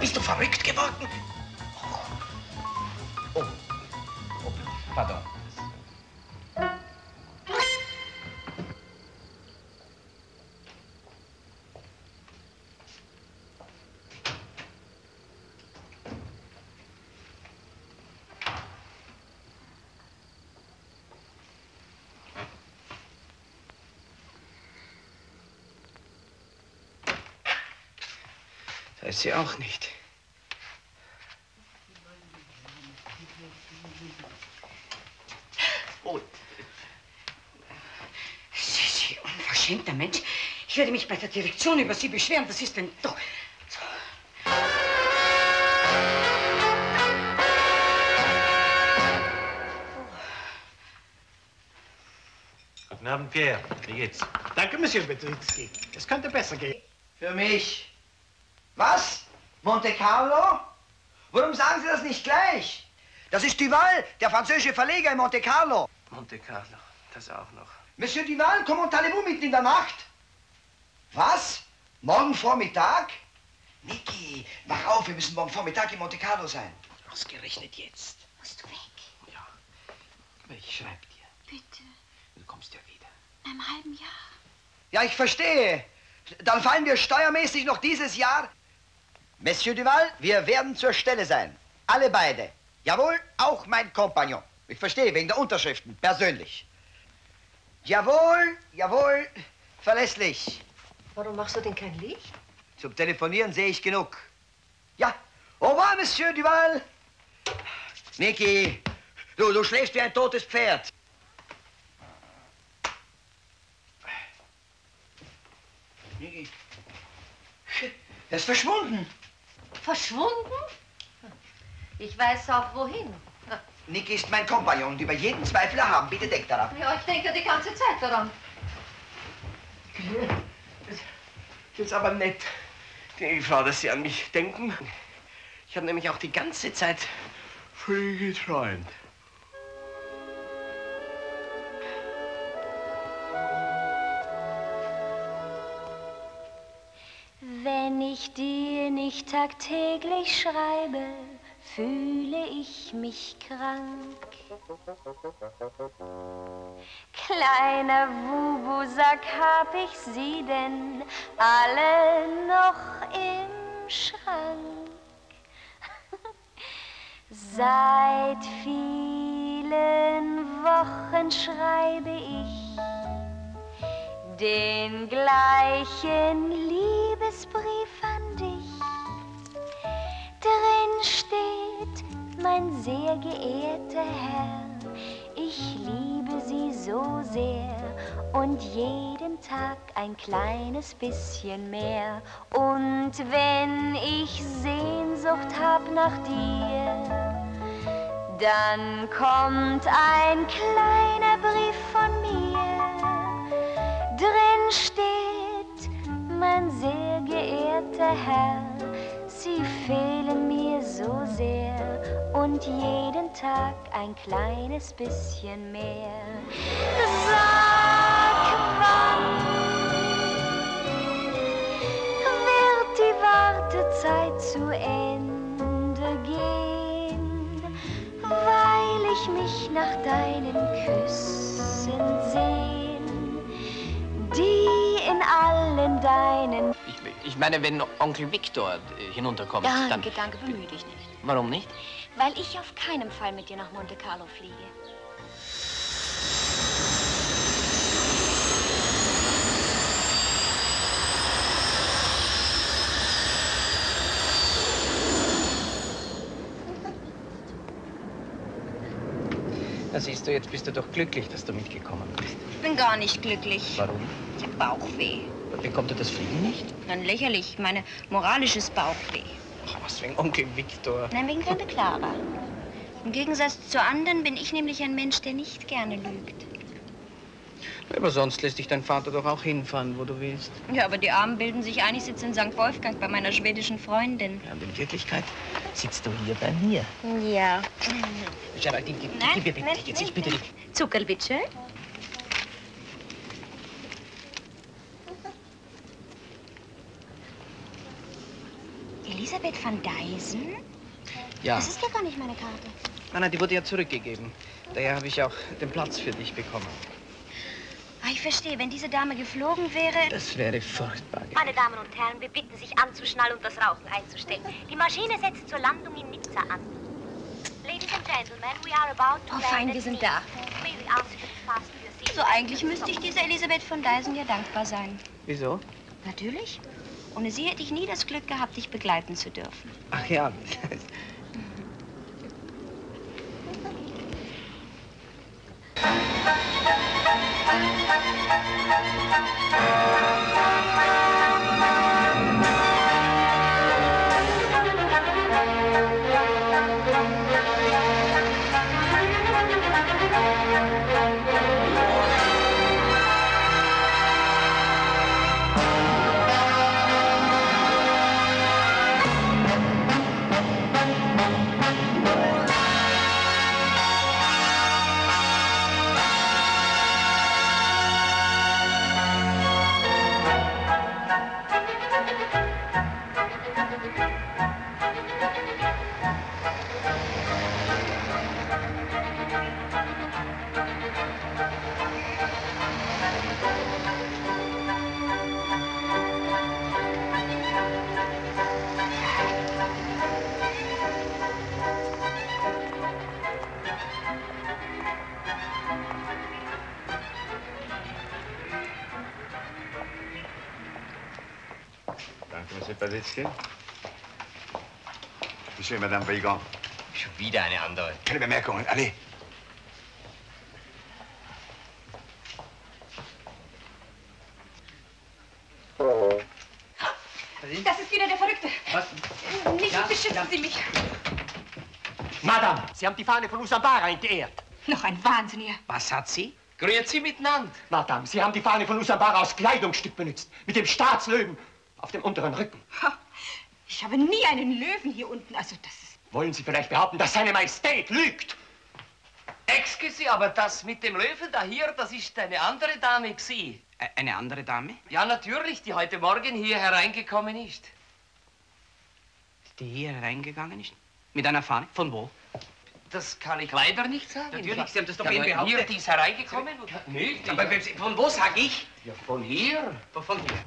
Bist du verrückt geworden? Oh. Oh, pardon. Sie auch nicht. Oh. Sie unverschämter Mensch. Ich werde mich bei der Direktion über Sie beschweren. Das ist ein Doch. Guten Abend, Pierre. Wie geht's? Danke, Monsieur Patwitzki. Es könnte besser gehen. Für mich. Was? Monte Carlo? Warum sagen Sie das nicht gleich? Das ist Duval, der französische Verleger in Monte Carlo. Monte Carlo, das auch noch. Monsieur Duval, comment allez-vous mitten in der Nacht? Was? Morgen Vormittag? Niki, wach auf, wir müssen morgen Vormittag in Monte Carlo sein. Ausgerechnet jetzt. Musst du weg? Ja, aber ich schreibe dir. Bitte. Du kommst ja wieder. In einem halben Jahr. Ja, ich verstehe. Dann fallen wir steuermäßig noch dieses Jahr. Monsieur Duval, wir werden zur Stelle sein. Alle beide. Jawohl, auch mein Kompagnon. Ich verstehe, wegen der Unterschriften, persönlich. Jawohl, jawohl, verlässlich. Warum machst du denn kein Licht? Zum Telefonieren sehe ich genug. Ja, au revoir, Monsieur Duval. Niki, du schläfst wie ein totes Pferd. Niki, er ist verschwunden. Verschwunden? Ich weiß auch, wohin. Niki ist mein Kompagnon und über jeden Zweifel erhaben. Bitte denk daran. Ja, ich denke die ganze Zeit daran. Das ist aber nett, die Frau, dass Sie an mich denken. Ich habe nämlich auch die ganze Zeit viel geträumt. Wenn ich dir nicht tagtäglich schreibe, fühle ich mich krank. Kleiner Wubu-Sack, hab ich sie denn alle noch im Schrank? Seit vielen Wochen schreibe ich den gleichen Liebesbrief an dich. Drin steht, mein sehr geehrter Herr, ich liebe Sie so sehr und jeden Tag ein kleines bisschen mehr. Und wenn ich Sehnsucht hab nach dir, dann kommt ein kleiner Brief von mir. Drin steht, mein sehr geehrter Herr, Sie fehlen mir so sehr und jeden Tag ein kleines bisschen mehr. Sag, wann wird die Wartezeit zu Ende gehen, weil ich mich nach deinen Küssen sehn, die in allen deinen... Ich meine, wenn Onkel Victor hinunterkommt, ja, dann... Gedanke, bemühe dich nicht. Warum nicht? Weil ich auf keinen Fall mit dir nach Monte Carlo fliege. Da siehst du, jetzt bist du doch glücklich, dass du mitgekommen bist. Ich bin gar nicht glücklich. Warum? Ich hab Bauchweh. Bekommt ihr das Fliegen nicht? Nein, lächerlich. Ich meine, moralisches Bauchweh. Ach, was wegen Onkel Victor? Nein, wegen Tante Clara. Im Gegensatz zu anderen bin ich nämlich ein Mensch, der nicht gerne lügt. Aber sonst lässt dich dein Vater doch auch hinfahren, wo du willst. Ja, aber die Armen bilden sich ein, ich sitze in St. Wolfgang bei meiner schwedischen Freundin. Ja, und in Wirklichkeit sitzt du hier bei mir. Ja. Géraldine, gib mir bitte, jetzt ich bitte dich. Zuckerl, bitte. Elisabeth van Geisen? Ja. Das ist ja gar nicht meine Karte. Anna, die wurde ja zurückgegeben. Daher habe ich auch den Platz für dich bekommen. Ah, ich verstehe, wenn diese Dame geflogen wäre... Das wäre furchtbar. Meine Damen und Herren, wir bitten, sich anzuschnallen und das Rauchen einzustellen. Die Maschine setzt zur Landung in Nizza an. Ladies and Gentlemen, we are about to... Oh, fein, wir sind da. So, eigentlich müsste ich dieser Elisabeth van Geisen ja dankbar sein. Wieso? Natürlich. Ohne sie hätte ich nie das Glück gehabt, dich begleiten zu dürfen. Ach ja. Monsieur Patwitzki. Monsieur, Madame Weigand. Schon wieder eine andere. Keine Bemerkungen, allez. Das ist wieder der Verrückte. Was? Nicht ja, beschützen ja. Sie mich. Madame, Sie haben die Fahne von Usambara entehrt. Noch ein Wahnsinniger. Was hat sie? Grüezi miteinander. Madame, Sie haben die Fahne von Usambara als Kleidungsstück benutzt. Mit dem Staatslöwen auf dem unteren Rücken. Ich habe nie einen Löwen hier unten, also das ist... Wollen Sie vielleicht behaupten, dass seine Majestät lügt? Excuse, aber das mit dem Löwen da hier, das ist eine andere Dame gewesen. Eine andere Dame? Ja, natürlich, die heute Morgen hier hereingekommen ist. Die hier hereingegangen ist? Mit einer Fahne? Von wo? Das kann ich leider nicht sagen. Natürlich, Sie haben das doch eben behauptet. Hier, die ist hereingekommen? Ja, nicht. Aber von wo, sag ich? Ja, von hier. Von hier.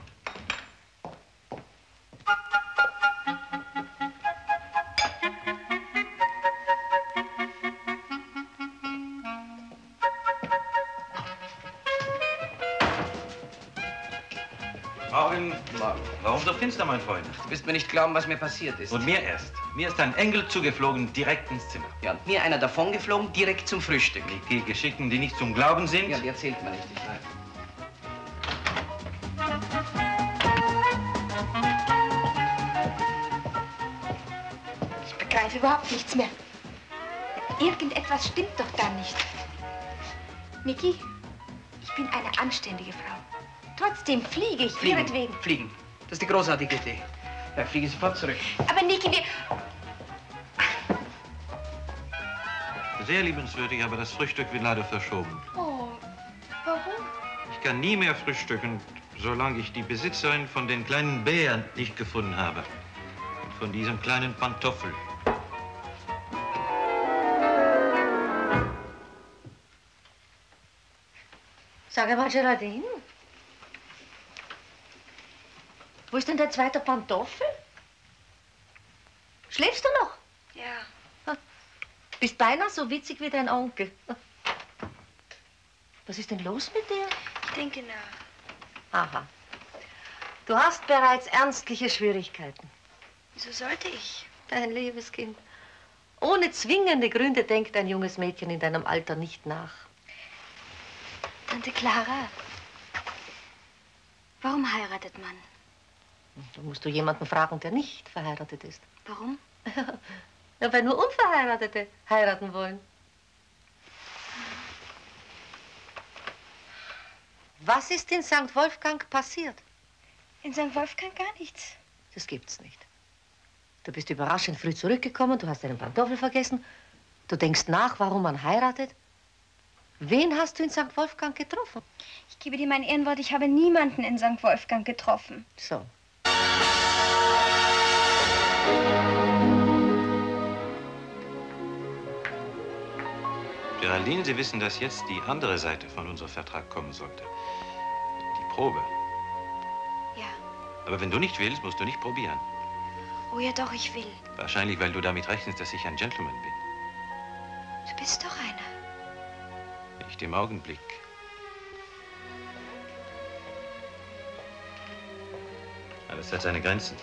Warum so finster, mein Freund? Du wirst mir nicht glauben, was mir passiert ist. Und mir erst. Mir ist ein Engel zugeflogen, direkt ins Zimmer. Ja, und mir einer davongeflogen, direkt zum Frühstück. Die Geschichten, die nicht zum Glauben sind. Ja, die erzählt man nicht, ich weiß. Ich begreife überhaupt nichts mehr. Irgendetwas stimmt doch da nicht. Niki, ich bin eine anständige Frau. Trotzdem fliege ich, ihretwegen. Fliegen. Das ist die großartige Idee. Ja, fliege sofort zurück. Aber Niki, wir... Sehr liebenswürdig, aber das Frühstück wird leider verschoben. Oh, warum? Ich kann nie mehr frühstücken, solange ich die Besitzerin von den kleinen Bären nicht gefunden habe. Und von diesem kleinen Pantoffel. Sag mal, Géraldine. Wo ist denn der zweite Pantoffel? Schläfst du noch? Ja. Bist beinahe so witzig wie dein Onkel. Was ist denn los mit dir? Ich denke nach. Aha. Du hast bereits ernstliche Schwierigkeiten. Wieso sollte ich? Dein liebes Kind. Ohne zwingende Gründe denkt ein junges Mädchen in deinem Alter nicht nach. Tante Clara, warum heiratet man? Da musst du jemanden fragen, der nicht verheiratet ist. Warum? Ja, weil nur Unverheiratete heiraten wollen. Was ist in St. Wolfgang passiert? In St. Wolfgang gar nichts. Das gibt's nicht. Du bist überraschend früh zurückgekommen, du hast deinen Pantoffel vergessen. Du denkst nach, warum man heiratet. Wen hast du in St. Wolfgang getroffen? Ich gebe dir mein Ehrenwort, ich habe niemanden in St. Wolfgang getroffen. So. Géraldine, Sie wissen, dass jetzt die andere Seite von unserem Vertrag kommen sollte. Die Probe. Ja. Aber wenn du nicht willst, musst du nicht probieren. Oh ja doch, ich will. Wahrscheinlich, weil du damit rechnest, dass ich ein Gentleman bin. Du bist doch einer. Nicht im Augenblick. Alles hat seine Grenzen.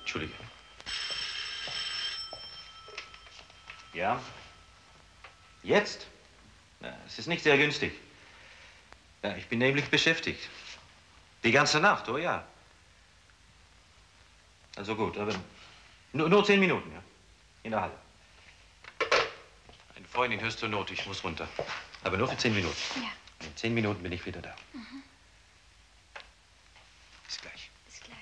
Entschuldige. Ja? Jetzt? Na, es ist nicht sehr günstig. Ja, ich bin nämlich beschäftigt. Die ganze Nacht, oh ja. Also gut, aber nur 10 Minuten, ja? In der Halle. Eine Freundin hörst du Not, ich muss runter. Aber nur für 10 Minuten. Ja. In 10 Minuten bin ich wieder da. Mhm. Bis gleich. Bis gleich.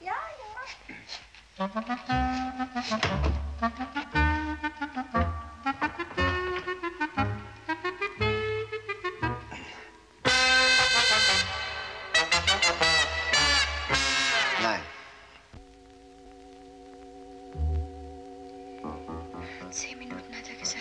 Ja, ja.